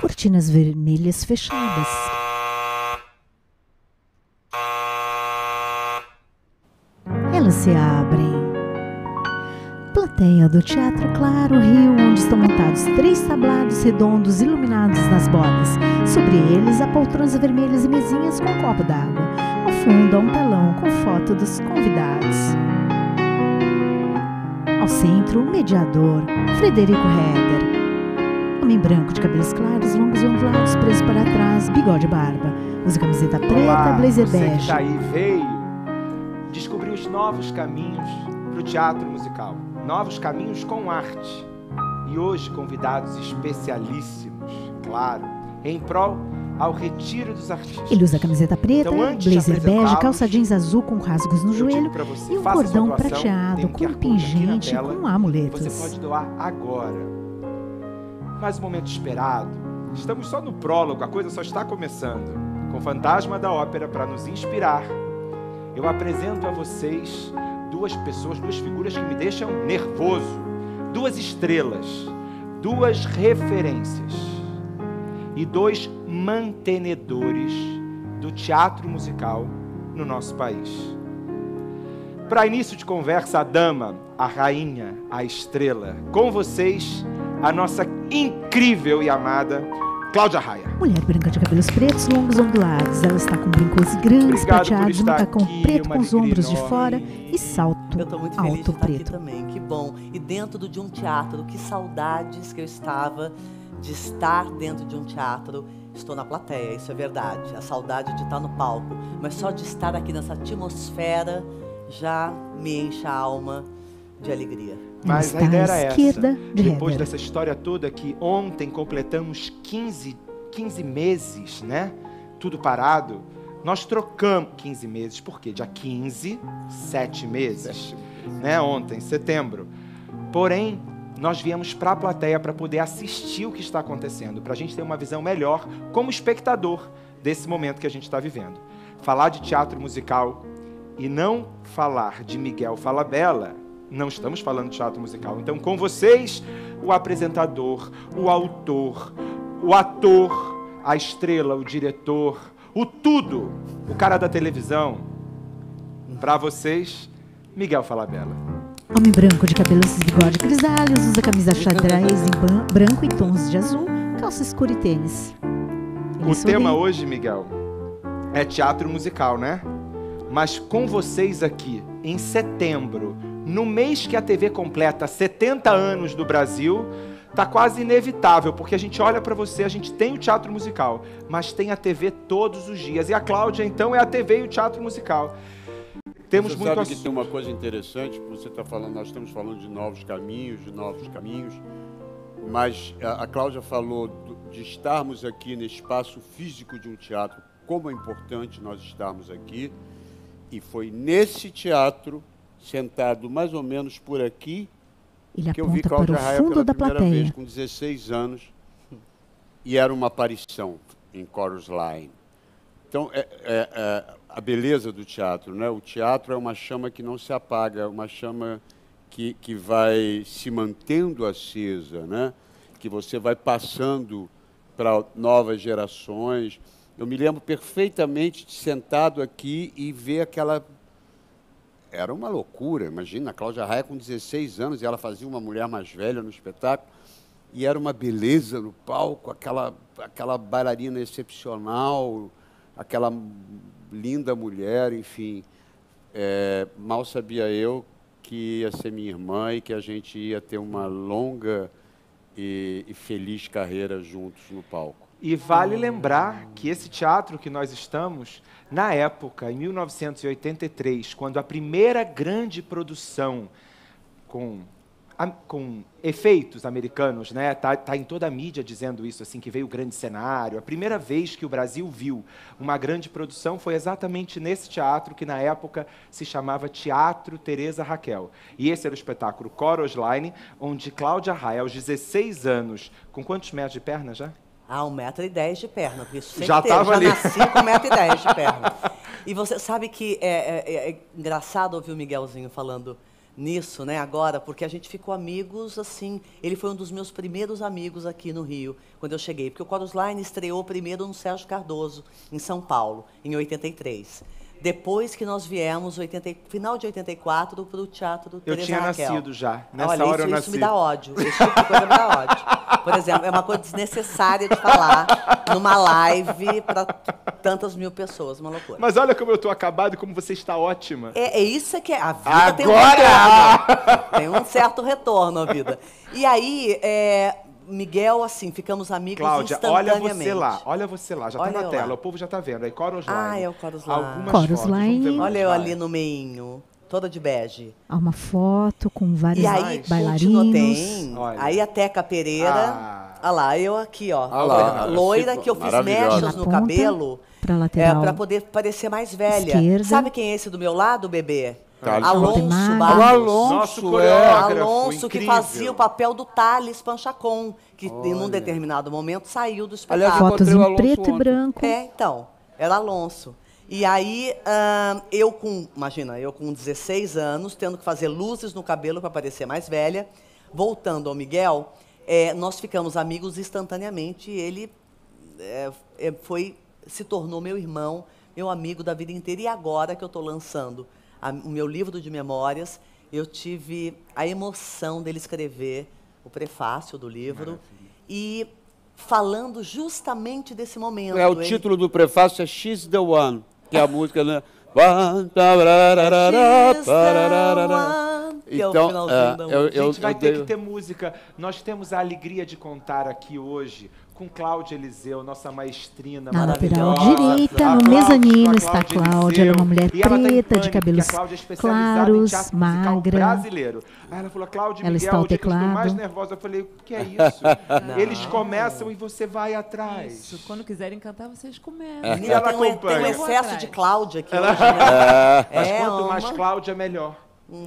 Cortinas vermelhas fechadas. Elas se abrem. Plateia do Teatro Claro, Rio, onde estão montados 3 tablados redondos iluminados nas bordas. Sobre eles, há poltronas vermelhas e mesinhas com um copo d'água. Ao fundo, há um telão com foto dos convidados. Ao centro, o mediador, Frederico Reder. Homem branco de cabelos claros, longos e ondulados, preso para trás, bigode e barba. Usa camiseta preta, olá, blazer bege. Tá aí, veio descobrir os novos caminhos para o teatro musical. Novos caminhos com arte. E hoje convidados especialíssimos, claro, em prol ao retiro dos artistas. Ele usa camiseta preta, então, blazer bege, calça jeans azul com rasgos no joelho e um cordão doação, prateado com um pingente tela, com amuletos. Você pode doar agora. Mas o momento esperado, estamos só no prólogo, a coisa só está começando. Com o Fantasma da Ópera para nos inspirar, eu apresento a vocês duas pessoas, duas figuras que me deixam nervoso. Duas estrelas, duas referências e dois mantenedores do teatro musical no nosso país. Para início de conversa, a dama, a rainha, a estrela, com vocês... a nossa incrível e amada Cláudia Raia. Mulher branca de cabelos pretos, longos ondulados. Ela está com brincos grandes, prateados, um tacão preto com os ombros enorme de fora e salto eu tô muito alto feliz de estar preto. Aqui também, que bom. E dentro de um teatro, que saudades que eu estava de estar dentro de um teatro. Estou na plateia, isso é verdade. A saudade de estar no palco. Mas só de estar aqui nessa atmosfera já me enche a alma de alegria. Mas a ideia era essa, depois dessa história toda que ontem completamos 15 meses, né? Tudo parado, nós trocamos 15 meses, por quê? Dia 15, 7 meses, né? Ontem, setembro. Porém, nós viemos para a plateia para poder assistir o que está acontecendo, para a gente ter uma visão melhor como espectador desse momento que a gente está vivendo. Falar de teatro musical e não falar de Miguel Falabella... não estamos falando de teatro musical. Então, com vocês, o apresentador, o autor, o ator, a estrela, o diretor, o tudo, o cara da televisão. Para vocês, Miguel Falabella. Homem branco de cabelos e bigode grisalhos, usa camisa xadrez em branco e tons de azul, calça escura e tênis. O tema hoje, Miguel, é teatro musical, né? Mas com vocês aqui, em setembro, no mês que a TV completa 70 anos do Brasil, tá quase inevitável, porque a gente olha para você, a gente tem o teatro musical, mas tem a TV todos os dias. E a Cláudia, então, é a TV e o teatro musical. Temos muito assunto. Você sabe que tem uma coisa interessante, você está falando, nós estamos falando de novos caminhos, mas a Cláudia falou de estarmos aqui no espaço físico de um teatro, como é importante nós estarmos aqui, e foi nesse teatro sentado mais ou menos por aqui, ele que eu vi Cláudia Raia pela primeira vez, com 16 anos, e era uma aparição em Chorus Line. Então, é a beleza do teatro, né? O teatro é uma chama que não se apaga, uma chama que vai se mantendo acesa, né? Que você vai passando para novas gerações. Eu me lembro perfeitamente de sentado aqui e ver aquela... Era uma loucura, imagina, a Cláudia Raia com 16 anos, e ela fazia uma mulher mais velha no espetáculo, e era uma beleza no palco, aquela bailarina excepcional, aquela linda mulher, enfim. Mal sabia eu que ia ser minha irmã e que a gente ia ter uma longa e feliz carreira juntos no palco. E vale lembrar que esse teatro que nós estamos, na época, em 1983, quando a primeira grande produção com efeitos americanos, né, tá em toda a mídia dizendo isso, assim, que veio o grande cenário, a primeira vez que o Brasil viu uma grande produção foi exatamente nesse teatro que, na época, se chamava Teatro Teresa Rachel. E esse era o espetáculo Chorus Line, onde Cláudia Raia, aos 16 anos, com quantos metros de perna já? 1,10 m de perna, porque isso já estava ali. Já nasci com 1,10 m de perna. E você sabe que é engraçado ouvir o Miguelzinho falando nisso, né, agora, porque a gente ficou amigos, assim, ele foi um dos meus primeiros amigos aqui no Rio, quando eu cheguei, porque o Chorus Line estreou primeiro no Sérgio Cardoso, em São Paulo, em 83. Depois que nós viemos, final de 84, para o Teatro Teresa Rachel. Eu tinha nascido já. Nessa hora eu nasci. Isso me dá ódio. Esse tipo de coisa me dá ódio. Por exemplo, é uma coisa desnecessária de falar numa live para tantas mil pessoas. Uma loucura. Mas olha como eu estou acabado e como você está ótima. É isso que é. A vida agora tem um retorno. Tem um certo retorno à vida. E aí... Miguel, assim, ficamos amigos, Cláudia, instantaneamente. Cláudia, olha você lá, já olha tá na tela, lá. O povo já tá vendo, é Chorus Line. Ah, é o Chorus Line. Algumas Chorus fotos, Line. Olha eu ali no meinho, toda de bege. Há uma foto com vários bailarinos. Tem. Aí a Teca Pereira, olha lá, eu aqui, ó, loira, que eu fiz mechas no cabelo pra poder parecer mais velha. Esquerda. Sabe quem é esse do meu lado, bebê? Alonso, que fazia o papel do Thales Panchacon, que em um determinado momento saiu do espetáculo. Fotos em preto e branco. É, então, era Alonso. E aí, eu com 16 anos, tendo que fazer luzes no cabelo para parecer mais velha, voltando ao Miguel, nós ficamos amigos instantaneamente, e ele se tornou meu irmão, meu amigo da vida inteira. E agora que eu estou lançando o meu livro de memórias, eu tive a emoção dele escrever o prefácio do livro. Maravilha. E falando justamente desse momento. O título do prefácio é She's the One, que é a música... Né? She's the One. Então, gente, vai ter que ter música. Nós temos a alegria de contar aqui hoje com Cláudia Eliseu, nossa maestrina maravilhosa. Na lateral direita, no mezanino, está a Cláudia. Ela é uma mulher preta, de cabelos claros, magra. Brasileiro. Aí ela falou, Cláudia, Miguel, está ao teclado. Eu estou mais nervosa. Eu falei, o que é isso? Eles começam e você vai atrás. Isso, quando quiserem cantar, vocês começam. E ela acompanha. Tem um excesso de Cláudia aqui hoje, né? Mas quanto mais Cláudia, melhor.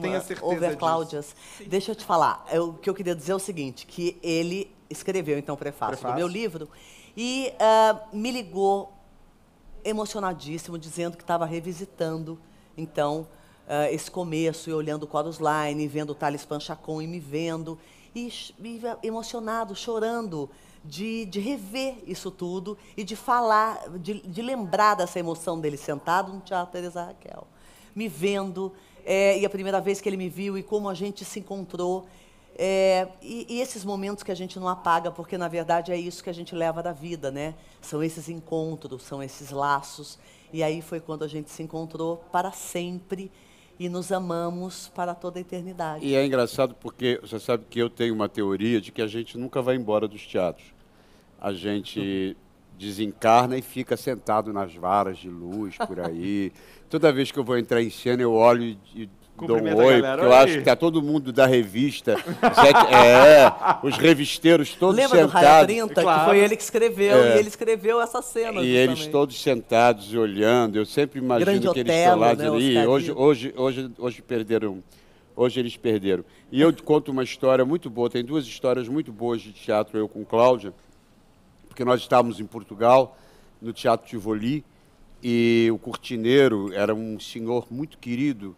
Tenha certeza disso. Cláudias. Deixa eu te falar. O que eu queria dizer é o seguinte, que ele escreveu, então, o prefácio do meu livro e me ligou emocionadíssimo, dizendo que estava revisitando, então, esse começo, e olhando o Chorus Line, vendo o Thales Panchacon e me vendo, e emocionado, chorando, de rever isso tudo e de falar, de lembrar dessa emoção dele sentado no Teatro Teresa Rachel, me vendo... e a primeira vez que ele me viu e como a gente se encontrou. E esses momentos que a gente não apaga, porque, na verdade, é isso que a gente leva da vida, né? São esses encontros, são esses laços. E aí foi quando a gente se encontrou para sempre e nos amamos para toda a eternidade. E é engraçado porque você sabe que eu tenho uma teoria de que a gente nunca vai embora dos teatros. A gente... desencarna e fica sentado nas varas de luz por aí. Toda vez que eu vou entrar em cena, eu olho e dou um oi, porque eu acho que tá todo mundo da revista. Os revisteiros todos sentados. Lembra do Raia 30, que foi ele que escreveu, e ele escreveu essa cena. E eles todos sentados e olhando. Eu sempre imagino que eles estão lá, né, ali. Hoje eles perderam. E eu conto uma história muito boa. Tem duas histórias muito boas de teatro, eu com Cláudia. Porque nós estávamos em Portugal, no Teatro Tivoli, e o cortineiro era um senhor muito querido,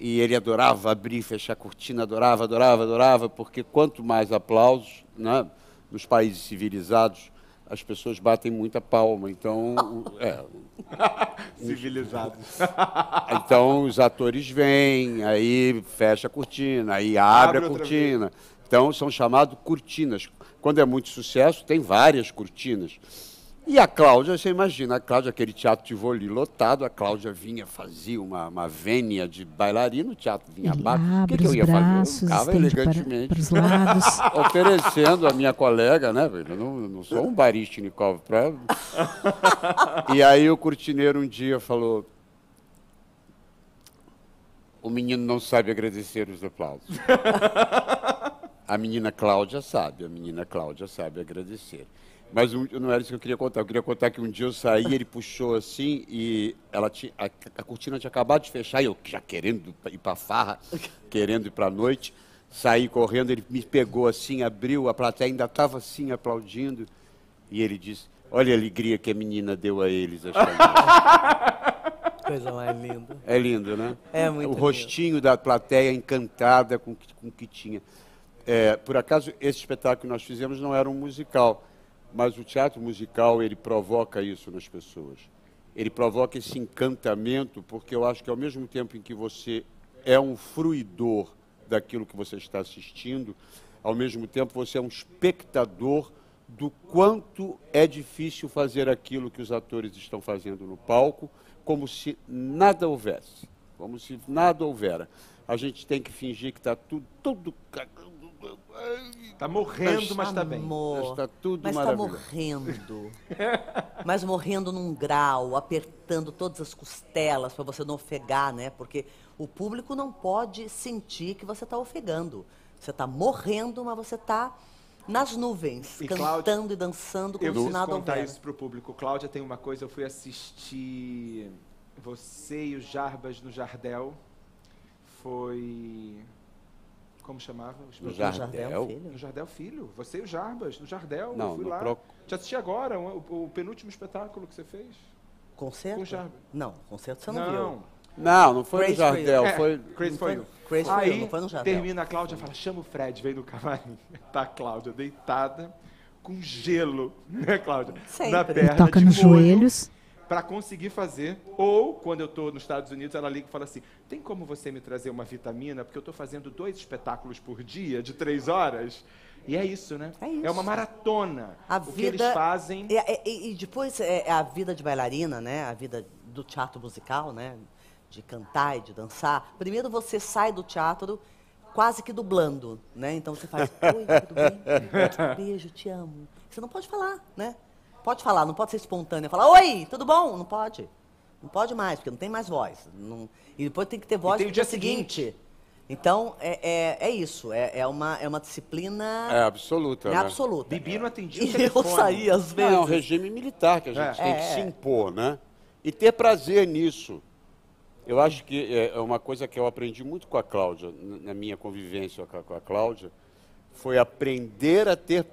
e ele adorava abrir e fechar a cortina, adorava, porque quanto mais aplausos, né, nos países civilizados, as pessoas batem muita palma, então... Civilizados. Então, os atores vêm, aí fecha a cortina, aí abre a cortina. Então, são chamados cortinas. Quando é muito sucesso, tem várias cortinas. E a Cláudia, você imagina, a Cláudia, aquele Teatro Tivoli lotado, a Cláudia vinha, fazia uma vênia de bailarino, o teatro vinha abaixo. O que eu ia fazer? Eu ficava elegantemente para os lados, oferecendo a minha colega, né? Eu não sou um Baryshnikov. E aí o cortineiro um dia falou... O menino não sabe agradecer os aplausos. A menina Cláudia sabe agradecer. Mas não era isso que eu queria contar. Eu queria contar que um dia eu saí, ele puxou assim e ela tinha, a cortina tinha acabado de fechar e eu já querendo ir para a farra, querendo ir para a noite, saí correndo, ele me pegou assim, abriu, a plateia ainda estava assim aplaudindo e ele disse, olha a alegria que a menina deu a eles. Coisa mais linda. É lindo, né? É muito lindo. O rostinho da plateia encantada com o que tinha. É, por acaso, esse espetáculo que nós fizemos não era um musical, mas o teatro musical, ele provoca isso nas pessoas. Ele provoca esse encantamento, porque eu acho que ao mesmo tempo em que você é um fruidor daquilo que você está assistindo, ao mesmo tempo você é um espectador do quanto é difícil fazer aquilo que os atores estão fazendo no palco, como se nada houvesse, como se nada houvera. A gente tem que fingir que está tudo... Está morrendo, mas está bem. Mas está tudo maravilhoso. Mas está morrendo. Mas morrendo num grau, apertando todas as costelas para você não ofegar, né? Porque o público não pode sentir que você está ofegando. Você está morrendo, mas você está nas nuvens, e cantando, Cláudia, e dançando como se nada houvera. Eu vou contar isso para o público. Cláudia, tem uma coisa. Eu fui assistir você e o Jarbas no Jardel. Foi... Como chamava? No Jardel? No Jardel Filho. Você e o Jarbas, no Jardel. Não, eu fui lá. Te assisti agora, o penúltimo espetáculo que você fez. Concerto? Com o Jarbas. Não, concerto você não viu. Não, não foi no Jardel. Foi... Crazy For You. Aí, não foi no Jardel. Termina a Cláudia, fala, chama o Fred, vem no camarim. Tá a Cláudia deitada, com gelo, né, Cláudia? Sempre. Na perna, toca nos joelhos. Para conseguir fazer, ou quando eu estou nos Estados Unidos, ela liga e fala assim, tem como você me trazer uma vitamina? Porque eu estou fazendo 2 espetáculos por dia, de 3 horas. E é isso, né? É, isso. É uma maratona. A vida, o que eles fazem... E depois é a vida de bailarina, né? A vida do teatro musical, né? De cantar e de dançar. Primeiro você sai do teatro quase que dublando, né? Então você faz, oi, tudo bem? Beijo, te amo. Você não pode falar, né? Pode falar, não pode ser espontânea. Falar, oi, tudo bom? Não pode. Não pode mais, porque não tem mais voz. Não... E depois tem que ter voz no dia seguinte. Então, é isso. É uma disciplina... É absoluta, né? Absoluta. Bibi não atendia o telefone. E eu saí, às vezes. Não, é um regime militar que a gente tem que se impor, né? E ter prazer nisso. Eu acho que é uma coisa que eu aprendi muito com a Cláudia, na minha convivência com a Cláudia, foi aprender a ter é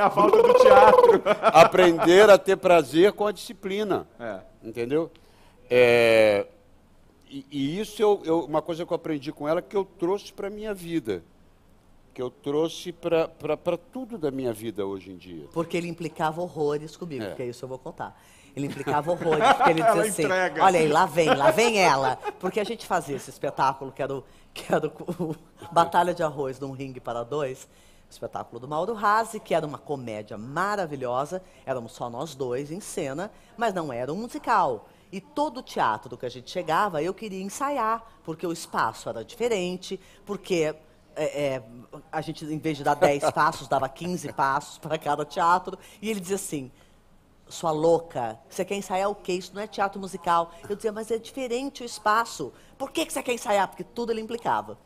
a falta do teatro. Aprender a ter prazer com a disciplina. É. Entendeu? É... E isso uma coisa que eu aprendi com ela, que eu trouxe para a minha vida. Que eu trouxe para tudo da minha vida hoje em dia. Porque ele implicava horrores comigo, que é isso que eu vou contar. Ele implicava horrores, porque ele dizia assim, entrega. Olha aí, lá vem ela. Porque a gente fazia esse espetáculo, que era o Batalha de Arroz, num ringue para dois, espetáculo do Mauro Razzi, que era uma comédia maravilhosa, éramos só nós dois em cena, mas não era um musical. E todo o teatro do que a gente chegava, eu queria ensaiar, porque o espaço era diferente, porque... a gente, em vez de dar 10 passos, dava 15 passos para cada teatro. E ele dizia assim, sua louca, você quer ensaiar o quê? Isso não é teatro musical. Eu dizia, mas é diferente o espaço. Por que você quer ensaiar? Porque tudo ele implicava.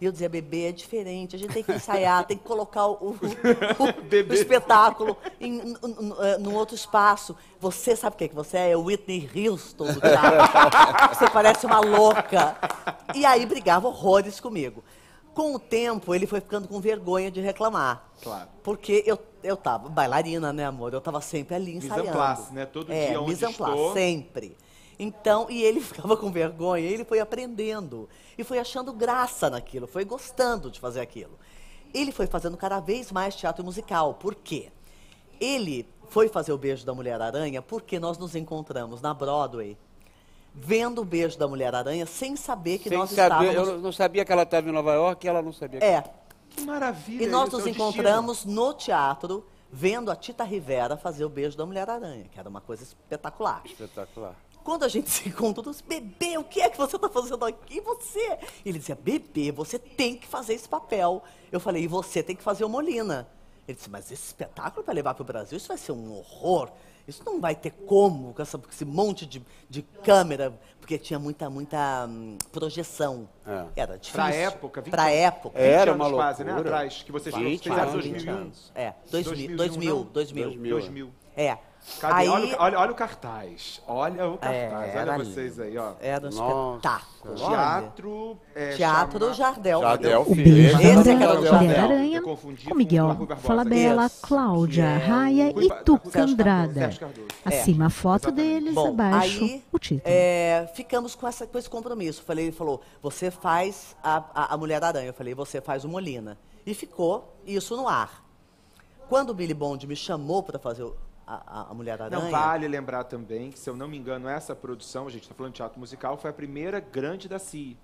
E eu dizia, bebê, é diferente, a gente tem que ensaiar, tem que colocar o espetáculo num outro espaço. Você sabe o que você é? É o Whitney Houston do teatro. Você parece uma louca. E aí brigava horrores comigo. Com o tempo, ele foi ficando com vergonha de reclamar. Claro. Porque eu tava bailarina, né, amor? Eu tava sempre ali ensaiando. Mise en place, né? Todo dia onde estou. Mise en place, sempre. Então, e ele ficava com vergonha, ele foi aprendendo. E foi achando graça naquilo, foi gostando de fazer aquilo. Ele foi fazendo cada vez mais teatro musical. Por quê? Ele foi fazer O Beijo da Mulher-Aranha porque nós nos encontramos na Broadway, vendo O Beijo da Mulher-Aranha, sem saber que nós estávamos... Eu não sabia que ela estava em Nova York e ela não sabia. Que maravilha! E nós nos encontramos no teatro, vendo a Tita Rivera fazer O Beijo da Mulher-Aranha, que era uma coisa espetacular. Espetacular. Quando a gente se encontrou, eu disse, bebê, o que é que você está fazendo aqui? Você? Ele dizia, bebê, você tem que fazer esse papel. Eu falei, e você tem que fazer o Molina. Ele disse, mas esse espetáculo para levar para o Brasil, isso vai ser um horror. Isso não vai ter como, com esse monte de câmera, porque tinha muita projeção. Era difícil. Para a época, 20 era anos uma loucura. Quase, né? Atrás, que vocês fizeram 20 anos. 2000. É. Cadê? Aí... Olha o cartaz. Olha o cartaz. É, olha vocês ali. Aí, ó. Era um espetáculo. Teatro... Teatro Jardel. Jardel. O Beijo da Mulher-Aranha, com Miguel Falabella, Cláudia Raia e Tuca Andrada. Acima a foto deles, bom, abaixo aí, o título. É, ficamos com esse compromisso. Falei, ele falou, você faz a Mulher-Aranha. Eu falei, você faz o Molina. E ficou isso no ar. Quando o Billy Bond me chamou para fazer o... A Mulher-Aranha. Não, vale lembrar também que, se eu não me engano, essa produção, a gente está falando de teatro musical, foi a primeira grande da Cia.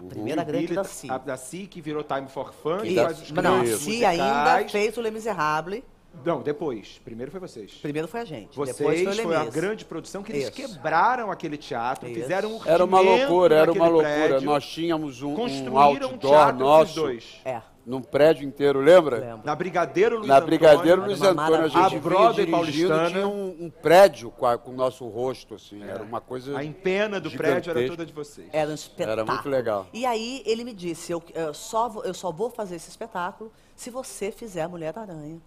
A primeira grande da Cia. Da Cia que virou Time for Fun. E faz os não, a Cia ainda fez o Les Misérables. Não, depois. Primeiro foi vocês. Primeiro foi a gente. Vocês foi a grande produção que eles quebraram aquele teatro, fizeram um era uma loucura, era uma loucura. Prédio, nós tínhamos um outdoor nosso. Dois. É. Num prédio inteiro, lembra? Lembro. Na Brigadeiro Luiz Antônio. Na Brigadeiro Luiz Antônio, a gente vinha dirigindo, tinha um prédio com o nosso rosto, assim, era uma coisa gigantesca. A empena do prédio era toda de vocês. Era um espetáculo. Era muito legal. E aí ele me disse, eu só vou fazer esse espetáculo se você fizer a Mulher-Aranha.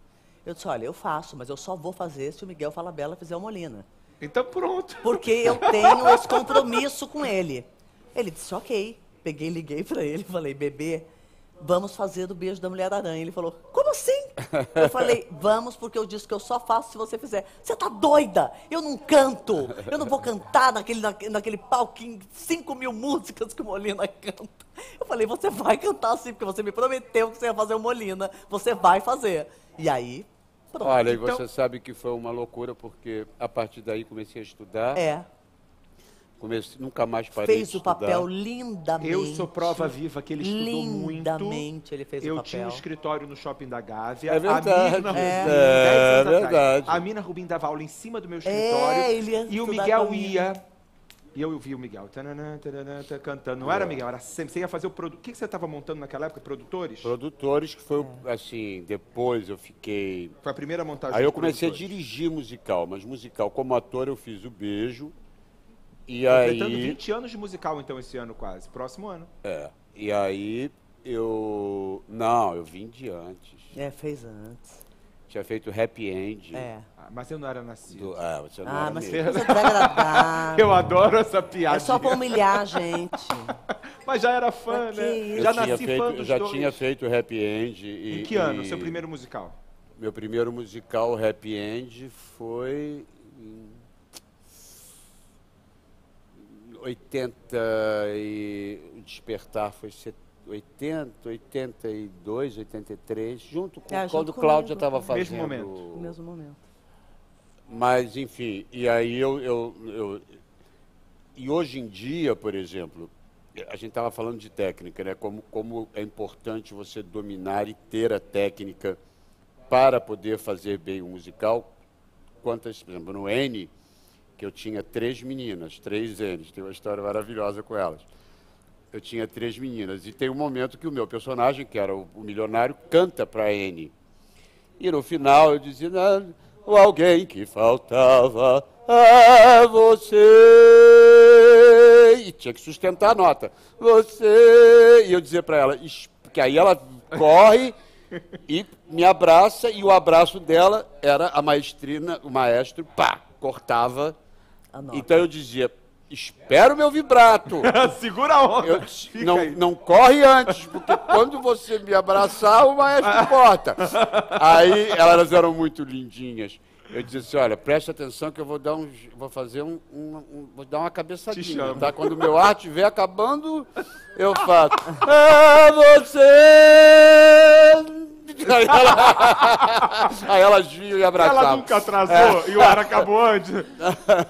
Eu disse, olha, eu faço, mas eu só vou fazer se o Miguel Falabella fizer o Molina. Então pronto. Porque eu tenho esse compromisso com ele. Ele disse, ok. Peguei, liguei pra ele, falei, bebê... Vamos fazer do Beijo da Mulher-Aranha. Ele falou, como assim? Eu falei, vamos, porque eu disse que eu só faço se você fizer. Você tá doida? Eu não canto. Eu não vou cantar naquele palquinho, 5.000 músicas que o Molina canta. Eu falei, você vai cantar sim, porque você me prometeu que você ia fazer o Molina. Você vai fazer. E aí, pronto. Olha, e então... você sabe que foi uma loucura, porque a partir daí comecei a estudar. É. Nunca mais parei de estudar. Fez o papel lindamente. Eu sou prova viva que ele estudou muito. Lindamente ele fez o papel. Eu tinha um escritório no shopping da Gávea. É verdade. A Mirna Rubim, 10 anos atrás, a Mirna Rubim dava aula em cima do meu escritório. É, ele ia e o Miguel ia. E eu vi o Miguel tanana, tanana, cantando. Não era Miguel, era sempre. Você ia fazer o produto. O que você estava montando naquela época? Produtores? Produtores, que foi assim, depois eu fiquei... Foi a primeira montagem. Aí eu comecei a dirigir musical, mas musical como ator eu fiz o Beijo. E aí... Completando 20 anos de musical, então, esse ano quase. Próximo ano. É. E aí, eu... Não, eu vim de antes. É, fez antes. Tinha feito Happy End. É. Ah, mas eu não era nascido. Ah, você não era mas mesmo. Você tá eu adoro essa piada. É só pra humilhar a gente. Mas já era fã, né? Já nasci fã dos dois. Já tinha feito Happy End. E, em que ano, seu primeiro musical? Meu primeiro musical, Happy End, foi... 80 e o Despertar foi 80, 82, 83, junto com quando Cláudia estava fazendo. Mesmo momento. Mesmo momento. Mas, enfim, e aí e hoje em dia, por exemplo, a gente estava falando de técnica, né? Como é importante você dominar e ter a técnica para poder fazer bem o musical. Quantas, por exemplo, no Annie, que eu tinha 3 meninas, 3 N's, tem uma história maravilhosa com elas. Eu tinha 3 meninas, e tem um momento que o meu personagem, que era o milionário, canta para Annie. E no final eu dizia, o alguém que faltava é você. E tinha que sustentar a nota. Você. E eu dizia para ela, que aí ela corre e me abraça, e o abraço dela era a maestrina, o maestro, pá, cortava. Então eu dizia, espera o meu vibrato. Segura a onda. Não corre antes, porque quando você me abraçar, o maestro corta. Aí elas eram muito lindinhas. Eu dizia assim, olha, presta atenção que eu vou dar vou dar uma cabeçadinha, tá? Quando o meu ar estiver acabando, eu faço. É você! Aí elas vinham e abraçavam. Ela nunca atrasou e o ar acabou antes.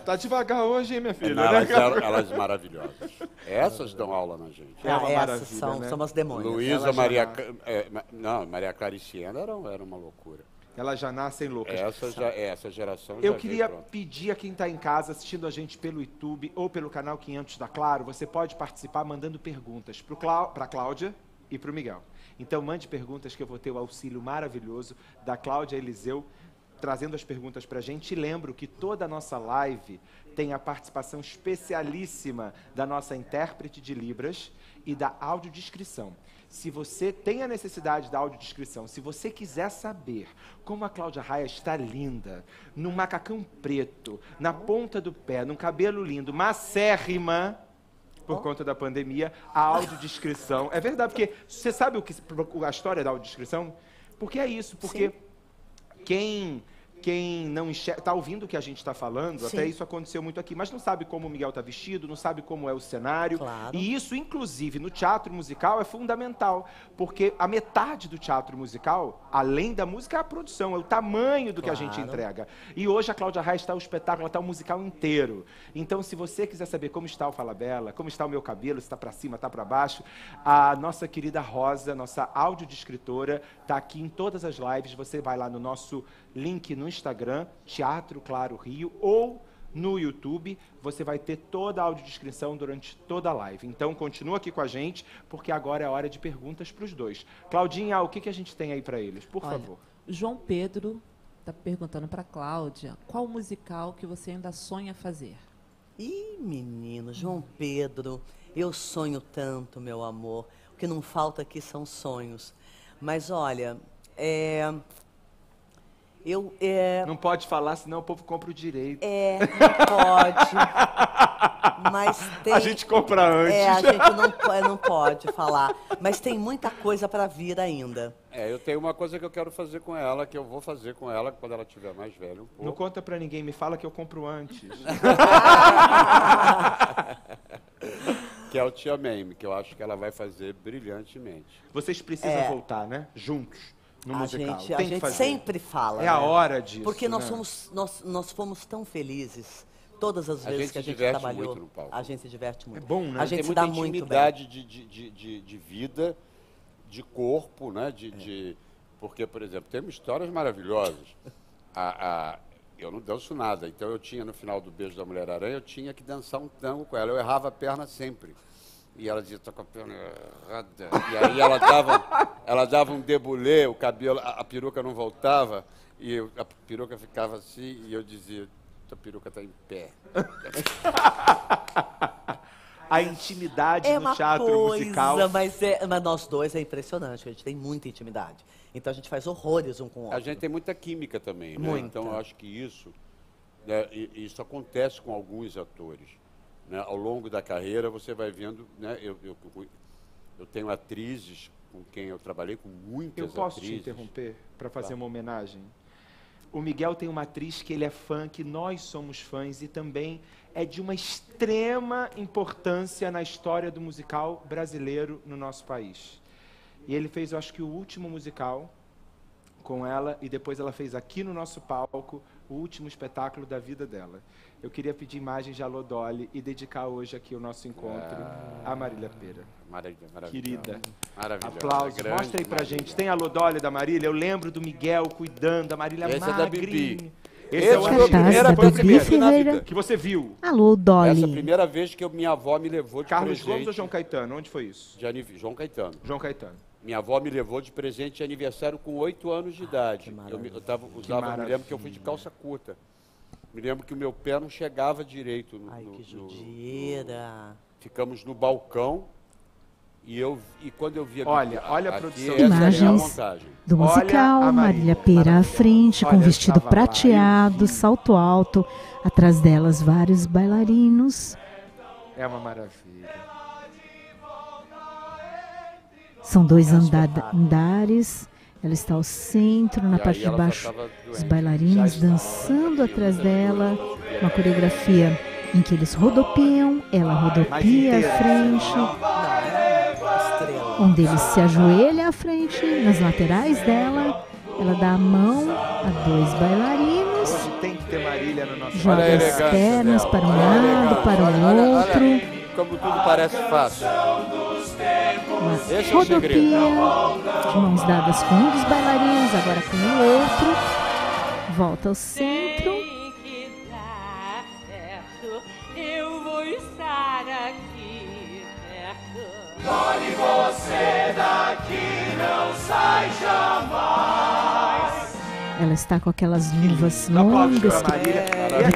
Tá devagar hoje, hein, minha filha? Não, né? Elas maravilhosas. Essas dão aula na gente. É uma maravilha, são as demônias. Luísa, Maria Clara e Cia era uma loucura. Elas já nascem loucas. Essa geração já queria pedir a quem está em casa assistindo a gente pelo YouTube ou pelo canal 500 da Claro, você pode participar mandando perguntas para a Cláudia e para o Miguel. Então mande perguntas que eu vou ter o auxílio maravilhoso da Cláudia Eliseu, trazendo as perguntas para a gente. E lembro que toda a nossa live tem a participação especialíssima da nossa intérprete de Libras e da audiodescrição. Se você tem a necessidade da audiodescrição, se você quiser saber como a Cláudia Raia está linda, num macacão preto, na ponta do pé, num cabelo lindo, macérrima, por conta da pandemia, a audiodescrição... É verdade, porque você sabe a história da audiodescrição? Porque é isso, porque quem não enxerga, está ouvindo o que a gente está falando, sim, até isso aconteceu muito aqui, mas não sabe como o Miguel está vestido, não sabe como é o cenário. Claro. E isso, inclusive, no teatro musical é fundamental, porque a metade do teatro musical, além da música, é a produção, é o tamanho do claro que a gente entrega. E hoje a Cláudia Raia está o espetáculo, está o musical inteiro. Então, se você quiser saber como está o Falabella, como está o meu cabelo, se está para cima, está para baixo, a nossa querida Rosa, nossa audiodescritora, está aqui em todas as lives. Você vai lá no nosso link no Instagram, Teatro Claro Rio, ou no YouTube, você vai ter toda a audiodescrição durante toda a live. Então, continua aqui com a gente, porque agora é hora de perguntas para os dois. Claudinha, o que que a gente tem aí para eles? Por favor. João Pedro está perguntando para a Cláudia, qual musical que você ainda sonha fazer? Ih, menino, João Pedro, eu sonho tanto, meu amor. O que não falta aqui são sonhos. Mas, olha, não pode falar, senão o povo compra o direito. É, não pode. Mas tem... A gente compra antes. É, a gente não pode falar. Mas tem muita coisa para vir ainda. É, eu tenho uma coisa que eu quero fazer com ela, que eu vou fazer com ela quando ela estiver mais velha um pouco. Não conta para ninguém, me fala que eu compro antes. Que é o Tia Mame, que eu acho que ela vai fazer brilhantemente. Vocês precisam voltar, né? Juntos. No musical. A gente sempre fala. É, né? A hora disso. Porque nós, né? nós fomos tão felizes todas as vezes que a gente trabalhou. Muito no palco. A gente se diverte muito. É bom, né? A gente se dá muito bem. Tem muita intimidade de vida, de corpo, né? Porque, por exemplo, temos histórias maravilhosas. Eu não danço nada, então eu tinha, no final do Beijo da Mulher-Aranha, eu tinha que dançar um tango com ela. Eu errava a perna sempre. E ela dizia, tô com a perna errada. E aí ela dava um debulê, o cabelo, a peruca não voltava, e a peruca ficava assim, e eu dizia, a peruca tá em pé. A intimidade no teatro musical. Mas nós dois é impressionante, a gente tem muita intimidade. Então a gente faz horrores um com o outro. A gente tem muita química também, né? Então eu acho que isso, né, isso acontece com alguns atores. Né, ao longo da carreira, você vai vendo... Né, eu tenho atrizes com quem eu trabalhei, com muitas atrizes. Eu posso te interromper para fazer uma homenagem? O Miguel tem uma atriz que ele é fã, que nós somos fãs, e também é de uma extrema importância na história do musical brasileiro no nosso país. E ele fez, eu acho que, o último musical com ela, e depois ela fez aqui no nosso palco o último espetáculo da vida dela. Eu queria pedir imagens de Alô, Dolly e dedicar hoje aqui o nosso encontro à Marília Pêra. Querida. Maravilhosa. Aplausos. Grande, mostra aí pra gente. Tem Alô, Dolly da Marília? Eu lembro do Miguel cuidando, a Marília magrinha. Essa é da Bibi. Esse é o primeiro que você viu. Alô, Dolly. Essa é a primeira vez que minha avó me levou de presente. Carlos Gomes ou João Caetano? Onde foi isso? João Caetano. João Caetano. Minha avó me levou de presente de aniversário com 8 anos de idade. Eu me lembro que eu fui de calça curta. Me lembro que o meu pé não chegava direito. Que judiera. Ficamos no balcão e quando eu via... Olha a produção. Imagens do musical, Marília Pêra à frente, com vestido prateado, salto alto. Atrás delas, vários bailarinos. É uma maravilha. São 2 andares, ela está ao centro, na parte de baixo, os bailarinos dançando atrás dela, uma coreografia em que eles rodopiam, ela rodopia à frente, um deles se ajoelha à frente, nas laterais dela, ela dá a mão a 2 bailarinos, joga as pernas para um lado, para o outro. Como tudo parece fácil. Rodopia, de mãos dadas com um dos bailarinos, agora com o outro. Volta ao centro. Eu vou estar aqui perto. Olhe, você daqui não sai jamais. Ela está com aquelas luvas longas de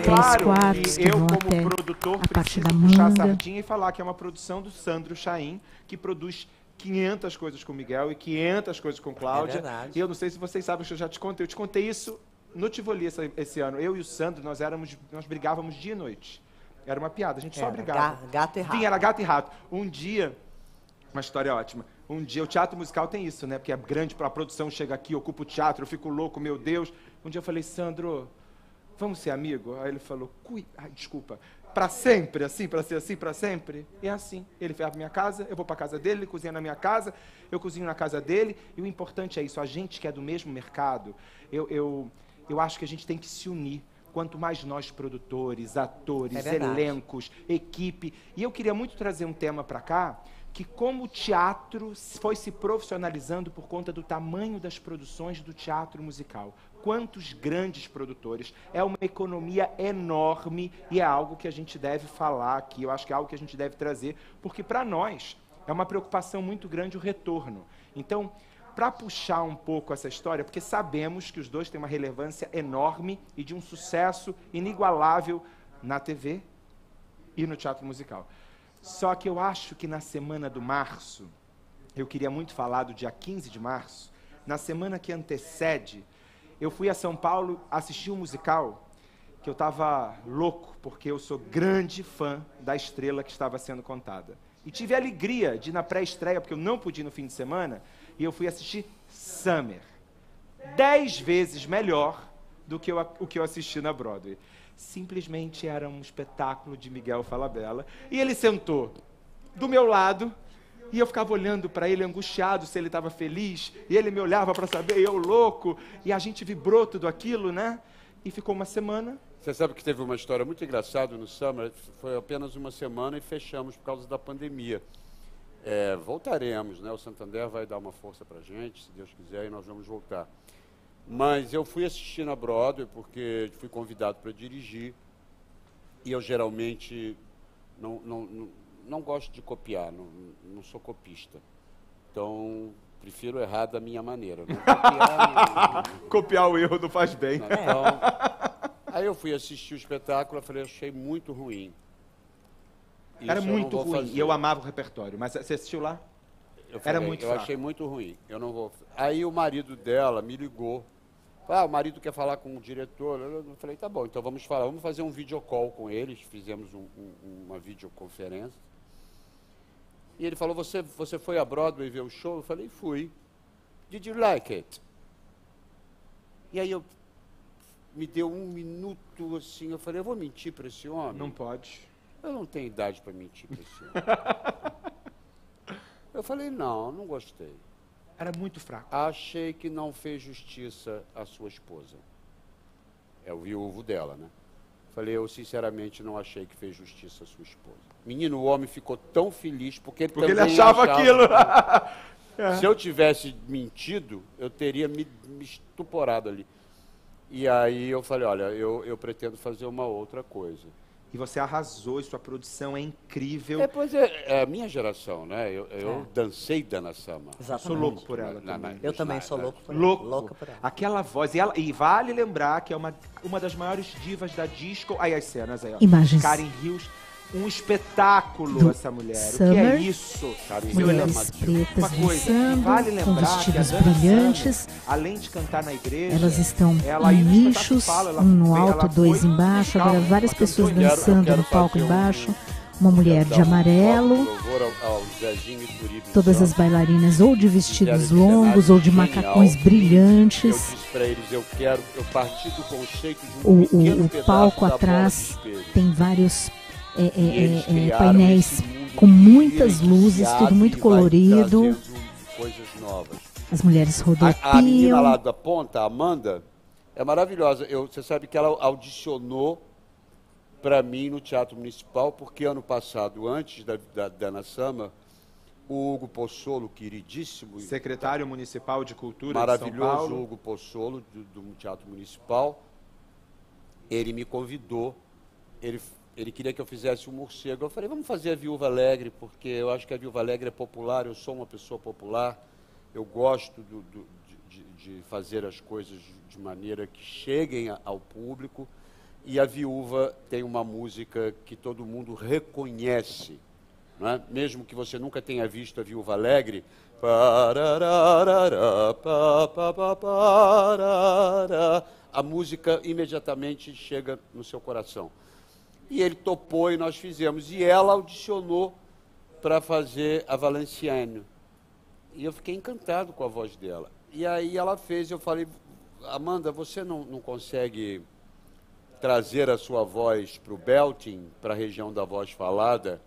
3/4 que vão até a parte da manga. E falar que é uma produção do Sandro Chaim, que produz 500 coisas com o Miguel e 500 coisas com Cláudia. É, e eu não sei se vocês sabem, eu te contei isso no Tivoli esse ano. Eu e o Sandro, nós brigávamos dia e noite. Era uma piada, a gente só brigava. Gato e rato. Sim, era gato e rato. Um dia, uma história ótima. Um dia, o teatro musical tem isso, né? Porque é grande, a produção chega aqui, ocupa o teatro, eu fico louco, meu Deus. Um dia eu falei, Sandro, vamos ser amigo? Aí ele falou, desculpa, pra sempre, assim, pra ser assim, pra sempre? E é assim, ele vai pra minha casa, eu vou pra casa dele, ele cozinha na minha casa, eu cozinho na casa dele. E o importante é isso, a gente que é do mesmo mercado, eu acho que a gente tem que se unir. Quanto mais nós, produtores, atores, elencos, equipe. E eu queria muito trazer um tema pra cá, que como o teatro foi se profissionalizando por conta do tamanho das produções do teatro musical. Quantos grandes produtores. É uma economia enorme e é algo que a gente deve falar aqui. Eu acho que é algo que a gente deve trazer, porque para nós é uma preocupação muito grande o retorno. Então, para puxar um pouco essa história, porque sabemos que os dois têm uma relevância enorme e de um sucesso inigualável na TV e no teatro musical. Só que eu acho que na semana do março, eu queria muito falar do dia 15 de março, na semana que antecede, eu fui a São Paulo assistir um musical que eu estava louco, porque eu sou grande fã da estrela que estava sendo contada. E tive a alegria de ir na pré-estreia, porque eu não podia ir no fim de semana, e eu fui assistir Summer. 10 vezes melhor do que o que eu assisti na Broadway. Simplesmente era um espetáculo de Miguel Falabella. E ele sentou do meu lado e eu ficava olhando para ele, angustiado, se ele estava feliz. E ele me olhava para saber, eu louco. E a gente vibrou tudo aquilo, né? E ficou uma semana. Você sabe que teve uma história muito engraçada no Summer. Foi apenas uma semana e fechamos por causa da pandemia. Voltaremos, né? O Santander vai dar uma força para a gente, se Deus quiser, e nós vamos voltar. Mas eu fui assistir na Broadway porque fui convidado para dirigir e eu geralmente não gosto de copiar, não sou copista. Então, prefiro errar da minha maneira. Né? Copiar o erro não faz bem. Então, aí eu fui assistir o espetáculo e falei, achei muito ruim. Isso era muito ruim fazer. E eu amava o repertório, mas você assistiu lá? Eu falei, era muito fraco. Eu achei muito ruim. Eu não vou. Aí o marido dela me ligou. Ah, o marido quer falar com o diretor. Eu falei, tá bom, então vamos falar. Vamos fazer um videocall com eles. Fizemos uma videoconferência. E ele falou, você foi a Broadway ver o show? Eu falei, fui. Did you like it? E aí me deu um minuto assim. Eu falei, eu vou mentir para esse homem? Não pode. Eu não tenho idade para mentir para esse homem. Eu falei, não gostei. Era muito fraco. Achei que não fez justiça à sua esposa. É o viúvo dela, né? Falei, eu sinceramente não achei que fez justiça à sua esposa. Menino, o homem ficou tão feliz porque ele também achava aquilo. Se eu tivesse mentido, eu teria me estuporado ali. E aí eu falei, olha, eu pretendo fazer uma outra coisa. E você arrasou, e sua produção é incrível. Pois é a minha geração, né? Eu dancei Dana Summer. Exatamente. Sou louco por ela também. Eu também sou louco por ela. Louca por ela. Aquela voz. E vale lembrar que é uma das maiores divas da disco. Aí as cenas aí, ó. Imagens. Karen Hills. Um espetáculo, essa mulher. Summer, o que é isso? Mulheres pretas dançando, com vestidos brilhantes. Além de cantar na igreja, elas estão em nichos, um no alto, dois embaixo. Agora várias pessoas dançando no palco embaixo. Uma mulher de amarelo. Todas as bailarinas ou de vestidos longos ou de macacões brilhantes. O palco atrás tem vários painéis com muitas luzes, tudo muito colorido. As mulheres rodopiam. A menina lá da ponta, a Amanda, é maravilhosa. Você sabe que ela audicionou para mim no Teatro Municipal, porque ano passado, antes da Dana Summer, o Hugo Pozzolo, queridíssimo... Secretário Municipal de Cultura de São Paulo. Maravilhoso Hugo Pozzolo, do Teatro Municipal. Ele me convidou, Ele queria que eu fizesse um morcego. Eu falei, vamos fazer a Viúva Alegre, porque eu acho que a Viúva Alegre é popular, eu sou uma pessoa popular, eu gosto de fazer as coisas de maneira que cheguem ao público. E A Viúva tem uma música que todo mundo reconhece, né? Mesmo que você nunca tenha visto A Viúva Alegre. A música imediatamente chega no seu coração. E ele topou e nós fizemos. E ela audicionou para fazer a Valenciane. E eu fiquei encantado com a voz dela. E aí ela fez, eu falei, Amanda, você não consegue trazer a sua voz para o belting, para a região da voz falada?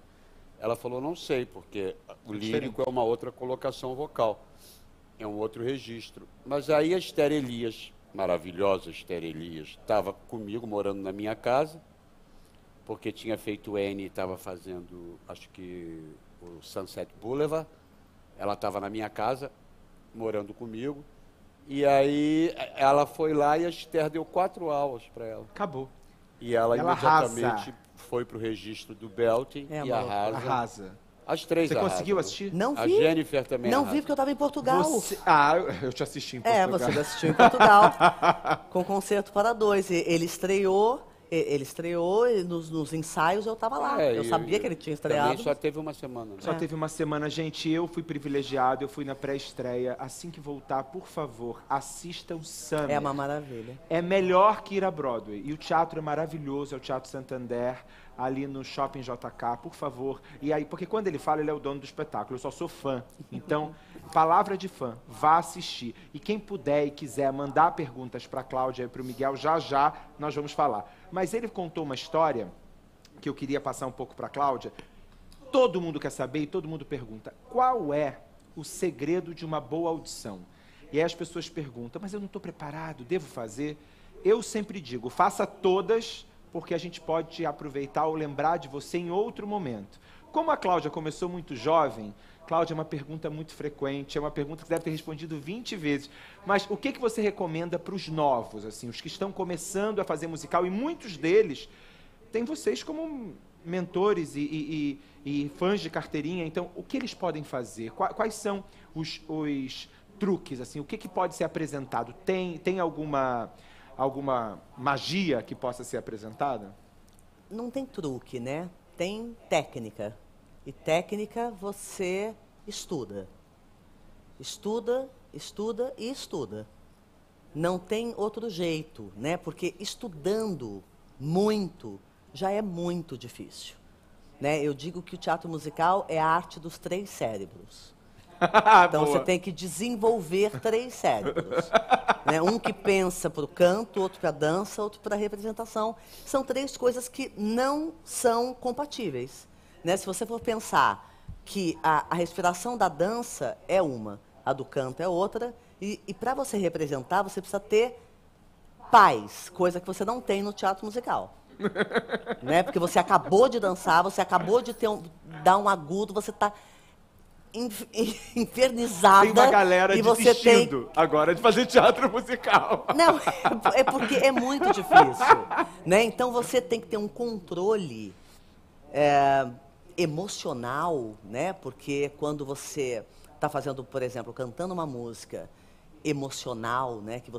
Ela falou, não sei, porque o lírico é uma outra colocação vocal, é um outro registro. Mas aí a Esther Elias, maravilhosa Esther Elias, estava comigo, morando na minha casa, porque tinha feito Annie e estava fazendo, acho que, o Sunset Boulevard. Ela estava na minha casa, morando comigo, e aí ela foi lá e a Esther deu 4 aulas para ela. Acabou. E ela imediatamente foi para o registro do belting e arrasa. As 3 Você arrasa, conseguiu assistir? Não vi. A Jennifer também não arrasa. Vi, porque eu estava em Portugal. Você... Ah, eu te assisti em Portugal. É, você me assistiu em Portugal, com Concerto para Dois. Ele estreou e nos ensaios eu estava lá. Eu sabia que ele tinha estreado. Só teve uma semana. Né? Só teve uma semana, gente. Eu fui privilegiado, eu fui na pré-estreia. Assim que voltar, por favor, assista o Summer. É uma maravilha. É melhor que ir a Broadway. E o teatro é maravilhoso, é o Teatro Santander, ali no Shopping JK, por favor. E aí, porque quando ele fala, ele é o dono do espetáculo. Eu só sou fã. Então, palavra de fã, vá assistir. E quem puder e quiser mandar perguntas para a Cláudia e para o Miguel, já nós vamos falar. Mas ele contou uma história que eu queria passar um pouco para a Cláudia. Todo mundo quer saber e todo mundo pergunta, qual é o segredo de uma boa audição? E aí as pessoas perguntam, mas eu não estou preparado, devo fazer? Eu sempre digo, faça todas, porque a gente pode aproveitar ou lembrar de você em outro momento. Como a Cláudia começou muito jovem, Cláudia, é uma pergunta muito frequente, é uma pergunta que deve ter respondido 20 vezes, mas o que você recomenda para os novos, assim, os que estão começando a fazer musical, e muitos deles têm vocês como mentores e fãs de carteirinha, então o que eles podem fazer? Quais são os truques, assim, o que pode ser apresentado? Tem alguma magia que possa ser apresentada? Não tem truque, né? Tem técnica, e técnica você estuda. Não tem outro jeito, né? Porque estudando muito já é muito difícil, né? Eu digo que o teatro musical é a arte dos 3 cérebros. Então você tem que desenvolver 3 cérebros, né? Um que pensa para o canto, outro para a dança, outro para a representação. São 3 coisas que não são compatíveis, né? Se você for pensar que a respiração da dança é uma, a do canto é outra, e para você representar, você precisa ter paz, coisa que você não tem no teatro musical. Né? Porque você acabou de dançar, você acabou de dar um agudo, você está infernizada. Tem uma galera e você desistindo agora de fazer teatro musical. Não, é porque é muito difícil. Né? Então você tem que ter um controle... emocional, né? Porque quando você está fazendo, por exemplo, cantando uma música emocional, né? Que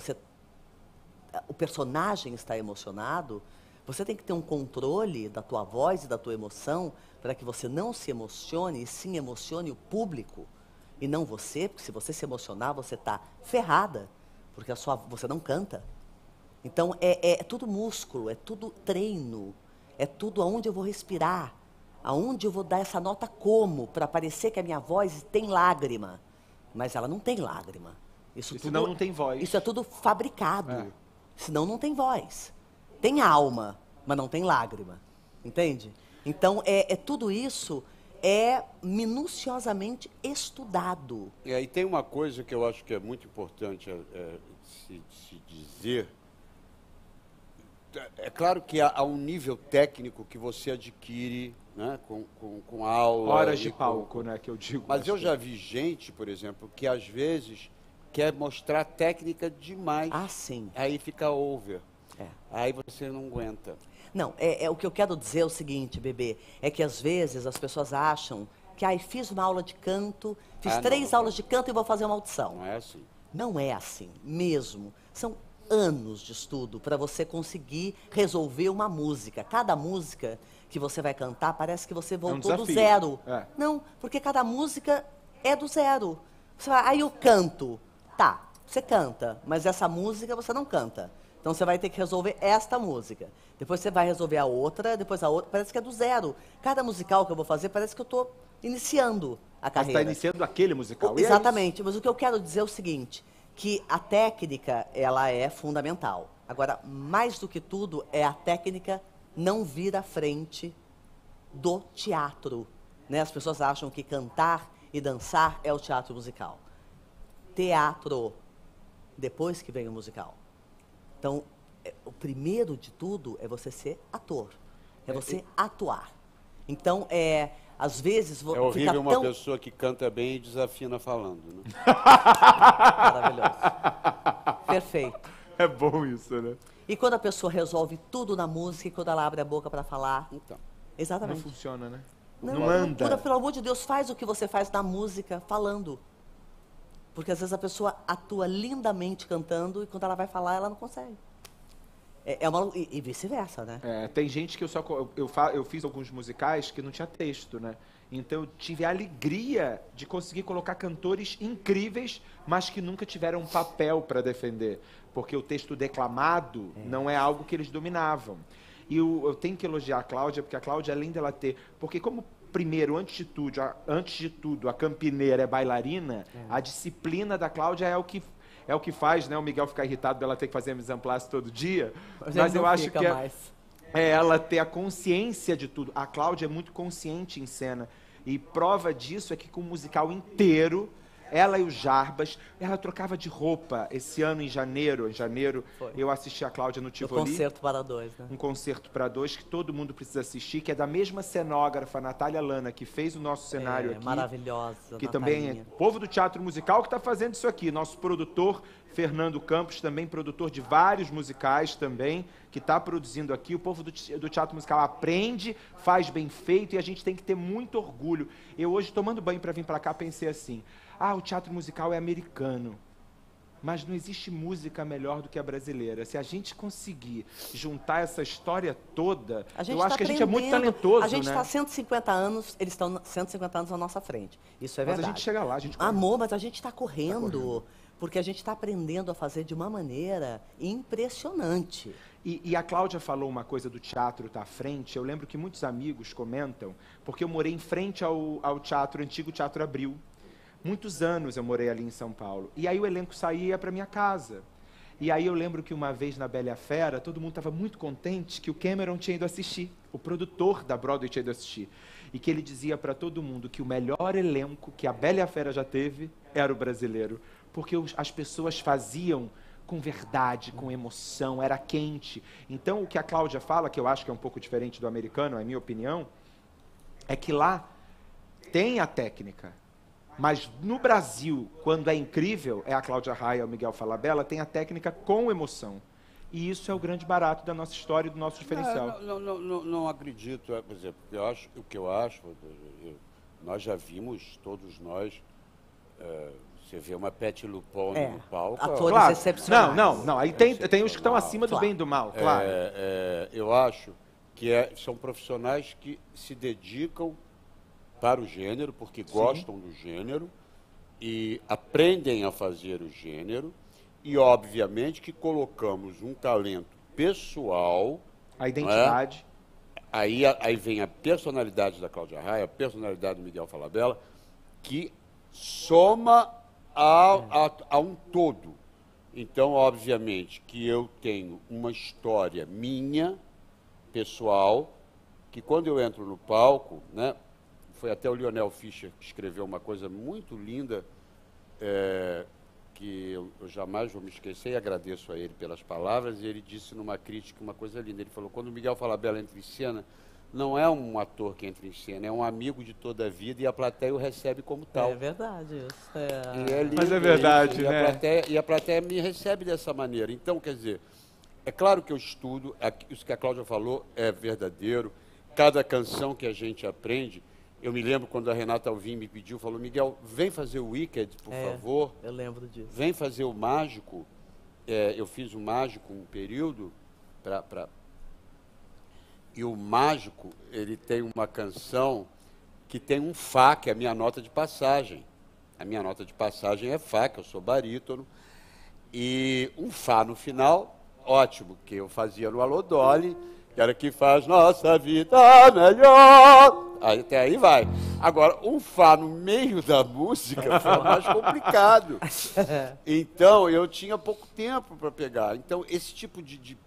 o personagem está emocionado, você tem que ter um controle da tua voz e da tua emoção para que você não se emocione, e sim emocione o público e não você, porque se você se emocionar, você está ferrada, porque você não canta. Então, é tudo músculo, é tudo treino. É tudo aonde eu vou respirar, aonde eu vou dar essa nota como, para parecer que a minha voz tem lágrima. Mas ela não tem lágrima. Isso tudo, senão não tem voz. Isso é tudo fabricado, senão não tem voz. Tem alma, mas não tem lágrima, entende? Então, tudo isso é minuciosamente estudado. E aí tem uma coisa que eu acho que é muito importante se dizer. É claro que há um nível técnico que você adquire, né, com aula... Horas de palco, né, que eu digo. Mas eu já vi gente, por exemplo, que às vezes quer mostrar técnica demais. Ah, sim. Aí fica over. É. Aí você não aguenta. Não, o que eu quero dizer é o seguinte, bebê, é que às vezes as pessoas acham que, fiz uma aula de canto, fiz 3 aulas de canto e vou fazer uma audição. Não é assim. Não é assim mesmo. São anos de estudo para você conseguir resolver uma música. Cada música que você vai cantar parece que você voltou do zero. É. Não, porque cada música é do zero. Você fala, aí eu canto. Tá, você canta, mas essa música você não canta. Então você vai ter que resolver esta música. Depois você vai resolver a outra, depois a outra. Parece que é do zero. Cada musical que eu vou fazer parece que eu estou iniciando a carreira. Mas está iniciando aquele musical. Exatamente, mas o que eu quero dizer é o seguinte, que a técnica, ela é fundamental. Agora, mais do que tudo, é a técnica não vir à frente do teatro. Né? As pessoas acham que cantar e dançar é o teatro musical. Teatro, depois que vem o musical. Então, o primeiro de tudo é você ser ator, é você atuar. Então, às vezes... É horrível uma pessoa que canta bem e desafina falando, né? Maravilhoso. Perfeito. É bom isso, né? E quando a pessoa resolve tudo na música e quando ela abre a boca para falar... Então, exatamente. Não funciona, né? Não anda. Pura, pelo amor de Deus, faz o que você faz na música falando. Porque às vezes a pessoa atua lindamente cantando e quando ela vai falar, ela não consegue. E vice-versa, né? É, tem gente que eu fiz alguns musicais que não tinha texto, né? Então eu tive a alegria de conseguir colocar cantores incríveis, mas que nunca tiveram um papel para defender. Porque o texto declamado não é algo que eles dominavam. E eu tenho que elogiar a Cláudia, porque a Cláudia, além dela ter... Porque como primeiro, antes de tudo, a campineira é bailarina, a disciplina da Cláudia é o que... É o que faz, né? O Miguel ficar irritado dela ter que fazer a mise en place todo dia. Mas eu acho que é ela ter a consciência de tudo. A Cláudia é muito consciente em cena. E prova disso é que com o musical inteiro, ela e o Jarbas, ela trocava de roupa. Esse ano, em janeiro, eu assisti a Cláudia no Tivoli. Um Concerto para Dois, né? Um Concerto para Dois, que todo mundo precisa assistir, que é da mesma cenógrafa, Natália Lana, que fez o nosso cenário aqui. Maravilhosa, que também é povo do teatro musical que está fazendo isso aqui. Nosso produtor, Fernando Campos, também produtor de vários musicais também, que está produzindo aqui. O povo do teatro musical aprende, faz bem feito e a gente tem que ter muito orgulho. Eu hoje, tomando banho para vir para cá, pensei assim... Ah, o teatro musical é americano, mas não existe música melhor do que a brasileira. Se a gente conseguir juntar essa história toda, eu acho que a gente é muito talentoso, né? A gente está 150 anos, eles estão 150 anos à nossa frente. Isso é verdade. Mas a gente chega lá, a gente... Amor, mas a gente está correndo, porque a gente está aprendendo a fazer de uma maneira impressionante. E a Cláudia falou uma coisa do teatro tá à frente. Eu lembro que muitos amigos comentam, porque eu morei em frente ao teatro, antigo Teatro Abril. Muitos anos eu morei ali em São Paulo. E aí o elenco saía para minha casa. E aí eu lembro que uma vez na Bela e a Fera, todo mundo estava muito contente que o Cameron tinha ido assistir. O produtor da Broadway tinha ido assistir. E que ele dizia para todo mundo que o melhor elenco que a Bela e a Fera já teve era o brasileiro. Porque as pessoas faziam com verdade, com emoção, era quente. Então o que a Cláudia fala, que eu acho que é um pouco diferente do americano, é minha opinião, é que lá tem a técnica. Mas no Brasil, quando é incrível, é a Cláudia Raia, o Miguel Falabella, tem a técnica com emoção. E isso é o grande barato da nossa história e do nosso diferencial. Não acredito. Por exemplo, o que eu acho, nós já vimos, todos nós, você vê uma Patti Lupone no palco. Atores excepcionais. Não. Aí tem os que estão acima do bem e do mal, claro. Eu acho que são profissionais que se dedicam para o gênero, porque gostam do gênero e aprendem a fazer o gênero. E, obviamente, que colocamos um talento pessoal... A identidade. Né? Aí vem a personalidade da Cláudia Raia, a personalidade do Miguel Falabella, que soma a um todo. Então, obviamente, que eu tenho uma história minha, pessoal, que quando eu entro no palco... né? Foi até o Lionel Fischer que escreveu uma coisa muito linda, que eu jamais vou me esquecer, e agradeço a ele pelas palavras, e ele disse numa crítica uma coisa linda. Ele falou, quando o Miguel Falabella entra em cena, não é um ator que entra em cena, é um amigo de toda a vida, e a plateia o recebe como tal. É verdade isso. Mas é verdade, né? E a plateia me recebe dessa maneira. Então, quer dizer, é claro que eu estudo, isso que a Cláudia falou é verdadeiro, cada canção que a gente aprende, Eu me lembro quando a Renata Alvim me pediu, falou, Miguel, vem fazer o Wicked, por favor. Eu lembro disso. Vem fazer o Mágico. É, eu fiz o Mágico um período. E o Mágico, ele tem uma canção que tem um Fá, que é a minha nota de passagem. A minha nota de passagem é Fá, que eu sou barítono. E um Fá no final, ótimo, que eu fazia no Alô, Dolly, que era que faz nossa vida melhor. Aí, até aí vai. Agora, um Fá no meio da música foi mais complicado. Então, eu tinha pouco tempo para pegar. Então, esse tipo de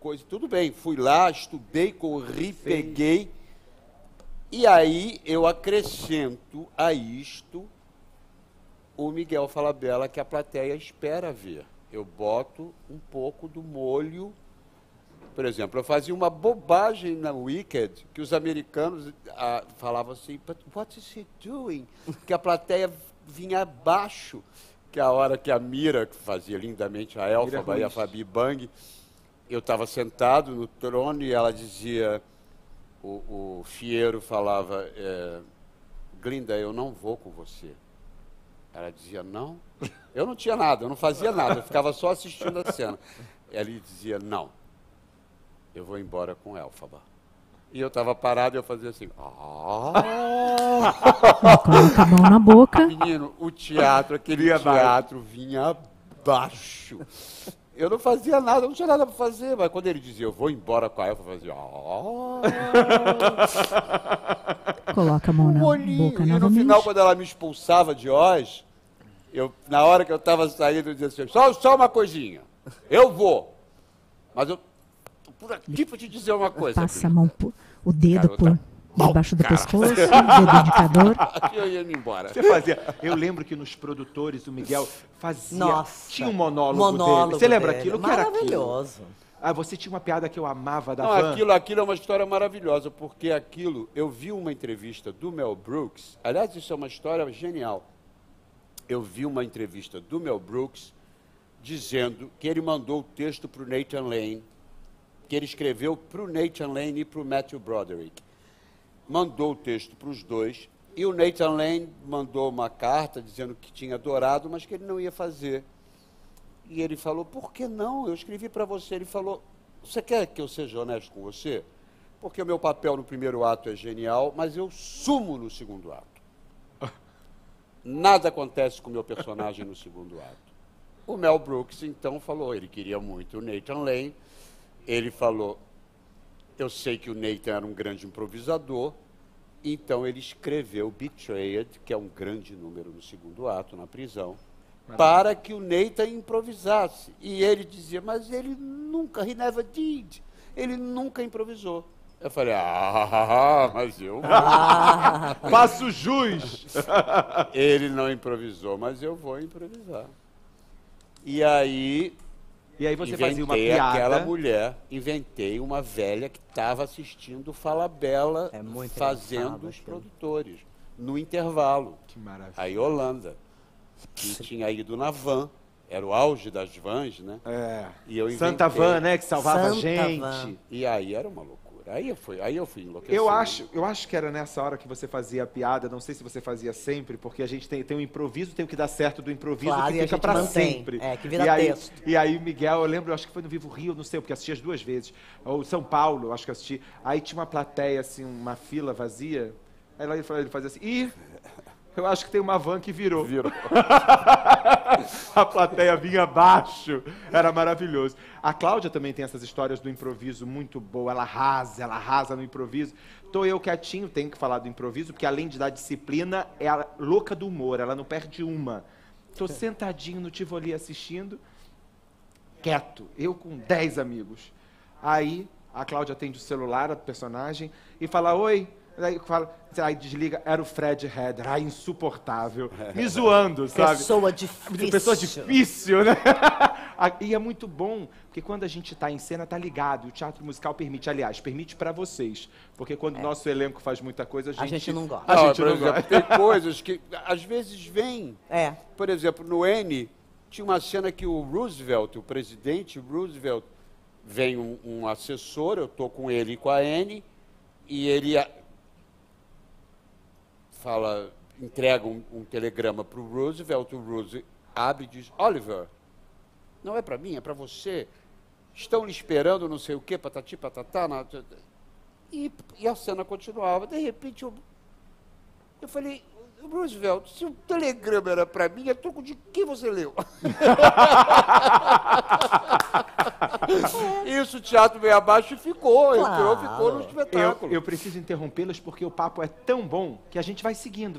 coisa, tudo bem. Fui lá, estudei, corri, peguei. E aí, eu acrescento a isto o Miguel Falabella, que a plateia espera ver. Eu boto um pouco do molho. Por exemplo, eu fazia uma bobagem na Wicked, que os americanos falavam assim, but what is he doing? Que a plateia vinha abaixo, que a hora que a Mira, que fazia lindamente a Elfaba e a Fabi Bang, eu estava sentado no trono e ela dizia, o Fieiro falava, Glinda, eu não vou com você. Ela dizia, não. Eu não tinha nada, eu não fazia nada, eu ficava só assistindo a cena. Ela dizia, não. Eu vou embora com Elfaba. E eu estava parado e eu fazia assim. Coloca a mão na boca. Menino, o teatro, aquele teatro vinha abaixo. Eu não fazia nada, eu não tinha nada para fazer. Mas quando ele dizia, eu vou embora com a Elfaba, eu fazia. Coloca a mão na boca. E no final, quando ela me expulsava de Oz, na hora que eu estava saindo, eu dizia assim, só uma coisinha. Eu vou. Mas eu... Por aqui para te dizer uma coisa. Passa a mão, o dedo por debaixo do pescoço, o dedo indicador. Eu ia me embora. Você fazia. Eu lembro que nos Produtores o Miguel fazia. Nossa, tinha um monólogo dele. Você lembra aquilo? Maravilhoso. Ah, você tinha uma piada que eu amava da Van. Aquilo é uma história maravilhosa, porque aquilo, eu vi uma entrevista do Mel Brooks. Aliás, isso é uma história genial. Eu vi uma entrevista do Mel Brooks dizendo que ele mandou o texto para o Nathan Lane, que ele escreveu para o Nathan Lane e para o Matthew Broderick. Mandou o texto para os dois, e o Nathan Lane mandou uma carta dizendo que tinha adorado, mas que ele não ia fazer. E ele falou, por que não? Eu escrevi para você. Ele falou, você quer que eu seja honesto com você? Porque o meu papel no primeiro ato é genial, mas eu sumo no segundo ato. Nada acontece com o meu personagem no segundo ato. O Mel Brooks, então, falou, ele queria muito o Nathan Lane. Ele falou, eu sei que o Nathan era um grande improvisador, então ele escreveu Betrayed, que é um grande número no segundo ato, na prisão, para que o Nathan improvisasse. E ele dizia, mas ele nunca, he never did, ele nunca improvisou. Eu falei, mas eu vou. Faço jus. Ele não improvisou, mas eu vou improvisar. E aí você fazia uma piada. Aquela mulher, inventei uma velha que estava assistindo Falabella fazendo os Produtores, no intervalo. Que maravilha. A Yolanda, que tinha ido na van, era o auge das vans, né? É. E eu inventei. Santa Van, né? Que salvava a gente. Van. E aí era uma loucura. Aí eu fui enlouquecendo. Eu acho que era nessa hora que você fazia a piada, não sei se você fazia sempre, porque a gente tem um improviso, tem o que dar certo do improviso, claro, que fica para sempre. É, que vira texto. E aí, Miguel, eu lembro, eu acho que foi no Vivo Rio, não sei, porque assisti as duas vezes, ou São Paulo, eu acho que assisti. Aí tinha uma plateia, assim, uma fila vazia, aí ele fazia assim, eu acho que tem uma van que virou. Virou. A plateia vinha abaixo. Era maravilhoso. A Cláudia também tem essas histórias do improviso muito boa. Ela arrasa no improviso. Tô eu quietinho, tenho que falar do improviso, porque além de dar disciplina, é a louca do humor, ela não perde uma. Tô sentadinho no Tivoli assistindo, quieto, eu com 10 amigos. Aí a Cláudia atende o celular, a personagem, e fala, oi. Aí desliga, era o Fred Reder, insuportável, me zoando, sabe? Pessoa difícil. Pessoa difícil, né? E é muito bom, porque quando a gente está em cena, tá ligado, e o teatro musical permite, aliás, permite para vocês, porque quando o nosso elenco faz muita coisa, a gente não gosta. Por exemplo, tem coisas que às vezes vêm. É. Por exemplo, no N, tinha uma cena que o Roosevelt, o presidente Roosevelt, vem um assessor, eu tô com ele e com a N, e ele... fala, entrega um telegrama para o Roosevelt, o Roosevelt abre e diz, Oliver, não é para mim, é para você. Estão lhe esperando não sei o quê, patati, patatá. E a cena continuava. De repente, eu falei, Roosevelt, se o telegrama era para mim, é troco de que você leu? Isso, o teatro veio abaixo e ficou. Claro. Entrou, ficou no espetáculo. Eu preciso interrompê-los porque o papo é tão bom que a gente vai seguindo.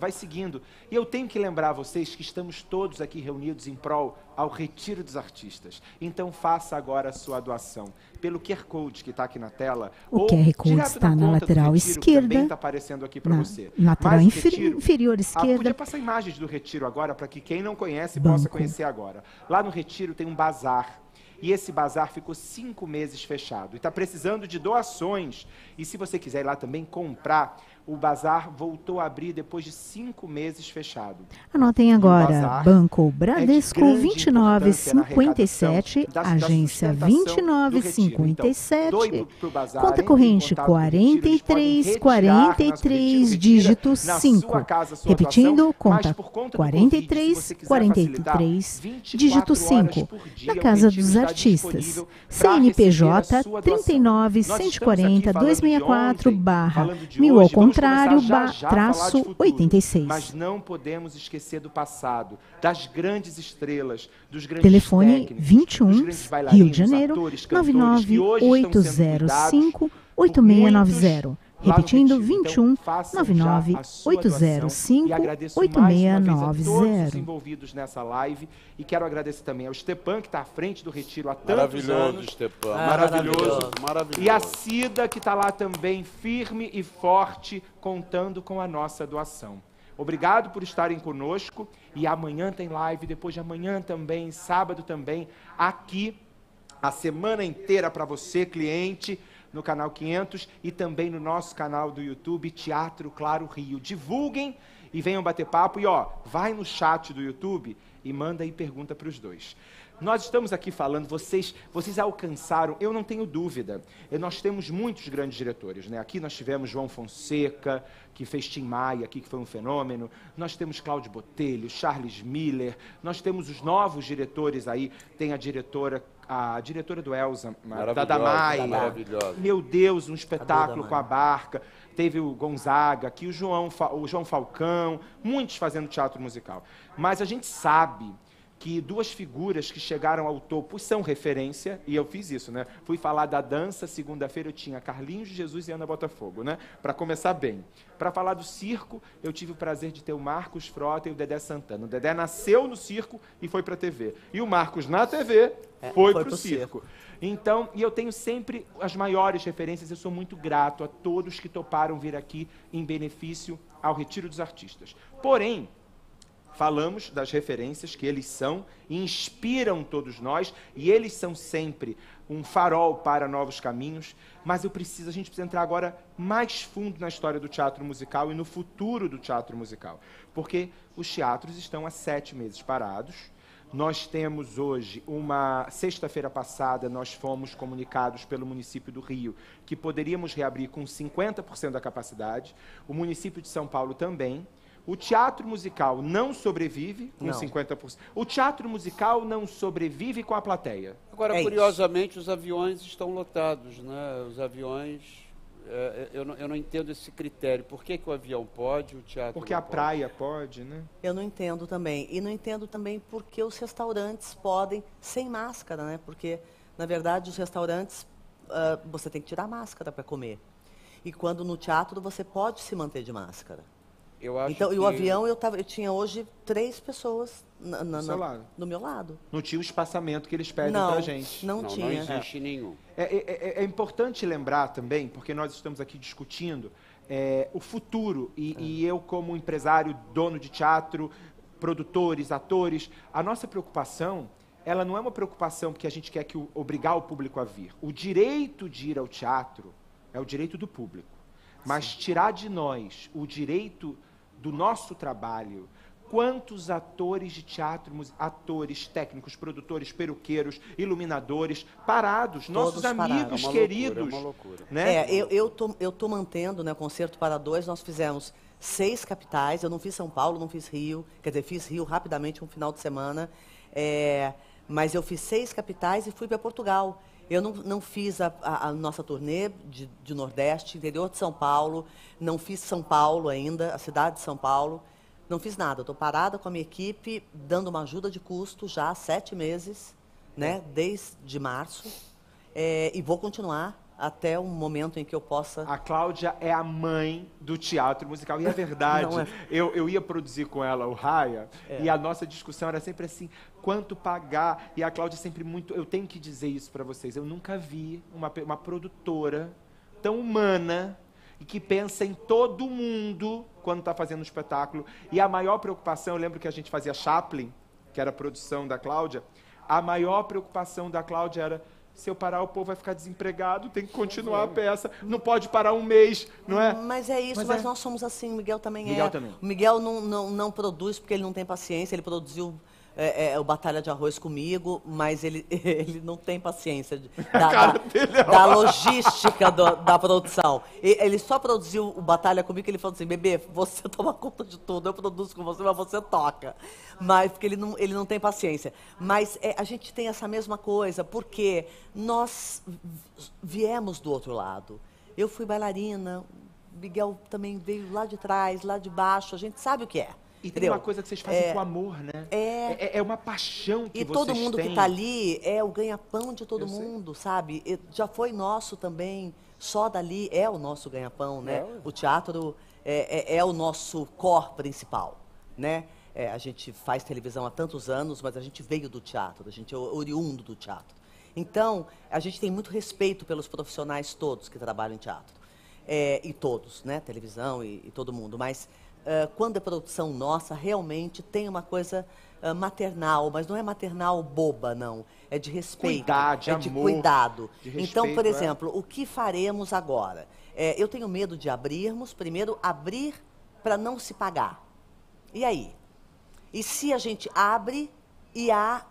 E eu tenho que lembrar a vocês que estamos todos aqui reunidos em prol ao Retiro dos Artistas. Então faça agora a sua doação pelo QR Code que está aqui na tela. O QR Code está na lateral esquerda. Está aparecendo aqui para você. Lateral inferior esquerda. Podia passar imagens do Retiro agora para que quem não conhece possa conhecer agora. Lá no Retiro tem um bazar. E esse bazar ficou 5 meses fechado. E está precisando de doações. E se você quiser ir lá também comprar, o bazar voltou a abrir depois de 5 meses fechado. Anotem agora, Banco Bradesco 2957, agência 2957, conta corrente 4343, dígito 5. Repetindo, conta 4343, dígito 5, na Casa dos Artistas. CNPJ 39140-264-1000 ao contrário, traço 86. Mas não podemos esquecer do passado, das grandes estrelas, dos grandes telefone técnicos, 21, dos grandes bailarinos, Rio de Janeiro, atores, cantores, que hoje estão sendo cuidados por muitos. Repetindo, 21 99 805 8690. Todos envolvidos nessa live e quero agradecer também ao Stepan que está à frente do Retiro há tantos anos. Stepan. Maravilhoso. E a Cida que está lá também firme e forte contando com a nossa doação. Obrigado por estarem conosco e amanhã tem live, depois de amanhã também, sábado também, aqui a semana inteira para você, cliente, no canal 500 e também no nosso canal do YouTube, Teatro Claro Rio. Divulguem e venham bater papo. E, ó, vai no chat do YouTube e manda aí pergunta para os dois. Nós estamos aqui falando, vocês alcançaram, eu não tenho dúvida, nós temos muitos grandes diretores, né? Aqui nós tivemos João Fonseca, que fez Tim Maia aqui, que foi um fenômeno, nós temos Cláudio Botelho, Charles Miller, nós temos os novos diretores aí, tem a diretora do Elsa, da Damai, meu Deus, um espetáculo com a barca, teve o Gonzaga aqui, o João Falcão, muitos fazendo teatro musical. Mas a gente sabe que duas figuras que chegaram ao topo são referência, e eu fiz isso, né? Fui falar da dança, segunda-feira eu tinha Carlinhos de Jesus e Ana Botafogo, né? Para começar bem. Para falar do circo, eu tive o prazer de ter o Marcos Frota e o Dedé Santana. O Dedé nasceu no circo e foi para a TV. E o Marcos, na TV, foi para o circo. Então, e eu tenho sempre as maiores referências, eu sou muito grato a todos que toparam vir aqui em benefício ao Retiro dos Artistas. Porém, falamos das referências que eles são, inspiram todos nós, e eles são sempre um farol para novos caminhos, mas a gente precisa entrar agora mais fundo na história do teatro musical e no futuro do teatro musical, porque os teatros estão há 7 meses parados. Nós temos hoje, uma sexta-feira passada, nós fomos comunicados pelo município do Rio que poderíamos reabrir com 50% da capacidade, o município de São Paulo também. O teatro musical não sobrevive com 50%. O teatro musical não sobrevive com a plateia. Agora, curiosamente, os aviões estão lotados, né? Os aviões... Eu não entendo esse critério. Por que que o avião pode, o teatro Porque a praia pode, né? Eu não entendo também. E não entendo também porque os restaurantes podem sem máscara, né? Porque, na verdade, os restaurantes, você tem que tirar máscara para comer. E quando no teatro, você pode se manter de máscara. Eu acho então, que... E o avião, eu tinha hoje 3 pessoas no meu lado. Não tinha o espaçamento que eles pedem para a gente. Não tinha. Não existe nenhum. É importante lembrar também, porque nós estamos aqui discutindo o futuro. E eu, como empresário, dono de teatro, produtores, atores, a nossa preocupação, ela não é uma preocupação porque a gente quer obrigar o público a vir. O direito de ir ao teatro é o direito do público. Mas tirar de nós o direito... do nosso trabalho, quantos atores de teatro, atores, técnicos, produtores, peruqueiros, iluminadores, parados, nossos amigos queridos. É uma loucura. Né? Eu tô mantendo, né, o Concerto para Dois, nós fizemos 6 capitais, eu não fiz São Paulo, não fiz Rio, quer dizer, fiz Rio rapidamente um final de semana, mas eu fiz 6 capitais e fui para Portugal. Eu não fiz a nossa turnê de Nordeste, interior de São Paulo, não fiz São Paulo ainda, a cidade de São Paulo, não fiz nada. Estou parada com a minha equipe, dando uma ajuda de custo já há 7 meses, né, desde março, e vou continuar até um momento em que eu possa... A Cláudia é a mãe do teatro musical, e é verdade. Não é. Eu ia produzir com ela o Raia, e a nossa discussão era sempre assim, quanto pagar? E a Cláudia sempre muito... Eu tenho que dizer isso para vocês, eu nunca vi uma produtora tão humana e que pensa em todo mundo quando está fazendo um espetáculo. E a maior preocupação, eu lembro que a gente fazia Chaplin, que era a produção da Cláudia, a maior preocupação da Cláudia era... Se eu parar, o povo vai ficar desempregado, tem que continuar a peça, não pode parar um mês, não é? Mas é isso, mas nós somos assim, o Miguel também também. O Miguel não produz porque ele não tem paciência, ele produziu o Batalha de Arroz comigo, mas ele não tem paciência da logística da produção. Ele só produziu o Batalha comigo e ele falou assim, bebê, você toma conta de tudo, eu produzo com você, mas você toca. Mas porque ele não tem paciência. Mas a gente tem essa mesma coisa, porque nós viemos do outro lado. Eu fui bailarina, o Miguel também veio lá de trás, lá de baixo, a gente sabe o que é. E tem uma coisa que vocês fazem com amor, né? É uma paixão que vocês têm. E todo mundo que está ali é o ganha-pão de todo mundo, sabe? Já foi nosso também, só dali é o nosso ganha-pão, né? O teatro é o nosso core principal, né? A gente faz televisão há tantos anos, mas a gente veio do teatro, a gente é oriundo do teatro. Então, a gente tem muito respeito pelos profissionais todos que trabalham em teatro. E todos, né? Televisão e todo mundo, mas... quando é produção nossa, realmente tem uma coisa maternal, mas não é maternal boba, não. É de respeito, de amor, de cuidado. De respeito, então, por exemplo, o que faremos agora? Eu tenho medo de abrirmos, primeiro, abrir para não se pagar. E aí? E se a gente abre e há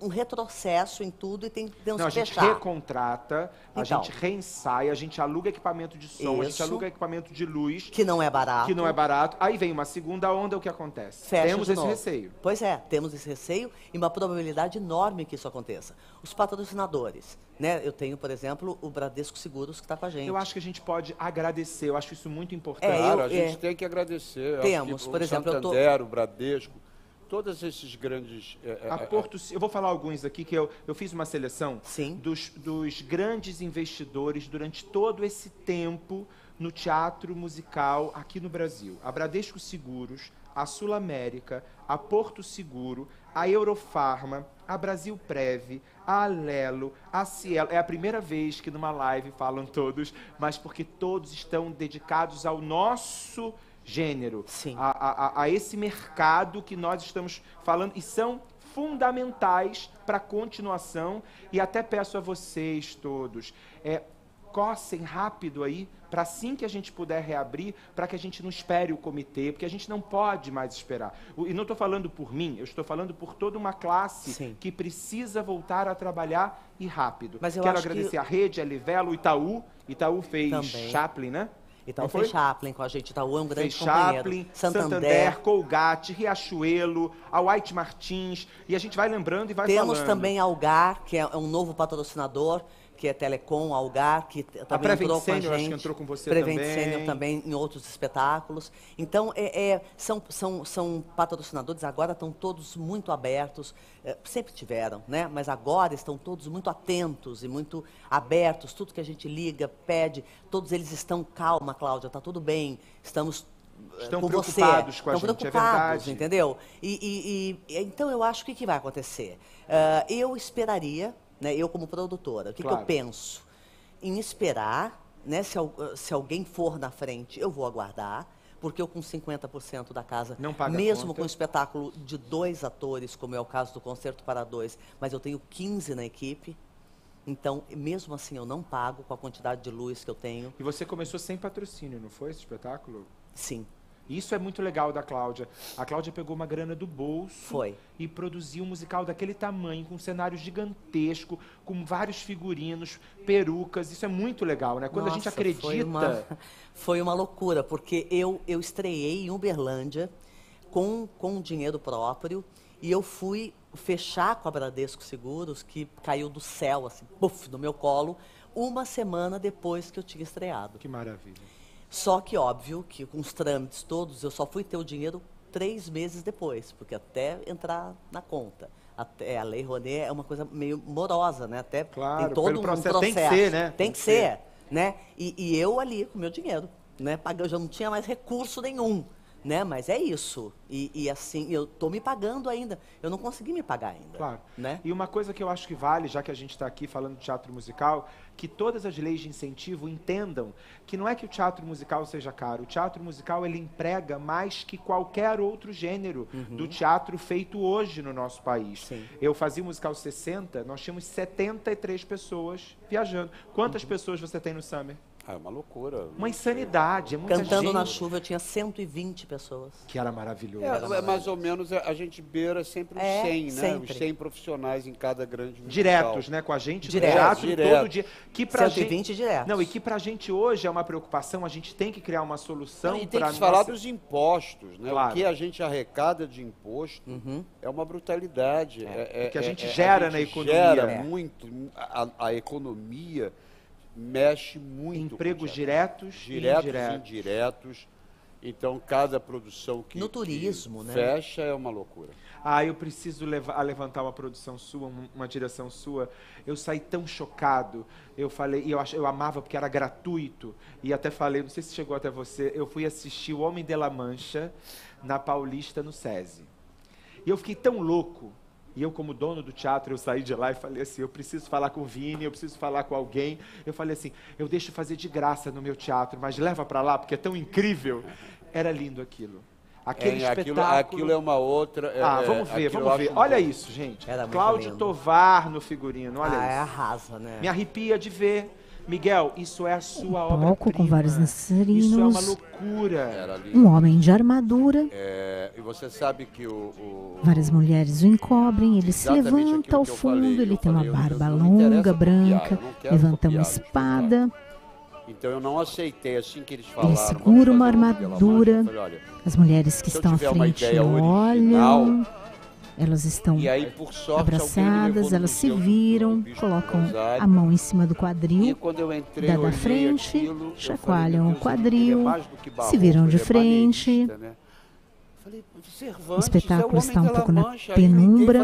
um retrocesso em tudo e tem que fechar. Não, a gente recontrata, a gente reensaia, a gente aluga equipamento de som, a gente aluga equipamento de luz. Que não é barato. Que não é barato. Aí vem uma segunda onda, o que acontece? Fecha temos esse receio. Pois é, temos esse receio e uma probabilidade enorme que isso aconteça. Os patrocinadores, né? Eu tenho, por exemplo, o Bradesco Seguros que está com a gente. Eu acho que a gente pode agradecer, eu acho isso muito importante. A gente tem que agradecer. Temos, por exemplo, Santander, o Bradesco. Todos esses grandes... eu vou falar alguns aqui, que eu fiz uma seleção dos grandes investidores durante todo esse tempo no teatro musical aqui no Brasil. A Bradesco Seguros, a Sul América, a Porto Seguro, a Eurofarma, a Brasil Prev, a Alelo, a Cielo. É a primeira vez que numa live falam todos, mas porque todos estão dedicados ao nosso... gênero, a esse mercado que nós estamos falando, e são fundamentais para a continuação, e até peço a vocês todos, cocem rápido aí, para assim que a gente puder reabrir, para que a gente não espere o comitê, porque a gente não pode mais esperar. E não estou falando por mim, eu estou falando por toda uma classe que precisa voltar a trabalhar, e rápido. Mas eu quero agradecer a Rede, a Livelo, o Itaú. Itaú fez também. Chaplin, né? Então foi Chaplin com a gente, Itaú é um grande companheiro. Chaplin, Santander, Colgate, Riachuelo, a White Martins, e a gente vai lembrando e vai falando. Temos também Algar, que é um novo patrocinador, que é Telecom, Algar, que também entrou com a gente. A Prevent Senior, acho que entrou com você também. Prevent Senior também, em outros espetáculos. Então, são patrocinadores, agora estão todos muito abertos, sempre tiveram, né? Mas agora estão todos muito atentos e muito abertos, tudo que a gente liga, pede, todos eles estão, calma, Cláudia, está tudo bem, estão com preocupados você, com a gente, preocupados, é verdade. Entendeu? Então, eu acho que vai acontecer. Eu esperaria... Eu, como produtora, o que eu penso? Em esperar, né? Se alguém for na frente, eu vou aguardar, porque eu com 50% da casa, não paga mesmo conta. Com um espetáculo de 2 atores, como é o caso do Concerto para Dois, mas eu tenho 15 na equipe, então, mesmo assim, eu não pago com a quantidade de luz que eu tenho. E você começou sem patrocínio, não foi, esse espetáculo? Sim. Isso é muito legal da Cláudia. A Cláudia pegou uma grana do bolso e produziu um musical daquele tamanho, com um cenário gigantesco, com vários figurinos, perucas. Isso é muito legal, né? Quando a gente acredita... Foi uma loucura, porque eu estreiei em Uberlândia com dinheiro próprio e eu fui fechar com a Bradesco Seguros, que caiu do céu, assim, puff, no meu colo, uma semana depois que eu tinha estreado. Que maravilha. Só que, óbvio, que com os trâmites todos, eu só fui ter o dinheiro 3 meses depois, porque até entrar na conta. Até a Lei Rouanet é uma coisa meio morosa, né? Até claro, tem todo um processo. Tem que ser, né? Tem que ser. Né? E eu ali com o meu dinheiro, né? Eu já não tinha mais recurso nenhum, né? Mas é isso. E assim, eu tô me pagando ainda. Eu não consegui me pagar ainda. Claro. Né? E uma coisa que eu acho que vale, já que a gente está aqui falando de teatro musical... que todas as leis de incentivo entendam que não é que o teatro musical seja caro. O teatro musical, ele emprega mais que qualquer outro gênero do teatro feito hoje no nosso país. Sim. Eu fazia o musical 60, nós tínhamos 73 pessoas viajando. Quantas pessoas você tem no Summer? Ah, é uma loucura. Uma insanidade, é muita gente. Cantando na chuva, eu tinha 120 pessoas. Que era maravilhoso. É mais ou menos, a gente beira sempre os 100, né? Sempre. Os 100 profissionais em cada grande musical. Diretos, né? Com a gente, direto. Todo dia. Que pra 120 gente... diretos. Não, e que pra gente hoje é uma preocupação, a gente tem que criar uma solução para... E tem que falar dos impostos, né? Claro. O que a gente arrecada de imposto é uma brutalidade. O que a gente gera na economia. Gera muito, a economia... mexe muito. Empregos diretos e indiretos. Então, cada produção que, no turismo, que fecha é uma loucura. Ah, eu preciso levantar uma produção sua, uma direção sua. Eu saí tão chocado. Eu falei, e eu amava porque era gratuito. E até falei, não sei se chegou até você, eu fui assistir O Homem de La Mancha na Paulista, no SESI. E eu fiquei tão louco. E eu, como dono do teatro, eu saí de lá e falei assim, eu preciso falar com o Vini, eu preciso falar com alguém. Eu falei assim, eu deixo fazer de graça no meu teatro, mas leva para lá, porque é tão incrível. Era lindo aquilo. Aquele espetáculo. Aquilo é uma outra... Vamos ver. Olha isso, gente. Cláudio Tovar no figurino, olha isso. Arrasa, né? Me arrepia de ver. Miguel, isso é a sua obra-prima. Um palco com vários dançarinos. Isso é uma loucura. Um homem de armadura. E você sabe que várias mulheres o encobrem, ele se levanta ao fundo, ele tem uma barba longa, branca, levanta uma espada. Então eu não aceitei, assim que eles falaram. Ele segura uma armadura. As mulheres que estão à frente olham. Elas estão abraçadas, elas se viram, colocam a mão em cima do quadril, dá da frente, chacoalham o quadril, se viram de frente. O espetáculo está um pouco na penumbra.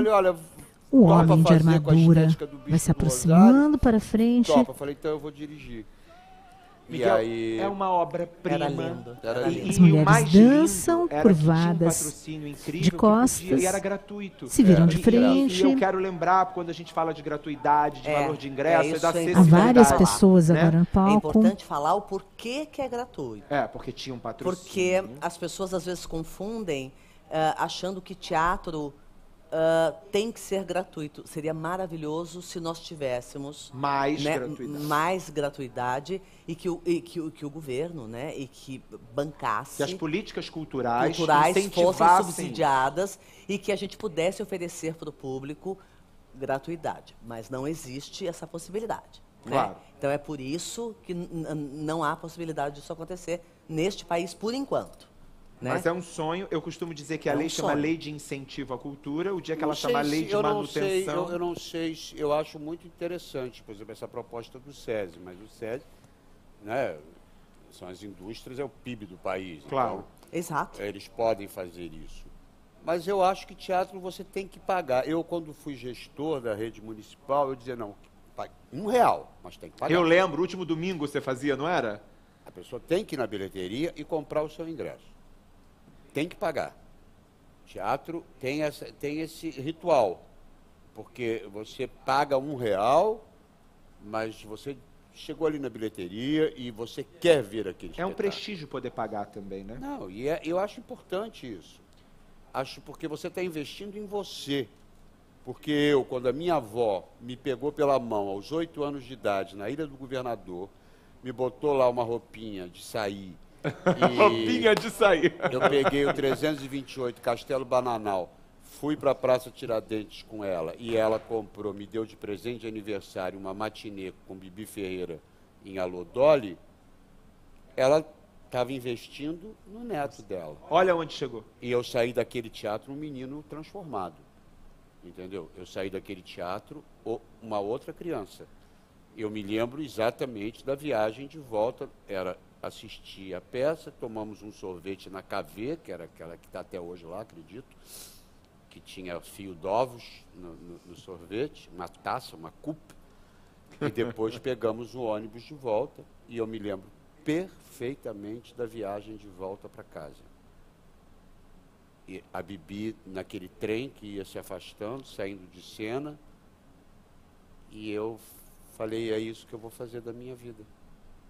O homem de armadura vai se aproximando para frente. Miguel, é uma obra-prima. As mulheres dançam, curvadas, de costas, se viram de frente. E eu quero lembrar, quando a gente fala de gratuidade, de valor de ingresso, da acessibilidade. Há várias pessoas agora no palco. É importante falar o porquê que é gratuito. É, porque tinha um patrocínio. Porque as pessoas às vezes confundem, achando que teatro... tem que ser gratuito. Seria maravilhoso se nós tivéssemos mais, gratuidade. Mais gratuidade e que o governo, né, e que bancasse. Que as políticas culturais fossem subsidiadas e que a gente pudesse oferecer para o público gratuidade. Mas não existe essa possibilidade. Claro. Né? Então é por isso que não há possibilidade disso acontecer neste país por enquanto. Né? Mas é um sonho. Eu costumo dizer que a lei chama Lei de Incentivo à Cultura. O dia que ela chama Lei de Manutenção... Eu não sei, eu acho muito interessante, por exemplo, essa proposta do SESI. Mas o SESI, né, são as indústrias, é o PIB do país. Claro. Então, exato. Eles podem fazer isso. Mas eu acho que teatro você tem que pagar. Eu, quando fui gestor da rede municipal, eu dizia, não, R$1, mas tem que pagar. Eu lembro, o último domingo você fazia, não era? A pessoa tem que ir na bilheteria e comprar o seu ingresso. Tem que pagar. Teatro tem esse ritual, porque você paga R$1, mas você chegou ali na bilheteria e você quer ver aquele espetáculo. É um prestígio poder pagar também, né? Não, e eu acho importante isso. Acho porque você está investindo em você. Porque eu, quando a minha avó me pegou pela mão aos 8 anos de idade, na Ilha do Governador, me botou lá uma roupinha de sair Roupinha de sair. Eu peguei o 328 Castelo Bananal, fui para a Praça Tiradentes com ela e ela comprou, me deu de presente de aniversário uma matinê com Bibi Ferreira em Alô, Dolly. Ela estava investindo no neto dela. Olha onde chegou. E eu saí daquele teatro um menino transformado, entendeu? Eu saí daquele teatro uma outra criança. Eu me lembro exatamente da viagem de volta, era assistir a peça, tomamos um sorvete na Cavê, que era aquela que está até hoje lá, acredito, que tinha fio d'ovos no sorvete, uma taça, uma cup, e depois pegamos o ônibus de volta, e eu me lembro perfeitamente da viagem de volta para casa. E a Bibi, naquele trem que ia se afastando, saindo de cena, e eu falei, é isso que eu vou fazer da minha vida.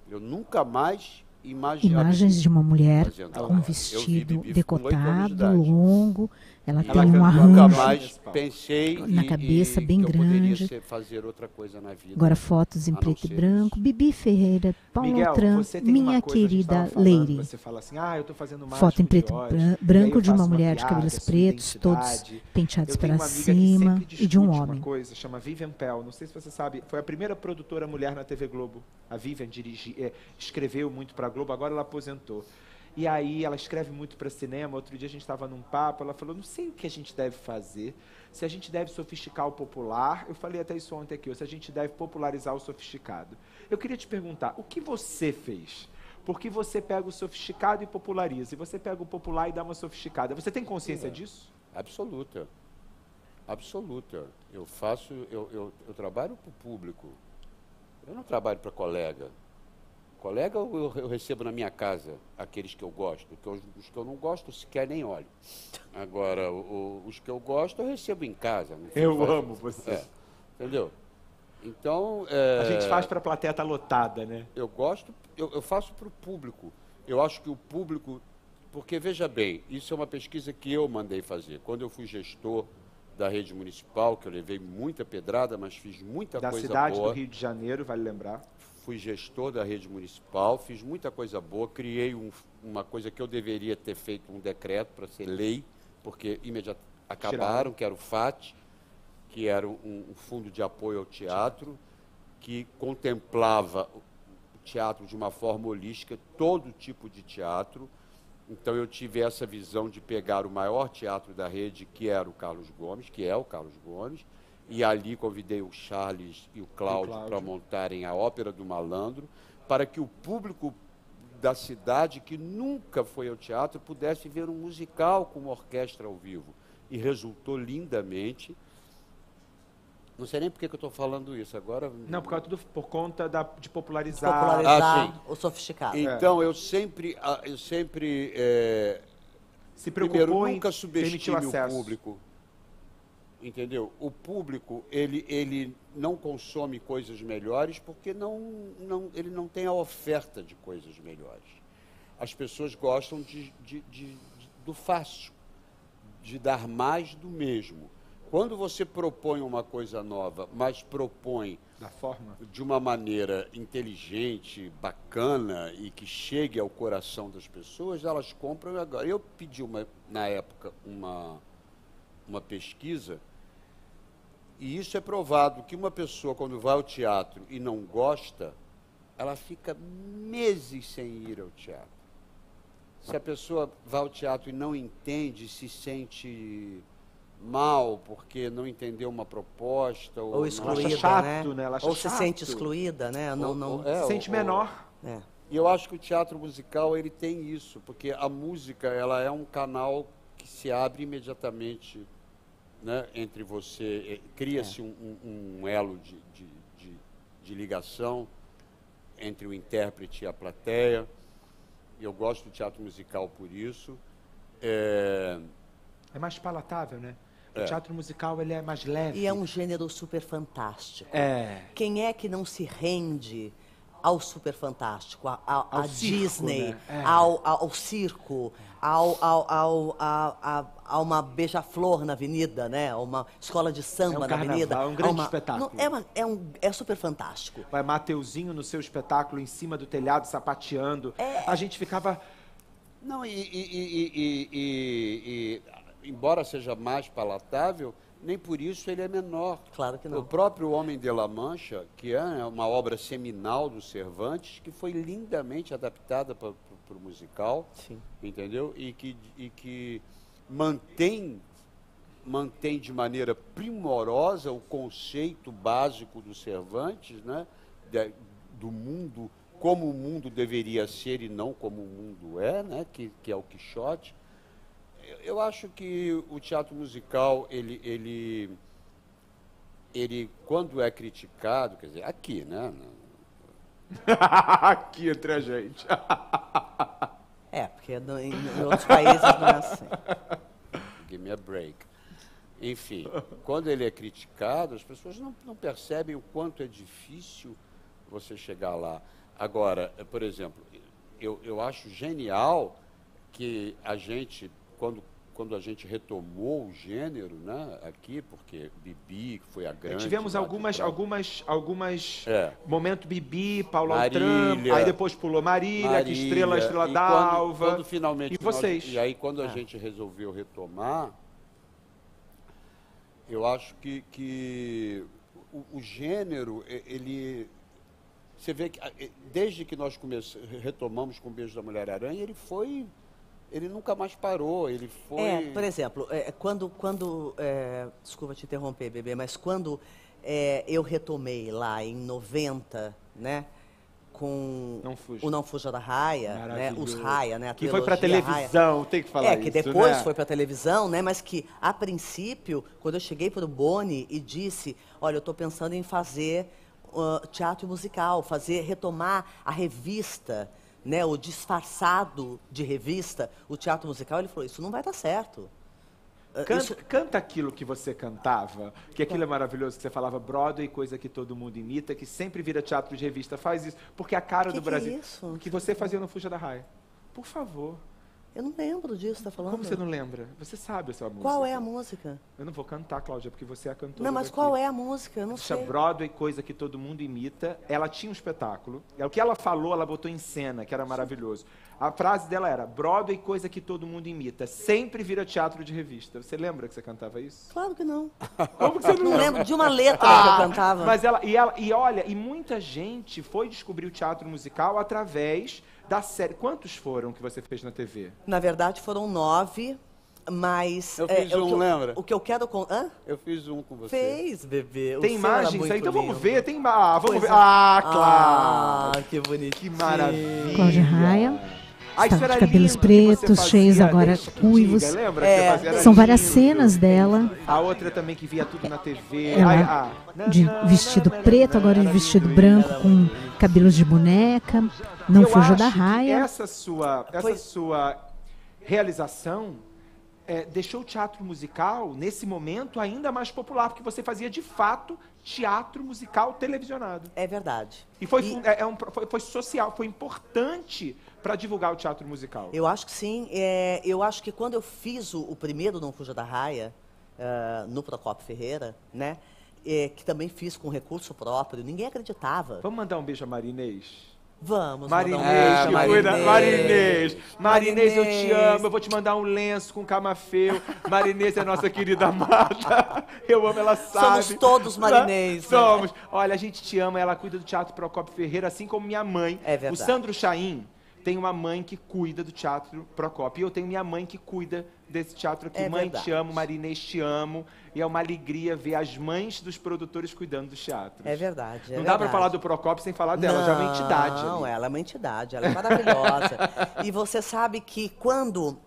Eu nunca mais imaginava... Imagens de uma mulher com um vestido decotado, longo, ela tem um arranjo nunca mais pensei na cabeça, bem grande. Fazer outra coisa na vida. Agora fotos em preto e branco, Bibi Ferreira, Paulo Tran, minha querida Leire. Você fala assim, eu tô fazendo foto em preto e branco de uma mulher de cabelos pretos, todos penteados para cima, e de um homem. Uma coisa, chama Vivian Pell, não sei se você sabe, foi a primeira produtora mulher na TV Globo. A Vivian escreveu muito para a Globo, agora ela aposentou. E aí ela escreve muito para cinema, outro dia a gente estava num papo, ela falou, não sei o que a gente deve fazer, se a gente deve sofisticar o popular, eu falei até isso ontem aqui, ou se a gente deve popularizar o sofisticado. Eu queria te perguntar, o que você fez? Porque você pega o sofisticado e populariza, e você pega o popular e dá uma sofisticada. Você tem consciência disso? Absoluta. Absoluta. Eu faço, eu trabalho para o público, eu não trabalho para colega. Colega, eu recebo na minha casa aqueles que eu gosto, que os que eu não gosto sequer nem olho. Agora, os que eu gosto, eu recebo em casa. Eu amo você. Entendeu? Então... A gente faz para a plateia estar lotada, né? Eu gosto, eu faço para o público. Eu acho que o público... Porque, veja bem, isso é uma pesquisa que eu mandei fazer. Quando eu fui gestor da rede municipal, que eu levei muita pedrada, mas fiz muita coisa boa. Da cidade do Rio de Janeiro, vale lembrar. Fui gestor da rede municipal, fiz muita coisa boa, criei uma coisa que eu deveria ter feito um decreto para ser lei, porque imediatamente acabaram, que era o FAT, que era um fundo de apoio ao teatro, que contemplava o teatro de uma forma holística, todo tipo de teatro. Então eu tive essa visão de pegar o maior teatro da rede, que era o Carlos Gomes, que é o Carlos Gomes, e ali convidei o Charles e o Cláudio para montarem a Ópera do Malandro, para que o público da cidade, que nunca foi ao teatro, pudesse ver um musical com uma orquestra ao vivo. E resultou lindamente. Não sei nem por que eu estou falando isso agora. Não, porque é tudo por conta de popularizar, o sofisticado. Então, eu sempre se preocupou, primeiro, nunca subestime o público. Entendeu? O público, ele não consome coisas melhores porque ele não tem a oferta de coisas melhores. As pessoas gostam do fácil, de dar mais do mesmo. Quando você propõe uma coisa nova, mas propõe de uma maneira inteligente, bacana e que chegue ao coração das pessoas, elas compram. Agora, eu pedi na época uma pesquisa. E isso é provado que uma pessoa, quando vai ao teatro e não gosta, ela fica meses sem ir ao teatro. Se a pessoa vai ao teatro e não entende, se sente mal porque não entendeu uma proposta... Ou excluída, ela acha chato, né? Ela acha chato. Se sente excluída, né? Se sente menor. E eu acho que o teatro musical ele tem isso, porque a música ela é um canal que se abre imediatamente... Né, entre você, cria-se um elo de ligação entre o intérprete e a plateia. Eu gosto do teatro musical por isso. É mais palatável, né? O teatro musical ele é mais leve. E é um gênero super fantástico. Quem é que não se rende ao superfantástico, ao Disney, circo, né? ao circo, a uma beija-flor na avenida, né? Uma escola de samba na carnaval, avenida. É um grande espetáculo. Não, é super fantástico. Vai Mateuzinho no seu espetáculo, em cima do telhado, sapateando. É... A gente ficava... Não, embora seja mais palatável, nem por isso ele é menor. Claro que não. O próprio Homem de La Mancha, que é uma obra seminal do Cervantes, que foi lindamente adaptada para o musical, sim, entendeu? E que mantém de maneira primorosa o conceito básico do Cervantes, né? Do mundo, como o mundo deveria ser e não como o mundo é, né? Que é o Quixote. Eu acho que o teatro musical, ele quando é criticado, quer dizer, aqui, né? Aqui entre a gente. É, porque em outros países não é assim. Give me a break. Enfim, quando ele é criticado, as pessoas não percebem o quanto é difícil você chegar lá. Agora, por exemplo, eu acho genial que a gente... Quando a gente retomou o gênero, né, aqui, porque Bibi, que foi a grande... Tivemos algumas momento Bibi, Paulo Marília, Altran, aí depois pulou Marília, que Estrela da Alva. Quando finalmente... E vocês. E aí, quando a gente resolveu retomar, eu acho que o gênero, ele... Você vê que, desde que nós retomamos com O Beijo da Mulher-Aranha, ele nunca mais parou, ele foi... por exemplo, desculpa te interromper, bebê, mas quando eu retomei lá em 90, né, com o Não Fuja da Raia, né, os Raia, né, a que foi para televisão, Raia, tem que falar isso, que depois, né, foi para televisão, né, mas que, a princípio, quando eu cheguei para o Boni e disse, olha, eu estou pensando em fazer teatro musical, retomar a revista... Né, o disfarçado de revista, o teatro musical, ele falou, isso não vai dar certo. Canta aquilo que você cantava, que aquilo é maravilhoso, que você falava Broadway, coisa que todo mundo imita, que sempre vira teatro de revista, faz isso, porque a cara do Brasil... Que é isso? Que você fazia no Fuja da Raia. Por favor. Eu não lembro disso, tá falando? Como você não lembra? Você sabe a sua música. Qual é a música? Eu não vou cantar, Cláudia, porque você é a cantora. Não, mas daqui. Qual é a música? Eu não sei. Broadway, coisa que todo mundo imita. Ela tinha um espetáculo. O que ela falou, ela botou em cena, que era maravilhoso. A frase dela era, Broadway, coisa que todo mundo imita. Sempre vira teatro de revista. Você lembra que você cantava isso? Claro que não. Como que você não lembra de uma letra que eu cantava. Mas olha, muita gente foi descobrir o teatro musical através... Da série, quantos foram que você fez na TV? Na verdade, foram 9, mas... Eu fiz lembra? O que eu quero... Hã? Eu fiz um com você. Fez, bebê. Tem imagens aí? Então vamos ver, tem... vamos ver. É. Claro! Ah, que bonito. Que maravilha. Cláudia Raia. Estava de cabelos pretos, cheios agora ruivos. São várias cenas dela. A outra também que via tudo na TV. Ela de vestido preto, agora de vestido branco, com cabelos de boneca. Não fugiu da Raia. Essa sua realização deixou o teatro musical, nesse momento, ainda mais popular, porque você fazia, de fato, teatro musical televisionado. É verdade. E foi social, foi importante... para divulgar o teatro musical? Eu acho que sim. Eu acho que quando eu fiz o primeiro Não Fuja da Raia, no Procópio Ferreira, né, que também fiz com recurso próprio, ninguém acreditava. Vamos mandar um beijo a Marinês? Vamos, Marinês, Marinês, eu te amo, eu vou te mandar um lenço com camafeu. Marinês é a nossa querida amada. Eu amo, ela sabe. Somos todos Marinês. Somos. Olha, a gente te ama, ela cuida do Teatro Procópio Ferreira, assim como minha mãe. É verdade. O Sandro Chaim... Tem uma mãe que cuida do Teatro Procópio. E eu tenho minha mãe que cuida desse teatro aqui. É mãe, verdade. Te amo, Marinês, te amo. E é uma alegria ver as mães dos produtores cuidando dos teatros. É verdade, é. Não dá para falar do Procópio sem falar dela, já é uma entidade. Não, ela é uma entidade, ela é maravilhosa. E você sabe que quando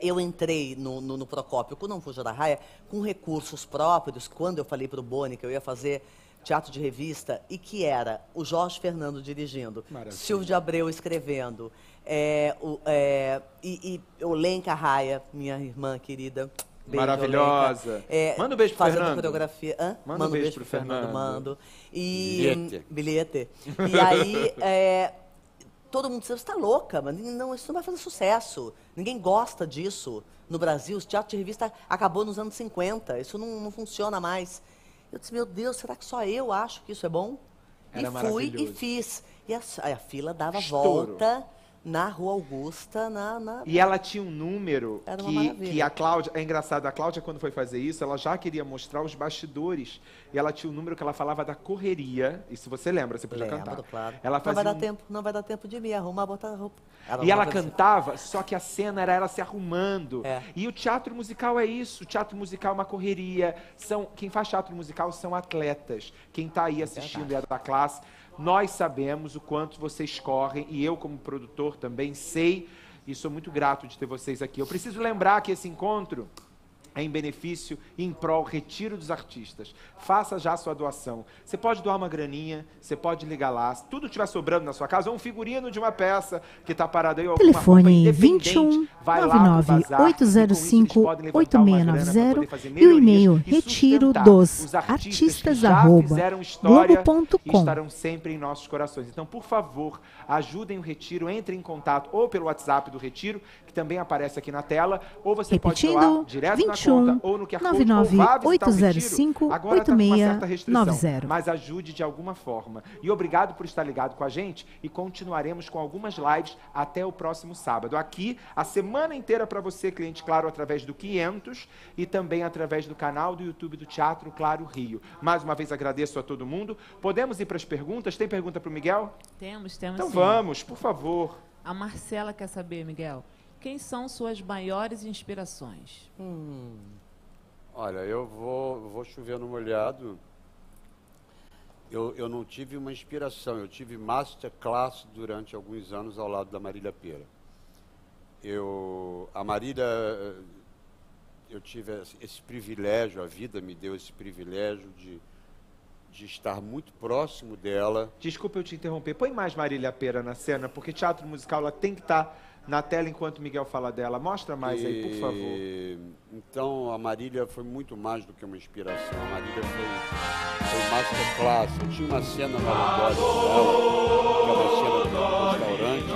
eu entrei no Procópio, com Não Fuja da Raia, com recursos próprios, quando eu falei para o Boni que eu ia fazer... teatro de revista, e que era o Jorge Fernando dirigindo, maravilha, Silvio de Abreu escrevendo, e Olenka Raia, minha irmã querida, Beijo, maravilhosa. É, manda um beijo pro Fernando. Coreografia. Hã? Manda um beijo pro Fernando. Mando. E... bilhete. E aí, todo mundo disse, você tá louca, mas não, isso não vai fazer sucesso. Ninguém gosta disso. No Brasil, o teatro de revista acabou nos anos 50. Isso não funciona mais. Eu disse, meu Deus, será que só eu acho que isso é bom? Era e fui e fiz. E a fila dava volta na Rua Augusta. E ela tinha um número que a Cláudia... É engraçado, a Cláudia, quando foi fazer isso, ela já queria mostrar os bastidores. E ela tinha um número que ela falava da correria. E se você lembra, você podia cantar. Claro. Ela fazia não vai dar tempo de me arrumar, botar a roupa. E ela cantava, só que a cena era ela se arrumando. É. E o teatro musical é isso. O teatro musical é uma correria. Quem faz teatro musical são atletas. Quem está aí assistindo é da classe. Nós sabemos o quanto vocês correm, e eu, como produtor, também sei, e sou muito grato de ter vocês aqui. Eu preciso lembrar que esse encontro é em benefício e em prol Retiro dos Artistas. Faça já a sua doação. Você pode doar uma graninha, você pode ligar lá. Se tudo estiver sobrando na sua casa, ou um figurino de uma peça que está parado aí, ou alguma roupa independente, 21 99-805-8690 e o e-mail retirodosartistas@globo.com. Estarão sempre em nossos corações. Então, por favor, ajudem o Retiro, entrem em contato ou pelo WhatsApp do Retiro, que também aparece aqui na tela, ou você pode doar direto na conta ou no QR Code, ou vá visitar o Retiro. Agora está com uma certa restrição, mas ajude de alguma forma. E obrigado por estar ligado com a gente, e continuaremos com algumas lives até o próximo sábado. Aqui, a semana inteira para você, cliente Claro, através do 500 e também através do canal do YouTube do Teatro Claro Rio. Mais uma vez agradeço a todo mundo. Podemos ir para as perguntas? Tem pergunta para o Miguel? Temos então, sim. Vamos, por favor. A Marcela quer saber, Miguel, quem são suas maiores inspirações? Olha, eu vou chover no molhado. Eu não tive uma inspiração, eu tive masterclass durante alguns anos ao lado da Marília Pêra. Eu tive esse privilégio, a vida me deu esse privilégio de estar muito próximo dela. Desculpa eu te interromper. Põe mais Marília Pêra na cena, porque teatro musical ela tem que estar na tela enquanto o Miguel fala dela. Mostra mais aí, por favor. Então, a Marília foi muito mais do que uma inspiração. A Marília foi masterclass. Eu tinha uma cena maravilhosa dela, que era uma cena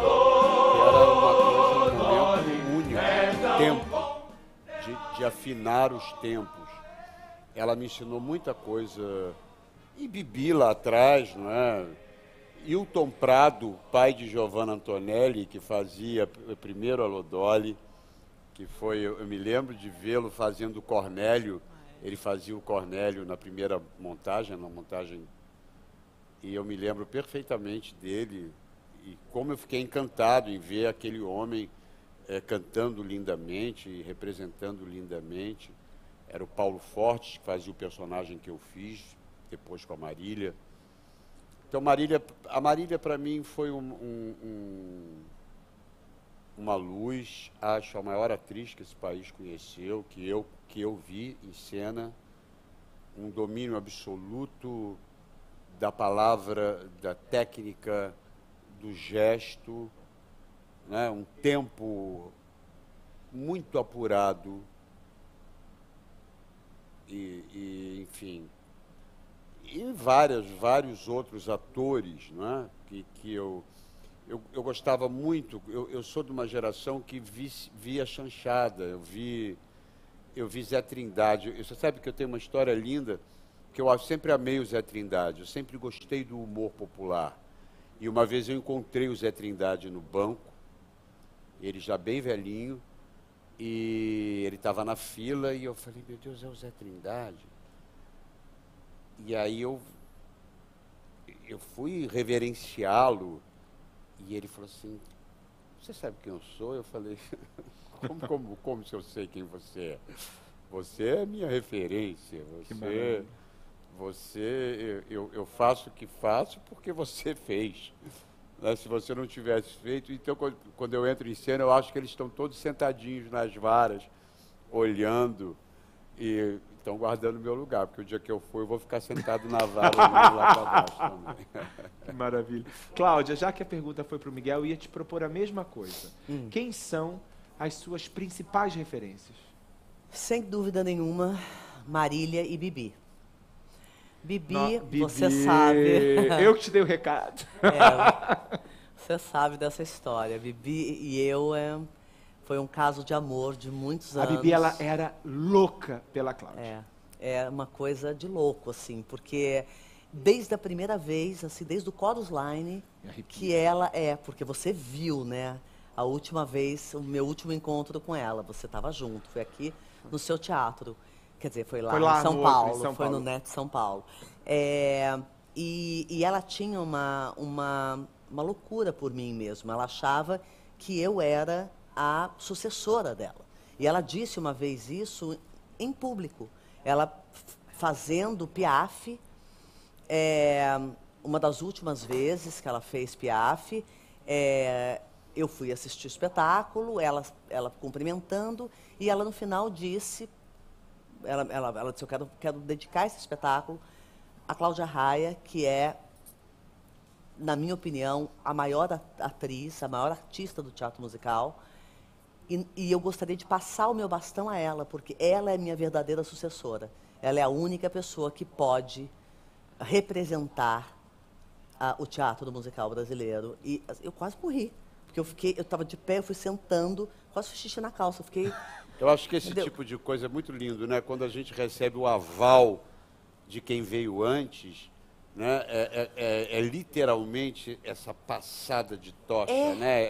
do restaurante, que era uma coisa, um momento único, tempo, de afinar os tempos. Ela me ensinou muita coisa. E Bibi lá atrás, não é? Hilton Prado, pai de Giovanna Antonelli, que fazia primeiro Alô, Dolly, que foi, eu me lembro de vê-lo fazendo o Cornélio. Ele fazia o Cornélio na primeira montagem, e eu me lembro perfeitamente dele, e como eu fiquei encantado em ver aquele homem cantando lindamente e representando lindamente. Era o Paulo Fortes, que fazia o personagem que eu fiz, depois com a Marília. Então, a Marília para mim, foi uma luz. Acho a maior atriz que esse país conheceu, que eu vi em cena. Um domínio absoluto da palavra, da técnica, do gesto, né? Um tempo muito apurado. Enfim... E vários outros atores, né? que eu gostava muito. Eu sou de uma geração que via chanchada, eu vi Zé Trindade. Você sabe que eu tenho uma história linda, que eu sempre amei o Zé Trindade, eu sempre gostei do humor popular. E uma vez eu encontrei o Zé Trindade no banco, ele já bem velhinho, e ele estava na fila, e eu falei, meu Deus, é o Zé Trindade? E aí eu fui reverenciá-lo, e ele falou assim, você sabe quem eu sou? Eu falei, como se eu sei quem você é? Você é a minha referência, eu faço o que faço porque você fez. Se você não tivesse feito... Então, quando eu entro em cena, eu acho que eles estão todos sentadinhos nas varas, olhando, e... estão guardando o meu lugar, porque o dia que eu for, eu vou ficar sentado na vara lá para baixo também. Que maravilha. Cláudia, já que a pergunta foi para o Miguel, eu ia te propor a mesma coisa. Quem são as suas principais referências? Sem dúvida nenhuma, Marília e Bibi. Bibi, você sabe... Eu que te dei o recado. É, você sabe dessa história. Bibi e eu foi um caso de amor de muitos anos. A Bibi, ela era louca pela Cláudia. É uma coisa de louco, assim, porque... Desde a primeira vez, assim, desde o Chorus Line, que ela porque você viu, né, a última vez, o meu último encontro com ela, você estava junto, foi aqui no seu teatro, quer dizer, foi lá em São Paulo, foi no NET São Paulo. E ela tinha uma loucura por mim mesmo, ela achava que eu era a sucessora dela. E ela disse uma vez isso em público, ela fazendo Piaf. Uma das últimas vezes que ela fez Piaf, eu fui assistir o espetáculo, ela cumprimentando, e ela no final disse, ela disse, eu quero dedicar esse espetáculo a Cláudia Raia, que é, na minha opinião, a maior atriz, a maior artista do teatro musical, e eu gostaria de passar o meu bastão a ela, porque ela é minha verdadeira sucessora, ela é a única pessoa que pode representar o teatro musical brasileiro. E eu quase morri, porque eu estava de pé, eu fui sentando, quase fiz xixi na calça, eu fiquei... Eu acho que esse tipo de coisa é muito lindo, né? Quando a gente recebe o aval de quem veio antes, né? É literalmente essa passada de tocha, né?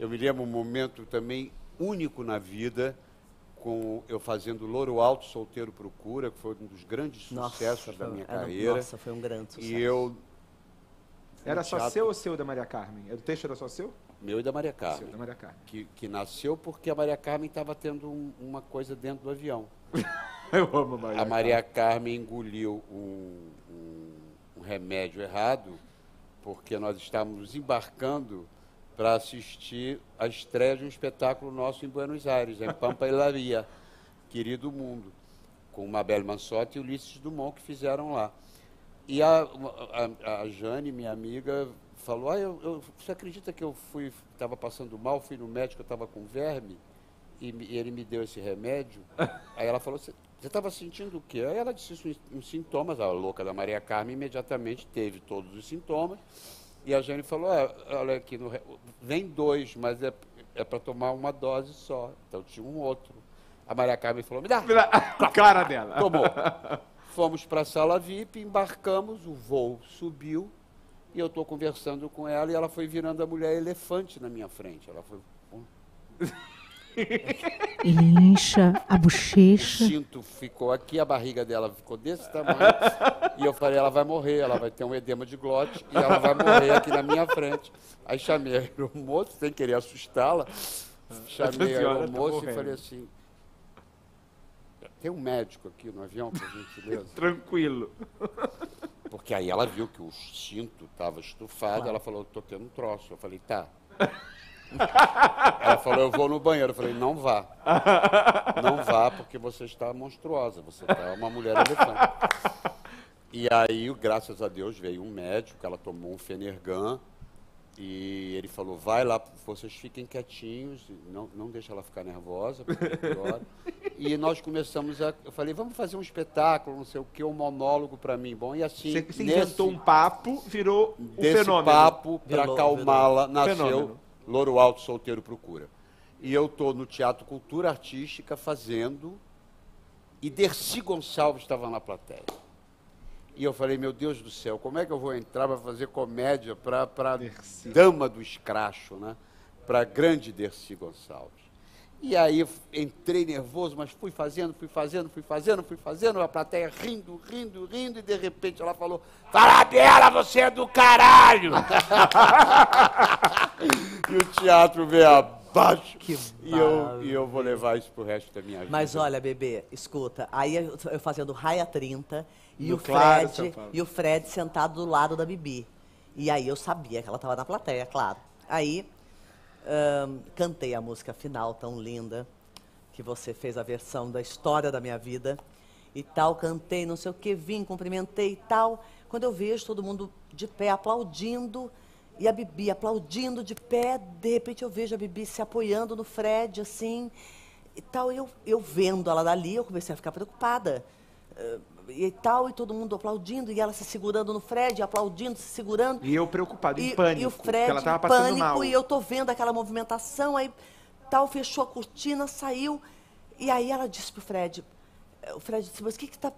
Eu me lembro um momento também único na vida, com eu fazendo Louro Alto, Solteiro Procura, que foi um dos grandes sucessos da minha carreira. Nossa, foi um grande sucesso. E eu... Era só seu ou seu da Maria Carmen? O texto era só seu? Meu e da Maria Carmen. Seu da Maria Carmen. Que nasceu porque a Maria Carmen estava tendo uma coisa dentro do avião. Eu amo a Maria Carmen. A Maria Carmen engoliu um remédio errado, porque nós estávamos embarcando para assistir a estreia de um espetáculo nosso em Buenos Aires, em Pampa e Laria, Querido Mundo, com Mabel Mansotti e Ulisses Dumont, que fizeram lá. E a Jane, minha amiga, falou, você acredita que eu estava passando mal, fui no médico, eu estava com verme, e ele me deu esse remédio? Aí ela falou, você estava sentindo o quê? Aí ela disse uns sintomas, a louca da Maria Carmen imediatamente teve todos os sintomas. E a Jane falou, olha aqui, vem dois, mas é para tomar uma dose só. Então tinha um outro. A Maria Carmen falou, me dá a cara dela. Tomou. Fomos para a sala VIP, embarcamos, o voo subiu, e eu estou conversando com ela, e ela foi virando a mulher elefante na minha frente. Ela foi... Ele incha a bochecha. O cinto ficou aqui, a barriga dela ficou desse tamanho. E eu falei, ela vai morrer, ela vai ter um edema de glote e ela vai morrer aqui na minha frente. Aí chamei o moço, sem querer assustá-la. Chamei o moço e falei assim, tem um médico aqui no avião, por gentileza? Tranquilo. Porque aí ela viu que o cinto estava estufado, ela falou, estou tendo um troço. Eu falei, tá. Ela falou, eu vou no banheiro. Eu falei, não vá. Não vá, porque você está monstruosa. Você está uma mulher elefante. E aí, graças a Deus, veio um médico, ela tomou um Fenergan, e ele falou, vai lá, vocês fiquem quietinhos, não deixa ela ficar nervosa, porque é pior. E nós começamos eu falei, vamos fazer um espetáculo, não sei o quê, um monólogo para mim. Bom, e assim... Você inventou um papo, virou um fenômeno. Desse papo, para acalmá-la, nasceu... Fenômeno. Louro Alto, Solteiro Procura. E eu estou no Teatro Cultura Artística fazendo, e Dercy Gonçalves estava na plateia. E eu falei, meu Deus do céu, como é que eu vou entrar para fazer comédia para a dama do escracho, né? Para a grande Dercy Gonçalves. E aí entrei nervoso, mas fui fazendo, a plateia rindo, e de repente ela falou, Falabella, você é do caralho! E o teatro veio abaixo. E eu vou levar isso pro resto da minha vida. Mas olha, bebê, escuta, aí eu fazendo Raia 30 e o Fred sentado do lado da Bibi. E aí eu sabia que ela estava na plateia, claro. Aí... cantei a música final, tão linda, que você fez a versão da história da minha vida, e tal, cantei, não sei o que, vim, cumprimentei e tal, quando eu vejo todo mundo de pé aplaudindo, e a Bibi aplaudindo de pé, de repente eu vejo a Bibi se apoiando no Fred, assim, e tal. Eu vendo ela dali, eu comecei a ficar preocupada. E tal, e todo mundo aplaudindo, e ela se segurando no Fred, aplaudindo, se segurando. E eu preocupado, em pânico. E o Fred ela tava passando pânico, mal. E eu tô vendo aquela movimentação, aí tal, fechou a cortina, saiu. E aí ela disse pro Fred, o Fred disse, mas o que que tá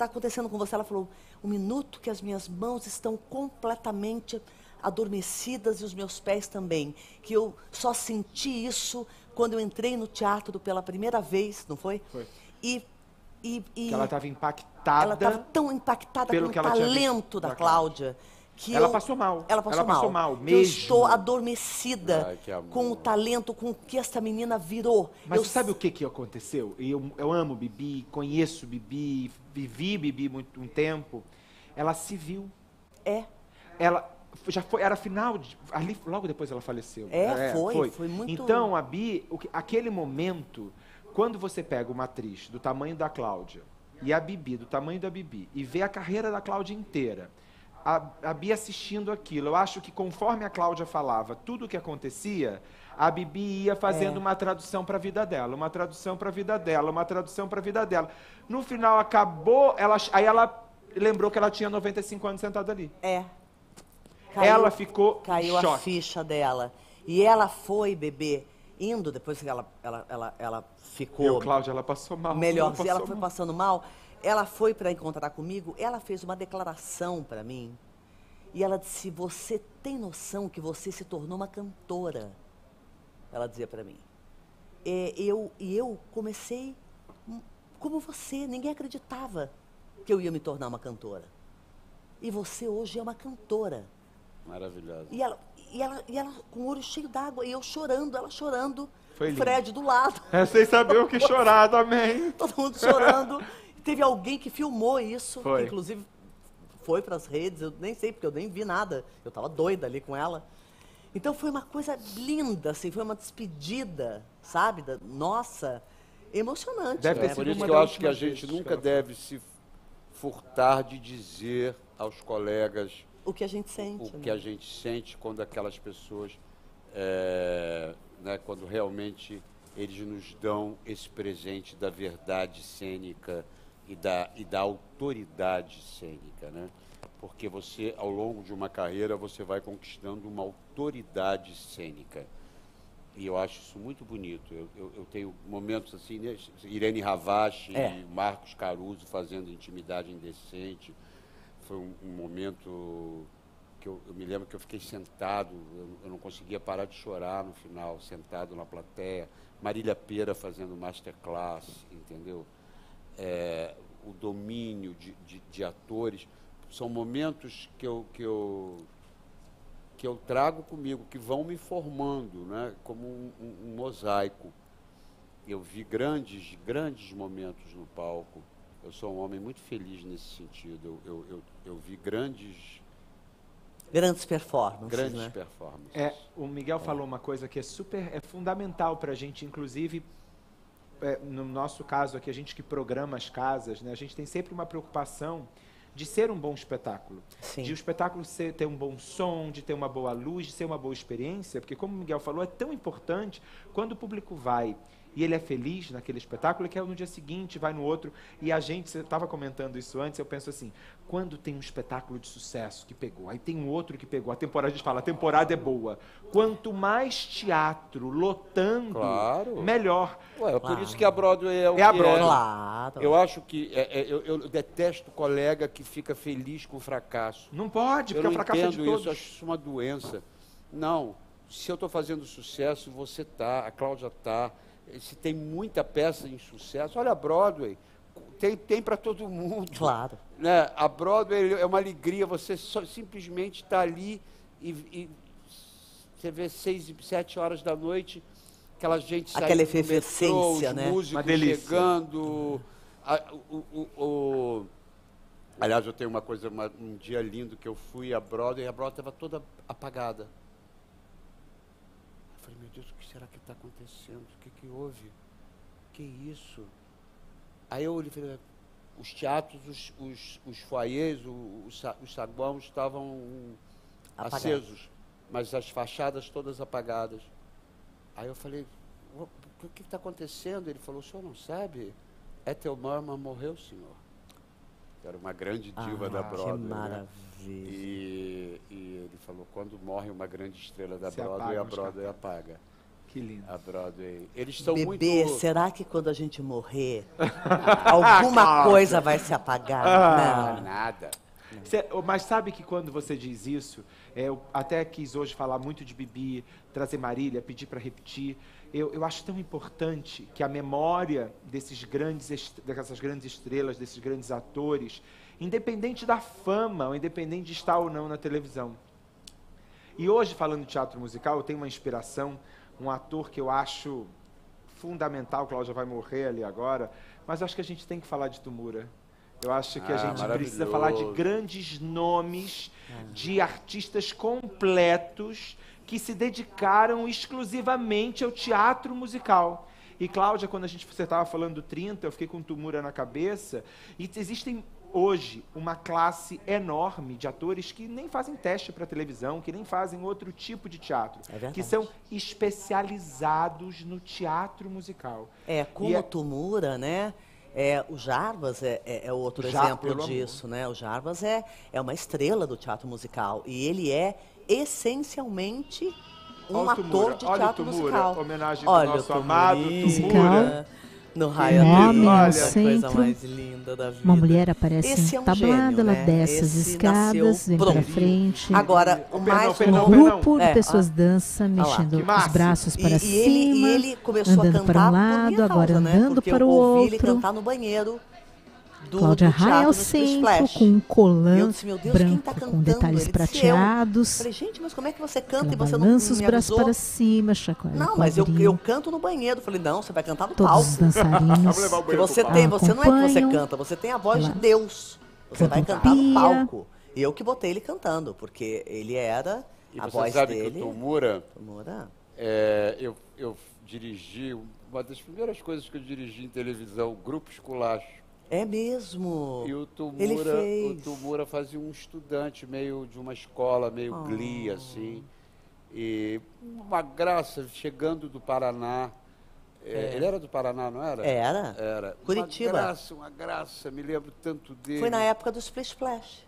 acontecendo com você? Ela falou, um minuto que as minhas mãos estão completamente adormecidas e os meus pés também. Que eu só senti isso quando eu entrei no teatro pela primeira vez, não foi? Foi. E ela estava impactada. Ela estava tão impactada pelo com o talento da Cláudia. Que ela passou mal. Ela passou mal mesmo. Eu estou adormecida com o talento, com o que essa menina virou. Mas sabe o que aconteceu? Eu amo Bibi, conheço Bibi, vivi Bibi muito um tempo. Ela se viu. É. Ela já foi, era final, ali, logo depois ela faleceu. Foi muito... Então, a Bi, aquele momento... Quando você pega uma atriz do tamanho da Cláudia e a Bibi do tamanho da Bibi e vê a carreira da Cláudia inteira, a Bi assistindo aquilo, eu acho que conforme a Cláudia falava tudo o que acontecia, a Bibi ia fazendo uma tradução para a vida dela, uma tradução para a vida dela, uma tradução para a vida dela. No final acabou, aí ela lembrou que ela tinha 95 anos sentada ali. É. Ela ficou em choque. Caiu a ficha dela. E ela foi, bebê, indo, depois que ela ficou... E o Cláudia, ela passou mal. Melhor, ela foi passando mal. Ela foi para encontrar comigo, ela fez uma declaração para mim. E ela disse, você tem noção que você se tornou uma cantora? Ela dizia para mim. E eu comecei como você, ninguém acreditava que eu ia me tornar uma cantora. E você hoje é uma cantora. Maravilhosa. E ela com o olho cheio d'água, e eu chorando, ela chorando, o Fred do lado. É, sem saber o que chorar também. Todo mundo chorando. Teve alguém que filmou isso, que inclusive foi para as redes, eu nem sei, porque eu nem vi nada. Eu estava doida ali com ela. Então foi uma coisa linda, assim, foi uma despedida, sabe? Nossa, emocionante. Deve ter sido. Por isso que eu acho que a gente nunca deve se furtar de dizer aos colegas o que a gente sente. O que a gente sente quando aquelas pessoas, quando realmente eles nos dão esse presente da verdade cênica e da autoridade cênica, né? Porque você, ao longo de uma carreira, você vai conquistando uma autoridade cênica. E eu acho isso muito bonito. Eu tenho momentos assim, né? Irene Ravache e Marcos Caruso fazendo Intimidade Indecente. Foi um momento que eu me lembro que eu fiquei sentado, eu não conseguia parar de chorar no final, sentado na plateia. Marília Pêra fazendo masterclass, entendeu? O domínio de atores. São momentos que eu trago comigo, que vão me formando, né? Como um mosaico. Eu vi grandes momentos no palco. Eu sou um homem muito feliz nesse sentido. Eu vi grandes performances. Grandes, né? Performances. O Miguel falou uma coisa que é super fundamental para a gente, inclusive, no nosso caso aqui, a gente que programa as casas, né, a gente tem sempre uma preocupação de ser um bom espetáculo. Sim. De o espetáculo ter um bom som, de ter uma boa luz, de ser uma boa experiência. Porque, como o Miguel falou, é tão importante quando o público vai... E ele é feliz naquele espetáculo, que é no dia seguinte, vai no outro. E a gente, você estava comentando isso antes, eu penso assim, quando tem um espetáculo de sucesso que pegou, aí tem um outro que pegou, a gente fala, a temporada é boa. Quanto mais teatro lotando, melhor. Ué, é por isso que a Broadway é o que é. A Broadway. Claro. Eu acho que, eu detesto o colega que fica feliz com o fracasso. Não pode, porque o fracasso é de todos. Eu acho isso uma doença. Não, se eu estou fazendo sucesso, você está, a Cláudia está... Se tem muita peça em sucesso, olha a Broadway, tem para todo mundo. Claro. Né? A Broadway é uma alegria, você só, simplesmente está ali e você vê 6 e 7 horas da noite, aquela gente saindo, aquela efervescência, metrô, os músicos chegando. Aliás, eu tenho uma coisa, um dia lindo que eu fui à Broadway, e a Broadway estava toda apagada. Eu falei, meu Deus, o que será que está acontecendo? O que houve? Que isso? Aí eu olhei e falei, os teatros, os foyers, os saguões estavam acesos, mas as fachadas todas apagadas. Aí eu falei, o que está acontecendo? Ele falou, o senhor não sabe? Ethel Merman morreu, senhor. Era uma grande diva da Broadway. Que maravilha. Né? E ele falou, quando morre uma grande estrela da Broadway, a Broadway apaga. Que lindo. A Broadway. Eles estão muito... será que quando a gente morrer, alguma coisa vai se apagar? Não, nada. Mas sabe que quando você diz isso, eu até quis hoje falar muito de Bibi, trazer Marília, pedir para repetir. Eu acho tão importante que a memória dessas grandes estrelas, desses grandes atores, independente da fama, ou independente de estar ou não na televisão. E hoje, falando de teatro musical, eu tenho uma inspiração, um ator que eu acho fundamental, Cláudia vai morrer ali agora, mas eu acho que a gente tem que falar de Tumura. Eu acho que a gente precisa falar de grandes nomes, de artistas completos que se dedicaram exclusivamente ao teatro musical. E, Cláudia, quando você estava falando do 30, eu fiquei com Tumura na cabeça. E existem hoje uma classe enorme de atores que nem fazem teste para televisão, que nem fazem outro tipo de teatro, que são especializados no teatro musical. É, como Tumura, né? O Jarbas é outro exemplo disso, né? O Jarbas é uma estrela do teatro musical e ele é essencialmente um ator de teatro musical. Olha o Tumura, homenagem ao nosso amado Tumura. No raio dele, olha, coisa mais linda da vida. Uma mulher aparece entablada, ela desce as escadas, vem pra frente. Agora, um grupo de pessoas dança, mexendo os braços para cima, andando para um lado, agora andando para o outro. Cláudia Raia ao centro, com um colã branco com detalhes prateados. Gente, mas como é que você canta e você não lança os braços para cima, chacoalha. Não, mas eu canto no banheiro. Falei, não, você vai cantar no palco. Todos os dançarinos. Que você tem, você não é que você canta, você tem a voz de Deus. Você vai cantar no palco. E eu que botei ele cantando, porque ele era a voz dele. E você sabe que o Tumura, eu dirigi, uma das primeiras coisas que eu dirigi em televisão, Grupo Esculacho. É mesmo. E o Tumura fazia um estudante meio de uma escola, meio glee, assim. E uma graça, chegando do Paraná. Ele era do Paraná, não era? Era. Curitiba. Uma graça, me lembro tanto dele. Foi na época do Splish Splash.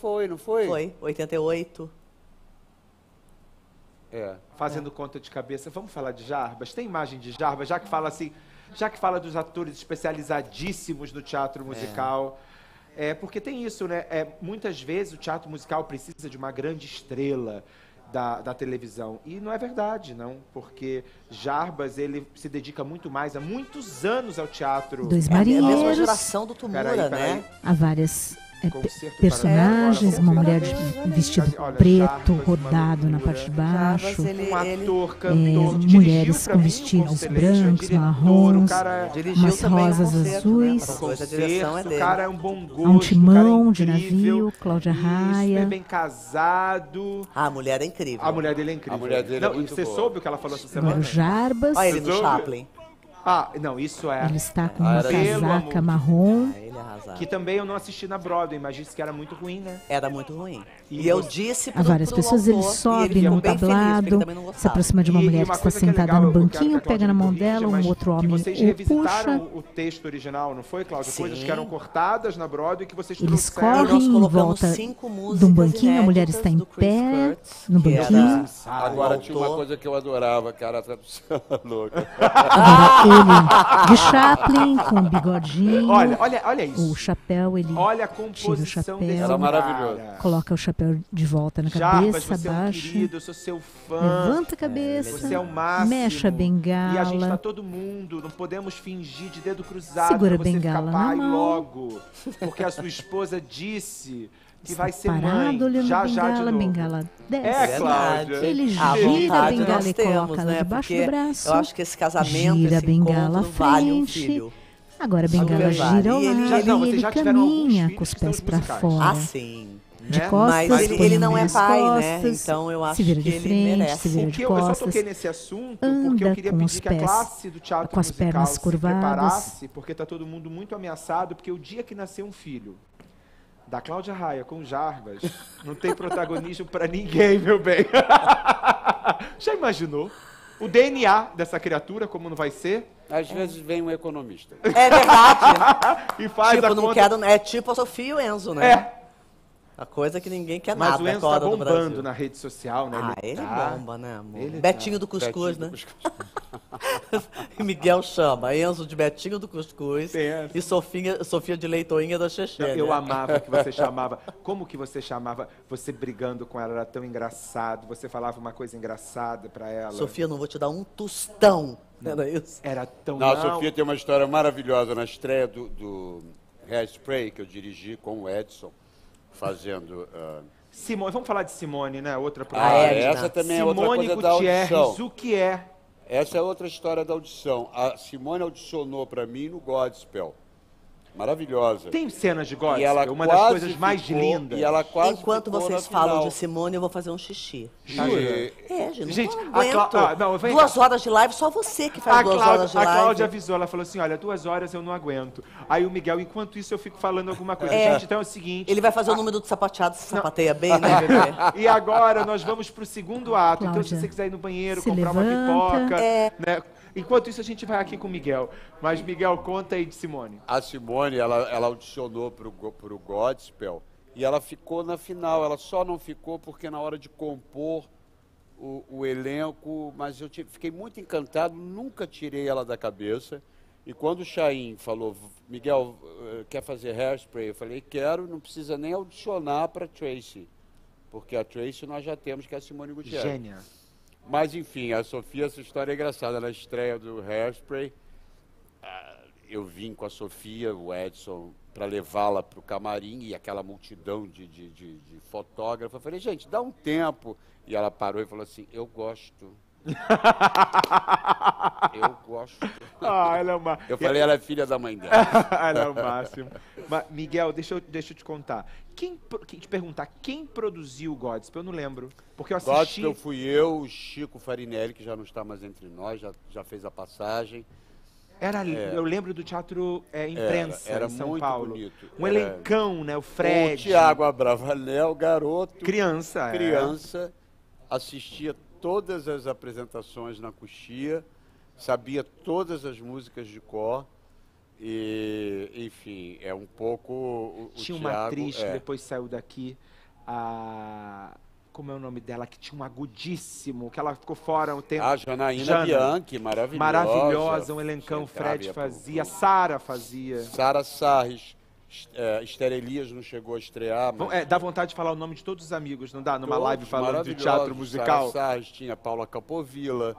Foi, não foi? Foi, 88. Fazendo conta de cabeça, vamos falar de Jarbas? Tem imagem de Jarbas, já que fala assim... Já que fala dos atores especializadíssimos no teatro musical, porque tem isso, né? Muitas vezes o teatro musical precisa de uma grande estrela da televisão. E não é verdade, não, porque Jarbas, ele se dedica muito mais, há muitos anos, ao teatro. Dois marinheiros. É a mesma geração do Tumura, né? Há várias personagens, uma mulher de vestido preto, rodado na parte de baixo, mulheres com vestidos brancos, marrons, umas rosas azuis, um timão de navio, Cláudia Raia. Bem casado. A mulher é incrível. A mulher dele é incrível. Você soube o que ela falou essa semana? O Jarbas. Olha ele no Chaplin. Não, isso é... Ele está com uma casaca marrom. Que também eu não assisti na Broadway, mas disse que era muito ruim, né? Era muito ruim. E eu disse para várias pessoas, ele sobe no tablado, se aproxima de uma mulher que está sentada no banquinho, pega na mão dela, um outro homem o puxa. Vocês revisitaram o texto original, não foi, Cláudia? Coisas que eram cortadas na Broadway que vocês trouxeram. Eles correm em volta de um banquinho, a mulher está em pé no banquinho. Agora tinha uma coisa que eu adorava, que era a tradução louca. Ele de Chaplin, com um bigodinho. Olha isso. O chapéu, ele olha a composição dele. Era maravilhoso. Coloca o chapéu de volta na cabeça, abaixa. Eu sou seu fã. Levanta a cabeça. Você é o máximo. Mexe a bengala. E a gente tá todo mundo. Não podemos fingir de dedo cruzado. Segura a bengala na mão. Logo, porque a sua esposa disse... que vai ser parado, olhando já, a bengala desce. Cláudia. Ele gira a bengala e coloca ela debaixo do braço. Eu acho que esse casamento, esse encontro, vale um filho. Agora a bengala gira ao lado e ele caminha com os pés para fora. De costas, mas ele não é pai, né? Então eu acho que ele merece. Eu só toquei nesse assunto porque eu queria pedir que a classe do teatro musical se preparasse, porque está todo mundo muito ameaçado, porque o dia que nasceu um filho da Cláudia Raia com Jarbas, não tem protagonismo para ninguém, meu bem. Já imaginou? O DNA dessa criatura, como não vai ser? Às vezes vem um economista. É verdade. E faz tipo, a conta... não quero, é tipo a Sofia e o Enzo, né? É. A coisa que ninguém quer nada. Mas o Enzo tá bombando na rede social, né? Ah, ele tá... bomba, né, amor? Ele Betinho tá... do Cuscuz, Betinho, né? Do Cuscuz. Miguel chama Enzo de Betinho do Cuscuz e Sofia de Leitoinha da Xexé. Eu, né? Amava que você chamava. Como que você chamava? Você brigando com ela, era tão engraçado. Você falava uma coisa engraçada pra ela. Sofia, não vou te dar um tostão. Não. Era isso? Era tão... Não, a Sofia tem uma história maravilhosa. Na estreia do Hairspray, que eu dirigi com o Edson, fazendo... Simone, vamos falar de Simone, né? Outra produção. Ah, essa também Simone é outra coisa da audição. O que é? Essa é outra história da audição. A Simone audicionou para mim no Godspell. Maravilhosa. Tem cenas de Godspell, uma das coisas mais lindas. E ela quase Enquanto vocês falam de Simone, eu vou fazer um xixi. Jura? É, gente, não, 2 horas de live, só você que faz 2 horas de live. A Cláudia avisou, ela falou assim, olha, 2 horas eu não aguento. Aí o Miguel, enquanto isso, eu fico falando alguma coisa. É. Gente, então é o seguinte... Ele vai fazer o número do sapateado, se sapateia bem, né, bebê? E agora nós vamos pro segundo ato. Cláudia, então, se você quiser ir no banheiro, comprar uma pipoca... É. Né? Enquanto isso, a gente vai aqui com o Miguel. Mas, Miguel, conta aí de Simone. A Simone, ela audicionou para o Godspell e ela ficou na final. Ela só não ficou porque na hora de compor o elenco... Mas eu fiquei muito encantado, nunca tirei ela da cabeça. E quando o Chaim falou, Miguel, quer fazer Hairspray? Eu falei, quero, não precisa nem audicionar para Tracy. Porque a Tracy nós já temos, que é a Simone Gutierrez. Gênia. Mas, enfim, a Sofia, essa história é engraçada. Na estreia do Hairspray, eu vim com a Sofia, o Edson, para levá-la para o camarim e aquela multidão de fotógrafos. Eu falei, gente, dá um tempo. E ela parou e falou assim, eu gosto. Eu gosto. Ah, ela é uma... Eu falei, ela é filha da mãe dela. Ela é o máximo. Mas, Miguel, deixa eu te contar. Quem te perguntar, quem produziu o Godspell? Eu não lembro. Porque eu assisti... Godspell fui eu, o Chico Farinelli, que já não está mais entre nós, já fez a passagem. Eu lembro do Teatro Imprensa, em São muito Paulo. Bonito. Um elencão, né? O Fred. O Tiago Abravanel, garoto. Criança. Criança. Assistia todas as apresentações na coxia, sabia todas as músicas de cor e, enfim, é um pouco o Tinha Thiago, uma atriz que depois saiu daqui, como é o nome dela, que tinha um agudíssimo, que ela ficou fora um tempo. A Janaína Bianchi, maravilhosa. Maravilhosa, um elencão, Fred fazia, Sara fazia. Sara Sarris. Esther Elias não chegou a estrear. Mas... dá vontade de falar o nome de todos os amigos, não dá? Numa todos live falando de teatro musical. Sara Sarris, tinha Paula Capovilla,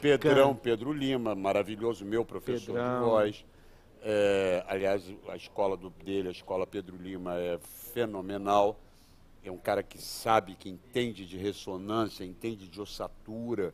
Pedrão, Pedro Lima, maravilhoso, meu professor de voz. Aliás, a escola dele, a escola Pedro Lima, é fenomenal. É um cara que sabe, que entende de ressonância, entende de ossatura.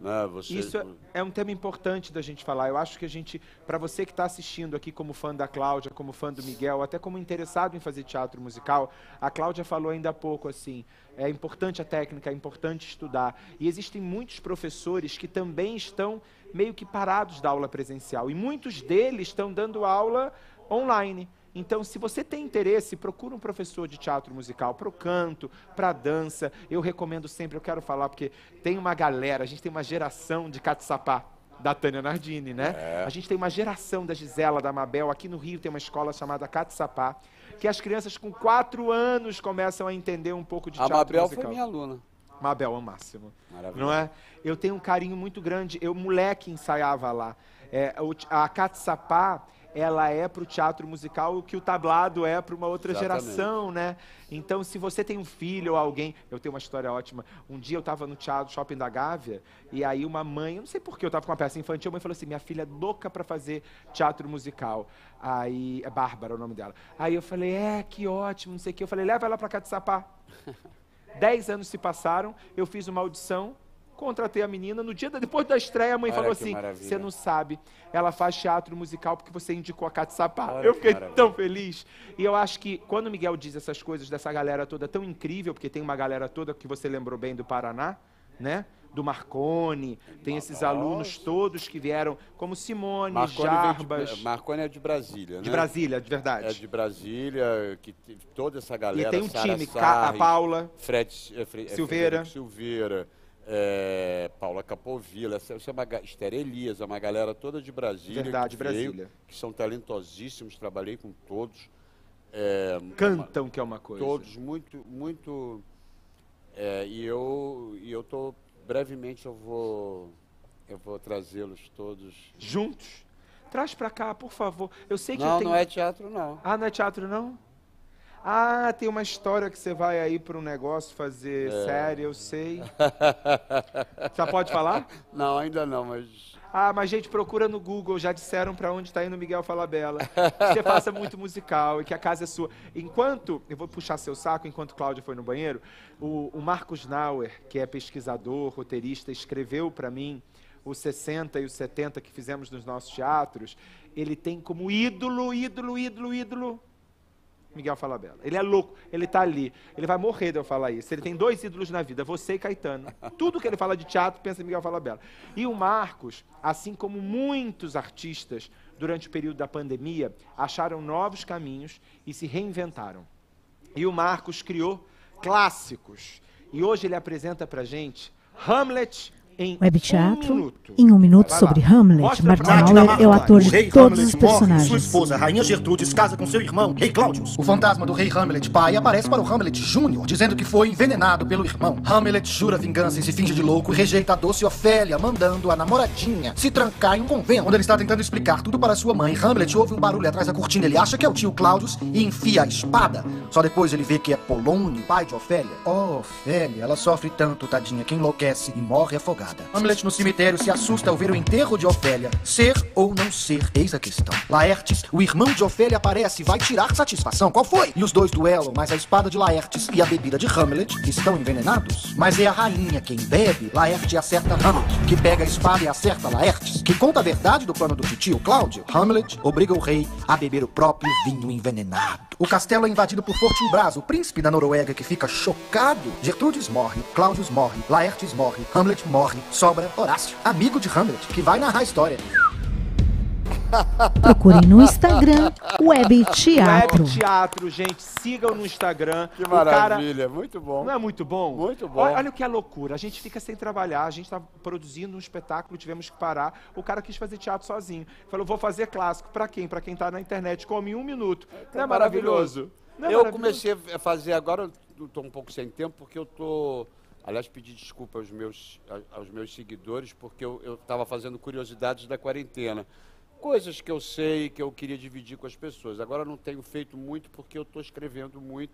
Não, isso é um tema importante da gente falar. Eu acho que a gente, para você que está assistindo aqui como fã da Cláudia, como fã do Miguel, até como interessado em fazer teatro musical, a Cláudia falou ainda há pouco assim, é importante a técnica, é importante estudar. E existem muitos professores que também estão meio que parados da aula presencial. E muitos deles estão dando aula online. Então, se você tem interesse, procura um professor de teatro musical para o canto, para a dança. Eu recomendo sempre, eu quero falar, porque tem uma galera, a gente tem uma geração de catsapá, da Tânia Nardini, né? É. A gente tem uma geração da Gisela, da Mabel. Aqui no Rio tem uma escola chamada Catsapá, que as crianças com 4 anos começam a entender um pouco de teatro musical. A Mabel foi minha aluna. Mabel, ao máximo. Maravilha. Não é? Eu tenho um carinho muito grande. Eu, moleque, ensaiava lá. A Catsapá... ela é para o teatro musical o que o tablado é para uma outra geração, né? Então, se você tem um filho ou alguém... Eu tenho uma história ótima. Um dia eu estava no teatro Shopping da Gávea, e aí uma mãe, eu não sei porquê, eu estava com uma peça infantil, a mãe falou assim, minha filha é louca para fazer teatro musical. Aí, é Bárbara o nome dela. Aí eu falei, que ótimo, não sei o quê. Eu falei, leva ela para Catsapá. 10 anos se passaram, eu fiz uma audição, contratei a menina, no dia depois da estreia a mãe falou assim, você não sabe, ela faz teatro musical porque você indicou a Catsapá. Eu fiquei tão feliz. E eu acho que quando o Miguel diz essas coisas dessa galera toda tão incrível, porque tem uma galera toda que você lembrou bem do Paraná, né? Do Marconi, tem esses alunos todos que vieram, como Simone, Jarbas... Marconi é de Brasília, né? De Brasília, de verdade. É de Brasília, que toda essa galera... E tem um time, a Paula, Fred Silveira... Paula Capovilla, Esther Elias, é uma galera toda de Brasília. Verdade, que veio, Brasília. Que são talentosíssimos, trabalhei com todos. Cantam, que é uma coisa. Todos, muito, muito... E eu tô... Brevemente eu vou trazê-los todos... Juntos? Traz pra cá, por favor. Eu sei que não, eu tenho... não é teatro, não. Ah, não é teatro, não? Ah, tem uma história que você vai aí para um negócio fazer série, eu sei. Já pode falar? Não, ainda não, mas... Ah, mas gente, procura no Google, já disseram para onde está indo o Miguel Falabella. Que você faça muito musical e que a casa é sua. Enquanto, eu vou puxar seu saco, enquanto Cláudia foi no banheiro, o Marcos Nauer, que é pesquisador, roteirista, escreveu para mim os 60 e os 70 que fizemos nos nossos teatros. Ele tem como ídolo... Miguel Falabella. Ele é louco, ele tá ali. Ele vai morrer de eu falar isso. Ele tem dois ídolos na vida, você e Caetano. Tudo que ele fala de teatro, pensa em Miguel Falabella. E o Marcos, assim como muitos artistas, durante o período da pandemia, acharam novos caminhos e se reinventaram. E o Marcos criou clássicos. E hoje ele apresenta pra gente Hamlet... Web Teatro, em um minuto sobre Hamlet. Martin Nauer é o ator de todos os personagens. Sua esposa, Rainha Gertrudes, casa com seu irmão, Rei Cláudios. O fantasma do Rei Hamlet pai aparece para o Hamlet Júnior, dizendo que foi envenenado pelo irmão. Hamlet jura vingança e se finge de louco, rejeita a doce Ofélia, mandando a namoradinha se trancar em um convento. Quando ele está tentando explicar tudo para sua mãe, Hamlet ouve um barulho atrás da cortina. Ele acha que é o tio Cláudios e enfia a espada. Só depois ele vê que é Polônio, pai de Ofélia. Oh, Ofélia, ela sofre tanto, tadinha, que enlouquece e morre afogada. Hamlet no cemitério se assusta ao ver o enterro de Ofélia. Ser ou não ser, eis a questão. Laertes, o irmão de Ofélia, aparece e vai tirar satisfação. Qual foi? E os dois duelam, mas a espada de Laertes e a bebida de Hamlet estão envenenados. Mas é a rainha quem bebe. Laertes acerta Hamlet, que pega a espada e acerta Laertes, que conta a verdade do plano do tio Cláudio. Hamlet obriga o rei a beber o próprio vinho envenenado. O castelo é invadido por Fortinbras, o príncipe da Noruega, que fica chocado. Gertrudes morre, Cláudios morre, Laertes morre, Hamlet morre. Sobra Horácio, amigo de Hamlet, que vai narrar a história. Procurem no Instagram Web Teatro. Web Teatro, gente, sigam no Instagram. Que maravilha, cara... muito bom. Não é muito bom? Muito bom. Olha o que é loucura, a gente fica sem trabalhar, a gente está produzindo um espetáculo, tivemos que parar. O cara quis fazer teatro sozinho. Falou, vou fazer clássico. Pra quem? Pra quem tá na internet, come em um minuto. Não é maravilhoso? Não é maravilhoso? Eu comecei a fazer agora, eu tô um pouco sem tempo, porque eu tô... Aliás, pedi desculpa aos meus seguidores, porque eu estava fazendo curiosidades da quarentena. Coisas que eu sei, que eu queria dividir com as pessoas. Agora não tenho feito muito, porque eu estou escrevendo muito,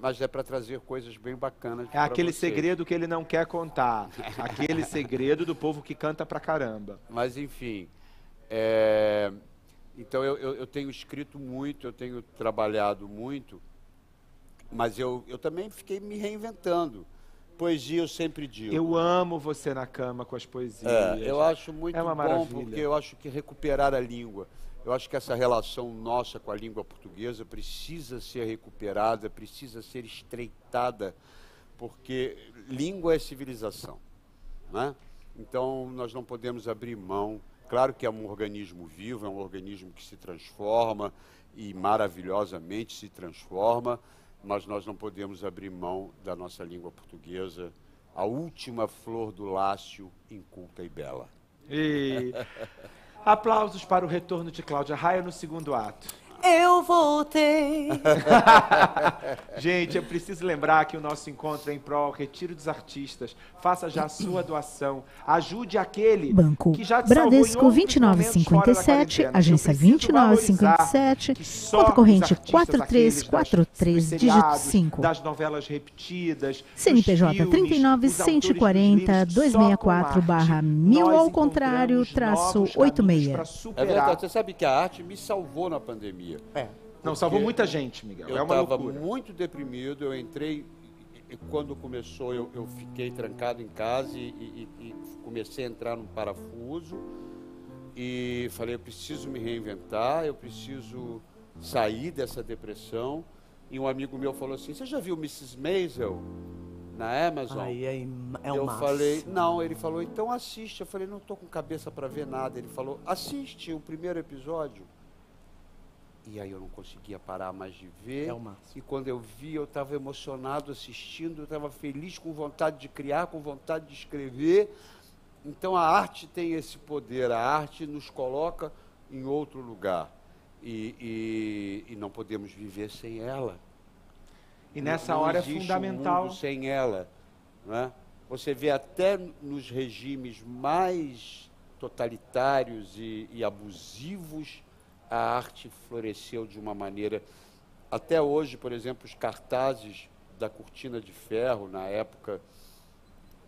mas é para trazer coisas bem bacanas. É aquele segredo que ele não quer contar. Aquele segredo do povo que canta pra caramba. Mas, enfim. Então, eu tenho escrito muito, eu tenho trabalhado muito, mas eu também fiquei me reinventando. Poesia, eu sempre digo. Eu amo você na cama com as poesias. Eu acho muito bom, maravilha. Porque eu acho que recuperar a língua, eu acho que essa relação nossa com a língua portuguesa precisa ser recuperada, precisa ser estreitada, porque língua é civilização, né? Então, nós não podemos abrir mão. Claro que é um organismo vivo, é um organismo que se transforma e maravilhosamente se transforma, mas nós não podemos abrir mão da nossa língua portuguesa, a última flor do Lácio, inculta e bela. E... Aplausos para o retorno de Cláudia Raia no segundo ato. Eu voltei. Gente, eu preciso lembrar que o nosso encontro é em prol Retiro dos Artistas. Faça já a sua doação. Ajude aquele Banco que já te Bradesco 2957, agência 2957, conta corrente 4343, dígito 5. Das novelas repetidas, CNPJ 39.140.264/1000 ao contrário, traço 86. É verdade, você sabe que a arte me salvou na pandemia. Não, salvou muita gente, Miguel. Eu estava muito deprimido, eu entrei, e quando começou eu fiquei trancado em casa e comecei a entrar num parafuso e falei, eu preciso me reinventar, eu preciso sair dessa depressão. E um amigo meu falou assim, você já viu Mrs. Maisel na Amazon? Eu falei, não, ele falou, então assiste. Eu falei, não estou com cabeça para ver nada. Ele falou, assiste o primeiro episódio. E aí eu não conseguia parar mais de ver. É o máximo. E quando eu vi, eu estava emocionado assistindo, eu estava feliz, com vontade de criar, com vontade de escrever. Então a arte tem esse poder, a arte nos coloca em outro lugar. E não podemos viver sem ela. E nessa hora é fundamental. Não existe um mundo sem ela, né? Você vê até nos regimes mais totalitários e abusivos, a arte floresceu de uma maneira... Até hoje, por exemplo, os cartazes da Cortina de Ferro, na época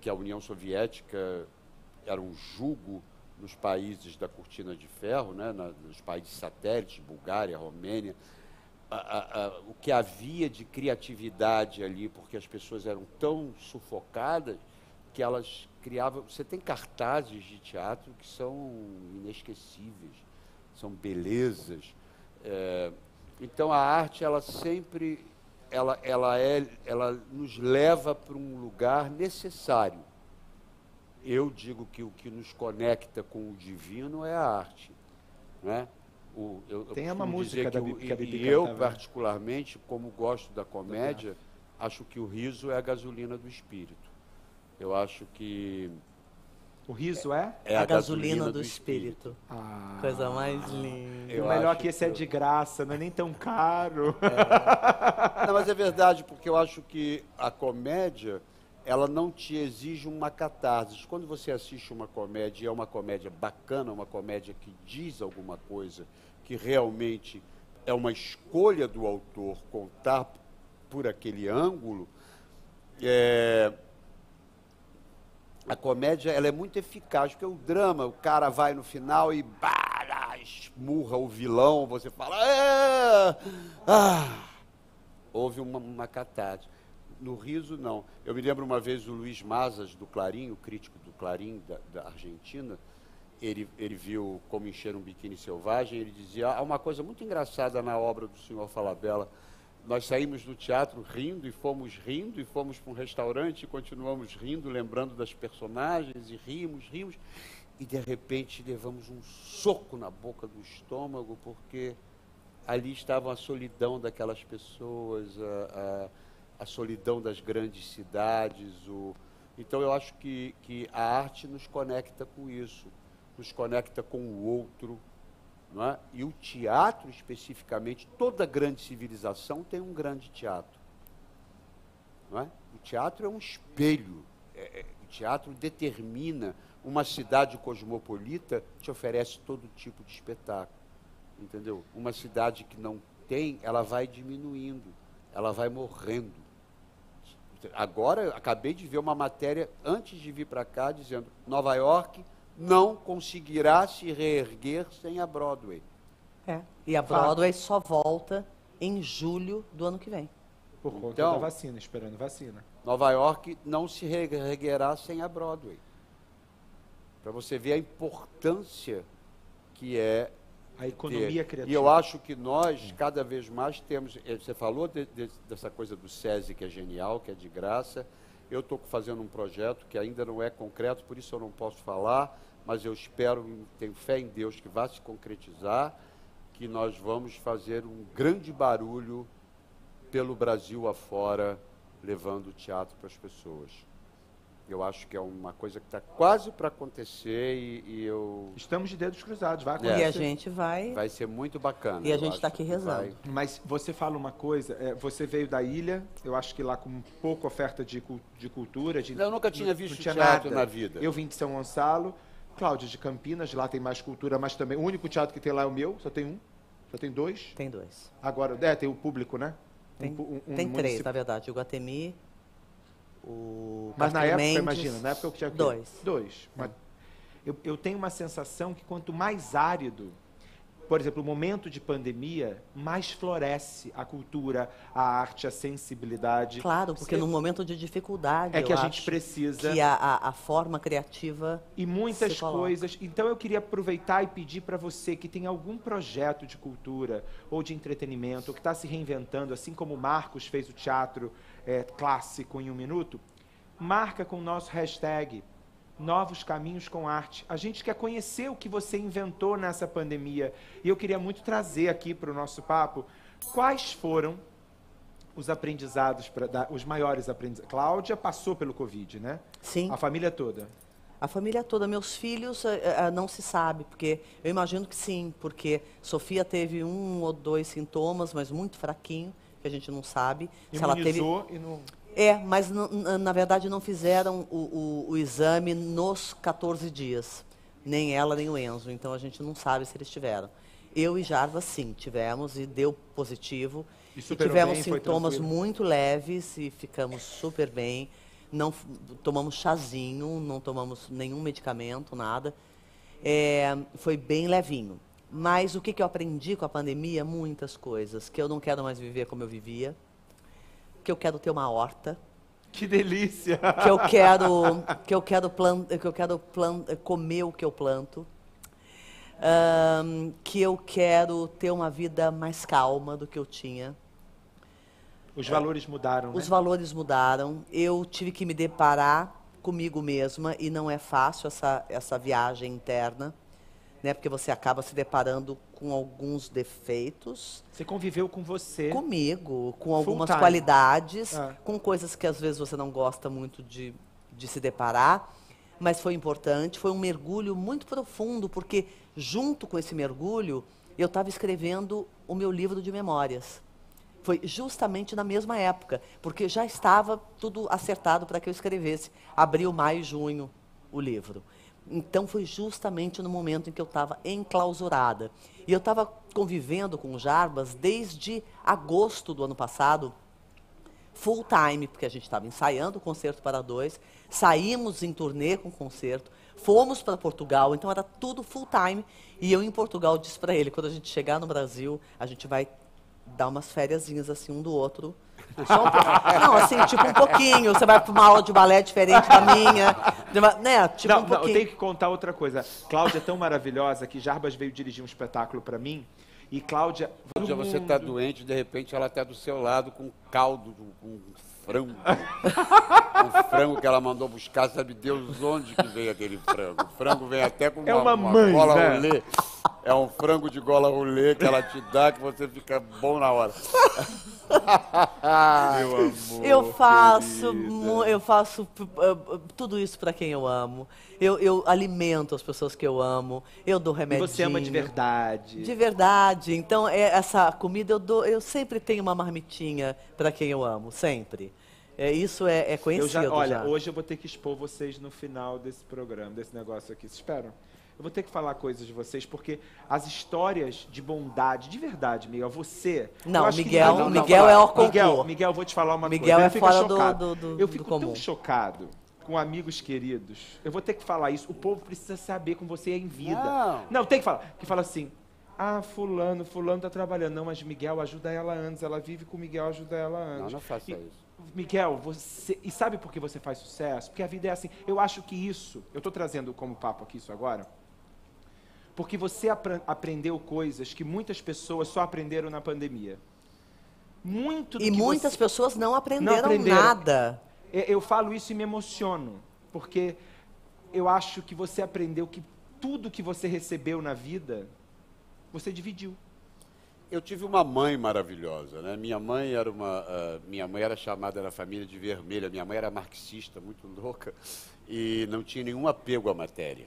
que a União Soviética era um jugo nos países da Cortina de Ferro, né? Nos países satélites, Bulgária, Romênia, o que havia de criatividade ali, porque as pessoas eram tão sufocadas que elas criavam... Você tem cartazes de teatro que são inesquecíveis, são belezas. Então a arte, ela sempre ela nos leva para um lugar necessário. Eu digo que o que nos conecta com o divino é a arte, né? Tem uma música da Bibi, e eu particularmente, como gosto da comédia, acho que o riso é a gasolina do espírito. Eu acho que o riso é a gasolina do espírito. Ah, coisa mais linda. O melhor que esse é de graça, não é nem tão caro. É. Não, mas é verdade, porque eu acho que a comédia, ela não te exige uma catarse. Quando você assiste uma comédia, é uma comédia bacana, uma comédia que diz alguma coisa, que realmente é uma escolha do autor contar por aquele ângulo, a comédia, ela é muito eficaz, porque o drama, o cara vai no final e esmurra o vilão, você fala... houve uma catástrofe. No riso, não. Eu me lembro uma vez o Luiz Mazas, do Clarim, o crítico do Clarim, da Argentina, ele viu Como Encher um Biquíni Selvagem, ele dizia, há uma coisa muito engraçada na obra do senhor Falabella. Nós saímos do teatro rindo, e fomos para um restaurante, e continuamos rindo, lembrando das personagens, e rimos, e de repente levamos um soco na boca do estômago, porque ali estava a solidão daquelas pessoas, a solidão das grandes cidades. Então eu acho que a arte nos conecta com isso, nos conecta com o outro. Não é? E o teatro, especificamente, toda grande civilização tem um grande teatro. Não é? O teatro é um espelho. O teatro determina. Uma cidade cosmopolita te oferece todo tipo de espetáculo. Entendeu? Uma cidade que não tem, ela vai diminuindo, ela vai morrendo. Agora, acabei de ver uma matéria, antes de vir para cá, dizendo Nova York não conseguirá se reerguer sem a Broadway. É. E a Broadway só volta em julho do ano que vem. Por conta da vacina, esperando vacina. Nova York não se reerguerá sem a Broadway. Para você ver a importância que é a economia criativa. E eu acho que nós, cada vez mais, temos... Você falou dessa coisa do SESI, que é genial, que é de graça. Eu estou fazendo um projeto que ainda não é concreto, por isso eu não posso falar, mas eu espero, tenho fé em Deus que vá se concretizar, que nós vamos fazer um grande barulho pelo Brasil afora, levando o teatro para as pessoas. Eu acho que é uma coisa que está quase para acontecer e eu... Estamos de dedos cruzados, vai acontecer. E a gente vai... Vai ser muito bacana. E a gente está aqui rezando. Mas você fala uma coisa, você veio da ilha, eu acho que lá com pouca oferta de cultura... Eu nunca tinha visto teatro na vida. Eu vim de São Gonçalo, Cláudia de Campinas, lá tem mais cultura, mas também... O único teatro que tem lá é o meu, só tem um? Só tem dois? Tem dois. Agora, tem o público, né? Tem três, na verdade, o Guatemi... Mas na época, imagina, na época eu tinha dois. Mas eu tenho uma sensação que quanto mais árido, por exemplo, o momento de pandemia, mais floresce a cultura, a arte, a sensibilidade. Claro, porque num momento de dificuldade, que a gente precisa que a forma criativa e muitas coisas. Então eu queria aproveitar e pedir para você que tem algum projeto de cultura ou de entretenimento, ou que está se reinventando, assim como o Marcos fez o teatro clássico em um minuto, marca com o nosso hashtag novos caminhos com arte. A gente quer conhecer o que você inventou nessa pandemia. E eu queria muito trazer aqui para o nosso papo quais foram os aprendizados, os maiores aprendizados. Cláudia passou pelo Covid, né? Sim. A família toda. A família toda. Meus filhos não se sabe, porque eu imagino que sim, porque Sofia teve 1 ou 2 sintomas, mas muito fraquinho, que a gente não sabe. Imunizou se ela teve... e não... É, mas na verdade não fizeram o exame nos 14 dias, nem ela nem o Enzo, então a gente não sabe se eles tiveram. Eu e Jarbas, sim, tivemos e deu positivo, e tivemos sintomas muito leves e ficamos super bem. Não tomamos chazinho, não tomamos nenhum medicamento, nada. É, foi bem levinho. Mas o que eu aprendi com a pandemia? Muitas coisas. Que eu não quero mais viver como eu vivia. Que eu quero ter uma horta. Que delícia! Que eu quero comer o que eu planto. Que eu quero ter uma vida mais calma do que eu tinha. Os valores mudaram, né? Os valores mudaram. Eu tive que me deparar comigo mesma, e não é fácil essa viagem interna, né? Porque você acaba se deparando com alguns defeitos. Você conviveu com você. Comigo, com algumas qualidades, com coisas que às vezes você não gosta muito de se deparar. Mas foi importante, foi um mergulho muito profundo, porque junto com esse mergulho, eu estava escrevendo o meu livro de memórias. Foi justamente na mesma época, porque já estava tudo acertado para que eu escrevesse. Abril, maio, junho, o livro. Então, foi justamente no momento em que eu estava enclausurada. E eu estava convivendo com o Jarbas desde agosto do ano passado, full time, porque a gente estava ensaiando o Concerto para Dois, saímos em turnê com o concerto, fomos para Portugal, então era tudo full time. E eu, em Portugal, disse para ele, quando a gente chegar no Brasil, a gente vai... dar umas fériasinhas assim, um do outro. Só um... Não, assim, tipo um pouquinho. Você vai para uma aula de balé diferente da minha. Né? Tipo não, um pouquinho. Não, eu tenho que contar outra coisa. Cláudia é tão maravilhosa que Jarbas veio dirigir um espetáculo para mim. E Cláudia... Cláudia, você está doente, de repente ela está do seu lado com caldo, com frango. O frango que ela mandou buscar, sabe Deus onde que veio aquele frango. O frango vem até com uma cola, né? Rolê. É um frango de gola rolê que ela te dá, que você fica bom na hora. Meu amor, eu faço tudo isso para quem eu amo. Eu alimento as pessoas que eu amo. Eu dou remédio. Você ama de verdade. De verdade. Então essa comida eu dou. Eu sempre tenho uma marmitinha para quem eu amo, sempre. Isso é conhecido. Olha, hoje eu vou ter que expor vocês no final desse programa, desse negócio aqui. Vocês esperam? Eu vou ter que falar coisas de vocês, porque as histórias de bondade, de verdade, Miguel, você... Não, Miguel, não, Miguel é o concurso. Miguel, vou te falar uma coisa. Miguel é fora do eu fico tão chocado com amigos queridos. Eu vou ter que falar isso. O povo precisa saber como você é em vida. Não, tem que falar. Que fala assim, fulano tá trabalhando. Não, mas Miguel ajuda ela antes. Ela vive com o Miguel, ajuda ela antes. Não, não faça isso. Miguel, você... E sabe por que você faz sucesso? Porque a vida é assim. Eu acho que isso... Eu tô trazendo como papo aqui isso agora... Porque você aprendeu coisas que muitas pessoas só aprenderam na pandemia. Muito do que muitas pessoas não aprenderam nada. Eu falo isso e me emociono, porque eu acho que você aprendeu que tudo que você recebeu na vida, você dividiu. Eu tive uma mãe maravilhosa, né? Minha mãe era chamada na família de vermelha. Minha mãe era marxista, muito louca, e não tinha nenhum apego à matéria.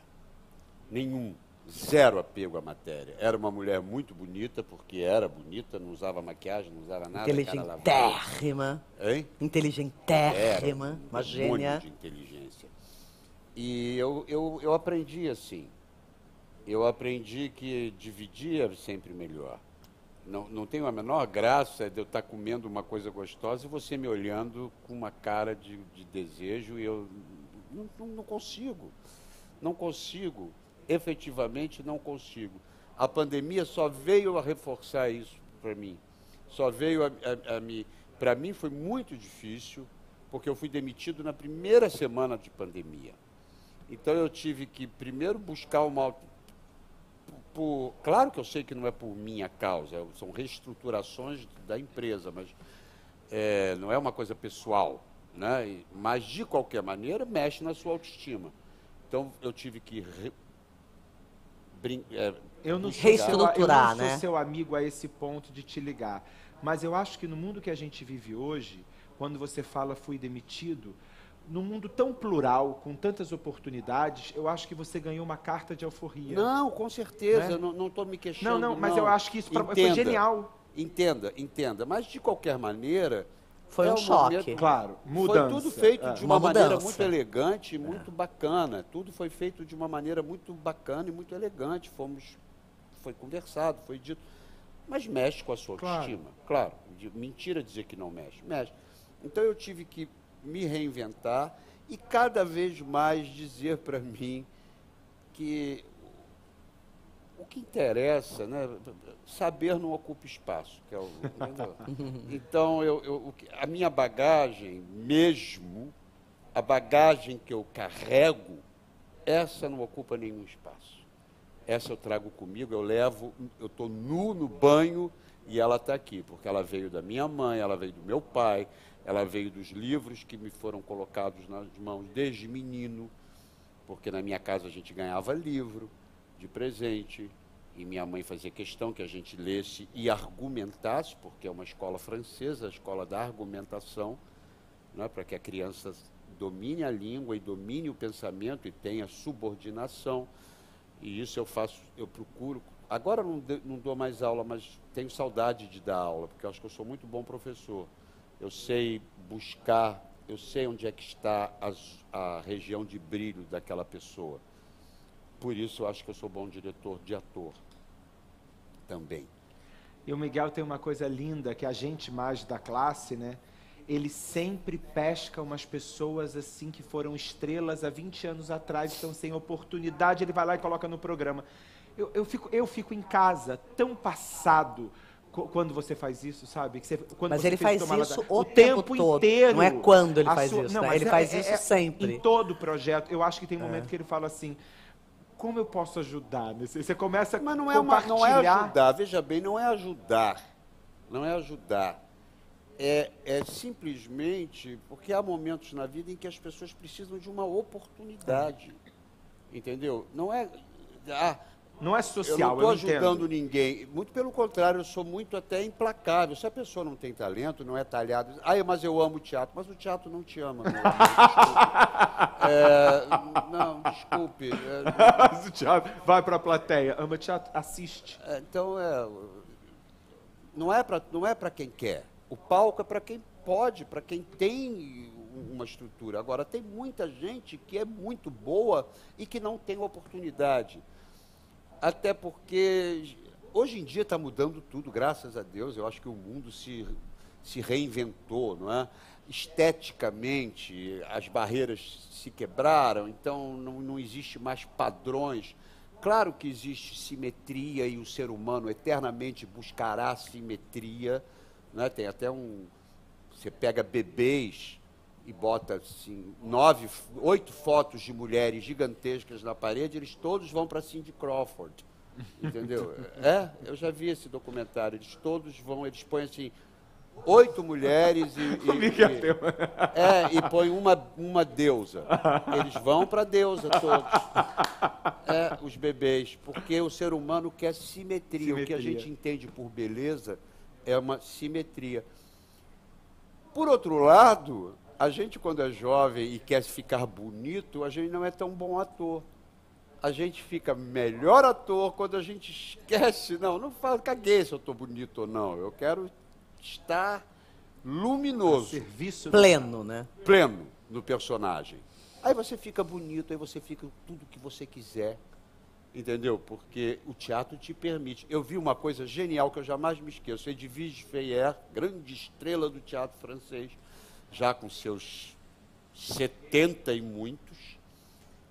Nenhum. Zero apego à matéria. Era uma mulher muito bonita, porque era bonita, não usava maquiagem, não usava nada. Inteligentérrima. Hein? Inteligentérrima. Uma gênia. Muito de inteligência. E eu aprendi assim. Eu aprendi que dividir é sempre melhor. Não tenho a menor graça de eu estar comendo uma coisa gostosa e você me olhando com uma cara de desejo, e eu não consigo. Não consigo. Efetivamente não consigo. A pandemia só veio a reforçar isso para mim. Só veio a me... Para mim foi muito difícil, porque eu fui demitido na primeira semana de pandemia. Então eu tive que primeiro buscar uma... Claro que eu sei que não é por minha causa, são reestruturações da empresa, mas não é uma coisa pessoal, né? Mas de qualquer maneira mexe na sua autoestima. Então eu tive que reestruturar, né? Eu não sou seu amigo a esse ponto de te ligar. Mas eu acho que no mundo que a gente vive hoje, quando você fala fui demitido, num mundo tão plural, com tantas oportunidades, eu acho que você ganhou uma carta de alforria. Não, com certeza, né? Eu não estou me questionando. Não, não, mas eu acho que isso foi genial. Entenda, entenda. Mas, de qualquer maneira... Foi um choque. Momento, claro, mudança. Foi tudo feito de uma maneira muito elegante e muito bacana. Tudo foi feito de uma maneira muito bacana e muito elegante. Foi conversado, foi dito. Mas mexe com a sua autoestima, claro. Mentira dizer que não mexe. Mexe. Então eu tive que me reinventar e cada vez mais dizer para mim que o que interessa, né, saber não ocupa espaço. Que é o, então, a minha bagagem mesmo, a bagagem que eu carrego, essa não ocupa nenhum espaço. Essa eu trago comigo, eu levo, eu estou nu no banho e ela está aqui, porque ela veio da minha mãe, ela veio do meu pai, ela veio dos livros que me foram colocados nas mãos desde menino, porque na minha casa a gente ganhava livro de presente, e minha mãe fazia questão que a gente lesse e argumentasse, porque é uma escola francesa, a escola da argumentação, né, para que a criança domine a língua e domine o pensamento e tenha subordinação. E isso eu faço, eu procuro. Agora não dou mais aula, mas tenho saudade de dar aula, porque eu acho que eu sou muito bom professor. Eu sei buscar, eu sei onde é que está a região de brilho daquela pessoa. Por isso, eu acho que eu sou bom diretor de ator também. E o Miguel tem uma coisa linda, que a gente mais da classe, né? Ele sempre pesca umas pessoas assim que foram estrelas há 20 anos atrás, estão sem oportunidade, ele vai lá e coloca no programa. Eu fico em casa, tão passado... Quando você faz isso, sabe? Que você, quando mas você ele faz isso o tempo todo. Inteiro. Não é quando ele faz isso, não, né? Ele faz isso sempre. Em todo projeto. Eu acho que tem um momento que ele fala assim, como eu posso ajudar? Você começa a compartilhar. Mas não é, não é ajudar, veja bem, não é ajudar. Não é ajudar. É simplesmente porque há momentos na vida em que as pessoas precisam de uma oportunidade. Entendeu? Não é... Não é social, eu não estou ajudando ninguém. Muito pelo contrário, eu sou muito até implacável. Se a pessoa não tem talento, não é talhada... mas eu amo o teatro. Mas o teatro não te ama, meu amor. Não, desculpe. Mas o teatro... Vai para a plateia. Ama teatro, assiste. Então, não é para quem quer. O palco é para quem pode, para quem tem uma estrutura. Agora, tem muita gente que é muito boa e que não tem oportunidade. Até porque hoje em dia está mudando tudo, graças a Deus. Eu acho que o mundo se reinventou, não é? Esteticamente, as barreiras se quebraram, então não existe mais padrões. Claro que existe simetria e o ser humano eternamente buscará simetria, não é? Tem até você pega bebês e bota assim, 8 fotos de mulheres gigantescas na parede, eles todos vão para Cindy Crawford, entendeu? Eu já vi esse documentário, eles põem assim, 8 mulheres e põem uma deusa. Eles vão para a deusa todos, os bebês, porque o ser humano quer simetria. O que a gente entende por beleza é uma simetria. Por outro lado, a gente, quando é jovem e quer ficar bonito, a gente não é tão bom ator. A gente fica melhor ator quando a gente esquece. Não falo, caguei se eu estou bonito ou não. Eu quero estar luminoso. Serviço pleno, né? Pleno no personagem. Aí você fica bonito, aí você fica tudo que você quiser. Entendeu? Porque o teatro te permite. Eu vi uma coisa genial que eu jamais me esqueço. Edwige Feuillet, grande estrela do teatro francês, já com seus 70 e muitos,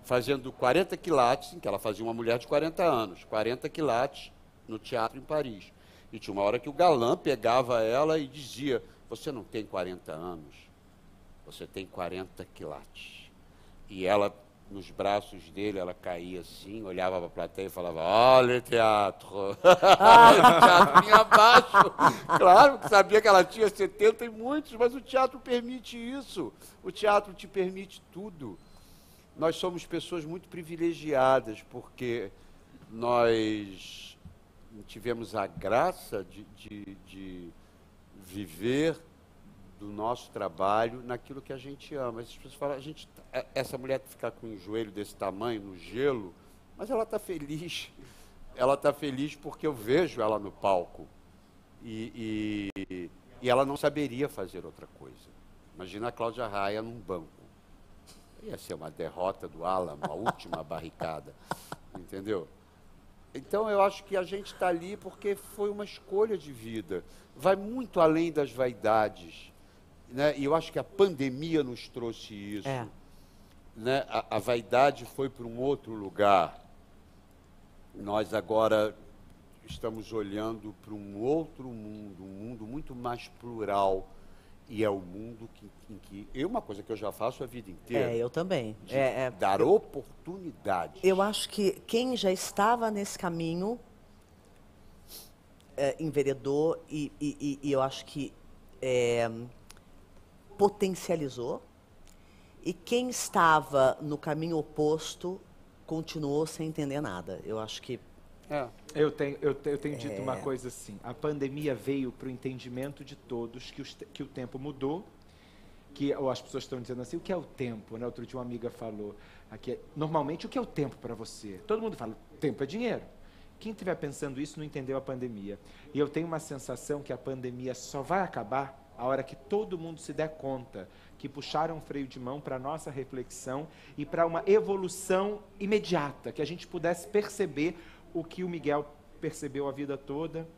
fazendo 40 quilates, em que ela fazia uma mulher de 40 anos, 40 quilates no teatro em Paris. E tinha uma hora que o galã pegava ela e dizia, você não tem 40 anos, você tem 40 quilates. E ela, nos braços dele, ela caía assim, olhava para a plateia e falava, olha o teatro, o teatro vinha abaixo. Claro que sabia que ela tinha 70 e muitos, mas o teatro permite isso. O teatro te permite tudo. Nós somos pessoas muito privilegiadas, porque nós tivemos a graça de viver do nosso trabalho naquilo que a gente ama. As pessoas falam, essa mulher que fica com um joelho desse tamanho, no gelo, mas ela está feliz. Ela está feliz porque eu vejo ela no palco. E ela não saberia fazer outra coisa. Imagina a Cláudia Raia num banco. Ia ser uma derrota do Álamo, a última barricada. Entendeu? Então, eu acho que a gente está ali porque foi uma escolha de vida. Vai muito além das vaidades. Né? E eu acho que a pandemia nos trouxe isso. É. Né? A vaidade foi para um outro lugar. Nós agora estamos olhando para um outro mundo, um mundo muito mais plural. E é o mundo em que... É uma coisa que eu já faço a vida inteira. É, eu também. Dar oportunidades. Eu acho que quem já estava nesse caminho enveredou e eu acho que potencializou. E quem estava no caminho oposto continuou sem entender nada. Eu acho que... É. Eu tenho dito uma coisa assim, a pandemia veio para o entendimento de todos que o tempo mudou, que as pessoas estão dizendo assim, o que é o tempo? Né? Outro dia uma amiga falou, aqui, normalmente o que é o tempo para você? Todo mundo fala, tempo é dinheiro. Quem estiver pensando isso não entendeu a pandemia. E eu tenho uma sensação que a pandemia só vai acabar a hora que todo mundo se der conta que puxaram o freio de mão para a nossa reflexão e para uma evolução imediata, que a gente pudesse perceber o que o Miguel percebeu a vida toda,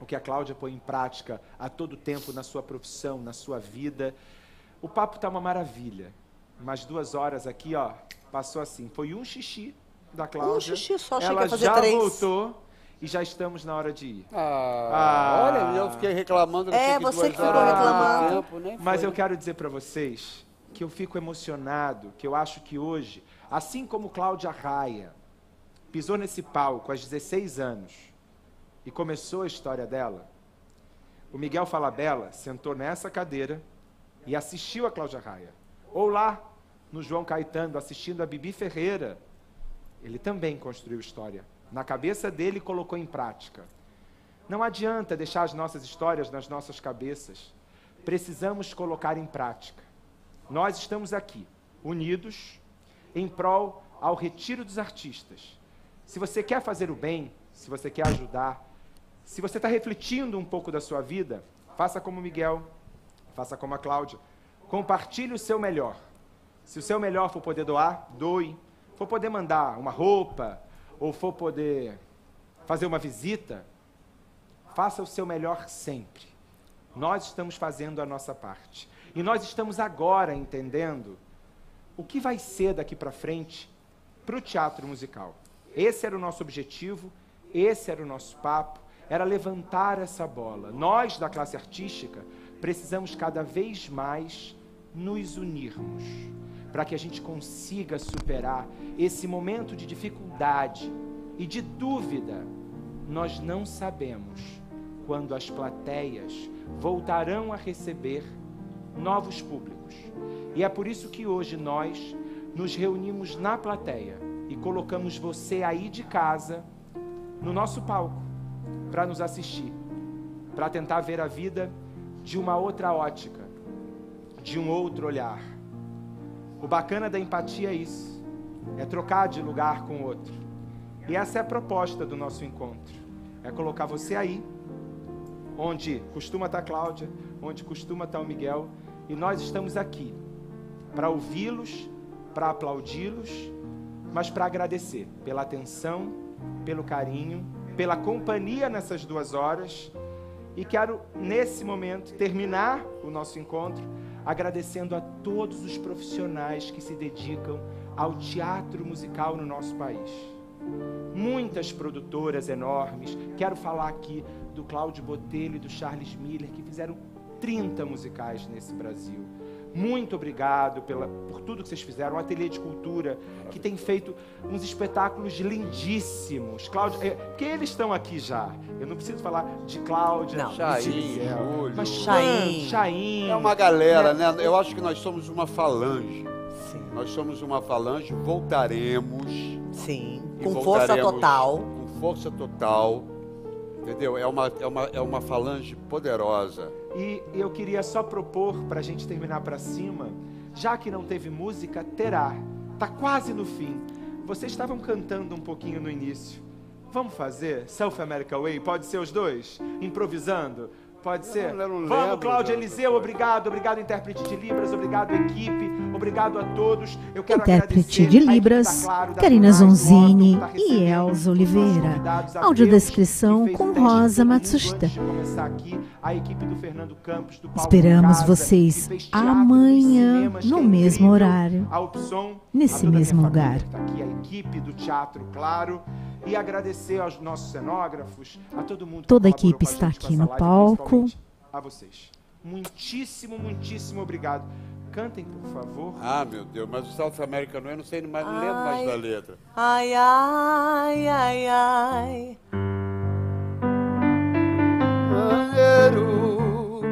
o que a Cláudia põe em prática a todo tempo na sua profissão, na sua vida. O papo está uma maravilha, mas 2 horas aqui, ó, passou assim. Foi um xixi da Cláudia. Um xixi só, chega a fazer 3. Ela já voltou e já estamos na hora de ir. Olha, eu fiquei reclamando. É, você que ficou reclamando. Mas eu quero dizer para vocês que eu fico emocionado, que eu acho que hoje, assim como Cláudia Raia, pisou nesse palco aos 16 anos e começou a história dela, o Miguel Falabella sentou nessa cadeira e assistiu a Cláudia Raia. Ou lá, no João Caetano, assistindo a Bibi Ferreira, ele também construiu história. Na cabeça dele, colocou em prática. Não adianta deixar as nossas histórias nas nossas cabeças. Precisamos colocar em prática. Nós estamos aqui, unidos, em prol ao retiro dos artistas. Se você quer fazer o bem, se você quer ajudar, se você está refletindo um pouco da sua vida, faça como o Miguel, faça como a Cláudia. Compartilhe o seu melhor. Se o seu melhor for poder doar, doe. For poder mandar uma roupa, ou for poder fazer uma visita, faça o seu melhor sempre. Nós estamos fazendo a nossa parte. E nós estamos agora entendendo o que vai ser daqui para frente para o teatro musical. Esse era o nosso objetivo, esse era o nosso papo, era levantar essa bola. Nós, da classe artística, precisamos cada vez mais nos unirmos, para que a gente consiga superar esse momento de dificuldade e de dúvida. Nós não sabemos quando as plateias voltarão a receber novos públicos. E é por isso que hoje nós nos reunimos na plateia e colocamos você aí de casa, no nosso palco, para nos assistir, para tentar ver a vida de uma outra ótica, de um outro olhar. O bacana da empatia é isso, é trocar de lugar com o outro. E essa é a proposta do nosso encontro, é colocar você aí, onde costuma estar a Cláudia, onde costuma estar o Miguel, e nós estamos aqui para ouvi-los, para aplaudi-los, mas para agradecer pela atenção, pelo carinho, pela companhia nessas 2 horas. E quero, nesse momento, terminar o nosso encontro agradecendo a todos os profissionais que se dedicam ao teatro musical no nosso país. Muitas produtoras enormes, quero falar aqui do Cláudio Botelho e do Charles Miller, que fizeram 30 musicais nesse Brasil. Muito obrigado por tudo que vocês fizeram. O Ateliê de Cultura, que tem feito uns espetáculos lindíssimos. Cláudia, porque eles estão aqui já. Eu não preciso falar de Cláudia, não, Chaim, Júlio. Mas Chaim. É uma galera, né? Eu acho que nós somos uma falange. Sim. Nós somos uma falange, voltaremos. Sim, com força total. Com força total, entendeu? É uma falange poderosa. E eu queria só propor, pra gente terminar pra cima, já que não teve música, terá. Tá quase no fim. Vocês estavam cantando um pouquinho no início. Vamos fazer South America Way? Pode ser os dois? Improvisando? Pode ser? Vamos, Cláudia Eliseu, obrigado. Obrigado, intérprete de Libras. Obrigado, equipe. Obrigado a todos. Eu quero intérprete de Libras, Claro, Karina Zonzini e Elza Oliveira. Audiodescrição com Rosa Matsushita. Esperamos vocês amanhã, no mesmo horário, nesse mesmo lugar. Aqui a equipe do Teatro Claro. E agradecer aos nossos cenógrafos, a todo mundo. Toda a equipe está aqui no palco. A vocês. Muitíssimo, muitíssimo obrigado. Cantem, por favor. Ah, meu Deus, mas o South America não é, não sei, não lembro mais da letra. Ai, ai, ai, ai.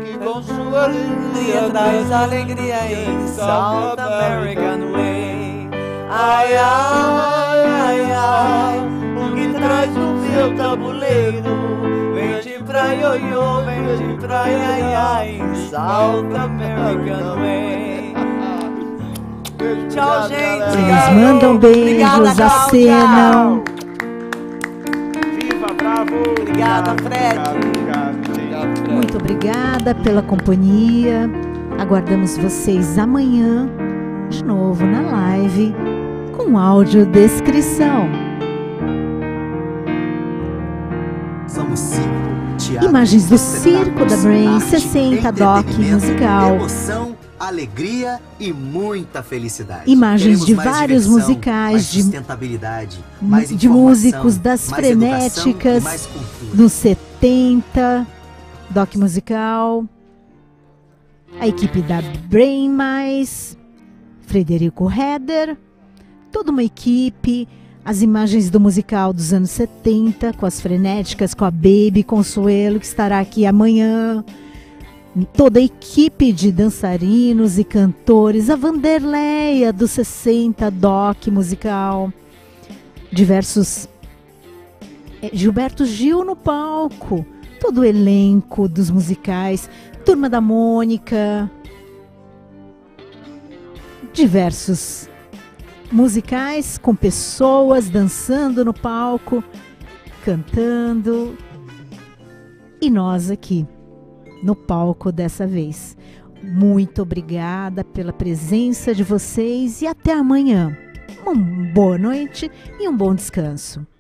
Que com sua alegria traz alegria em South American Way. Ai, ai, ai, ai. Traz o seu tabuleiro, vende pra ioiô, vende pra iaiá, em South American Way. Tchau, gente. Vocês mandam beijos, acenam. Viva, bravo. Obrigada, Fred. Muito obrigada pela companhia. Aguardamos vocês amanhã, de novo na live, com audiodescrição. Teatro, imagens do circo da Brain, 60 doc musical. Emoção, alegria e muita felicidade. Imagens de vários musicais, de músicos das frenéticas, dos 70, doc musical. A equipe da Brain mais, Frederico Reder, toda uma equipe. As imagens do musical dos anos 70, com as frenéticas, com a Baby Consuelo, que estará aqui amanhã. Toda a equipe de dançarinos e cantores. A Vanderleia, dos 60, doc musical. Diversos... Gilberto Gil no palco. Todo o elenco dos musicais. Turma da Mônica. Diversos... musicais com pessoas dançando no palco, cantando, e nós aqui no palco dessa vez. Muito obrigada pela presença de vocês e até amanhã. Uma boa noite e um bom descanso.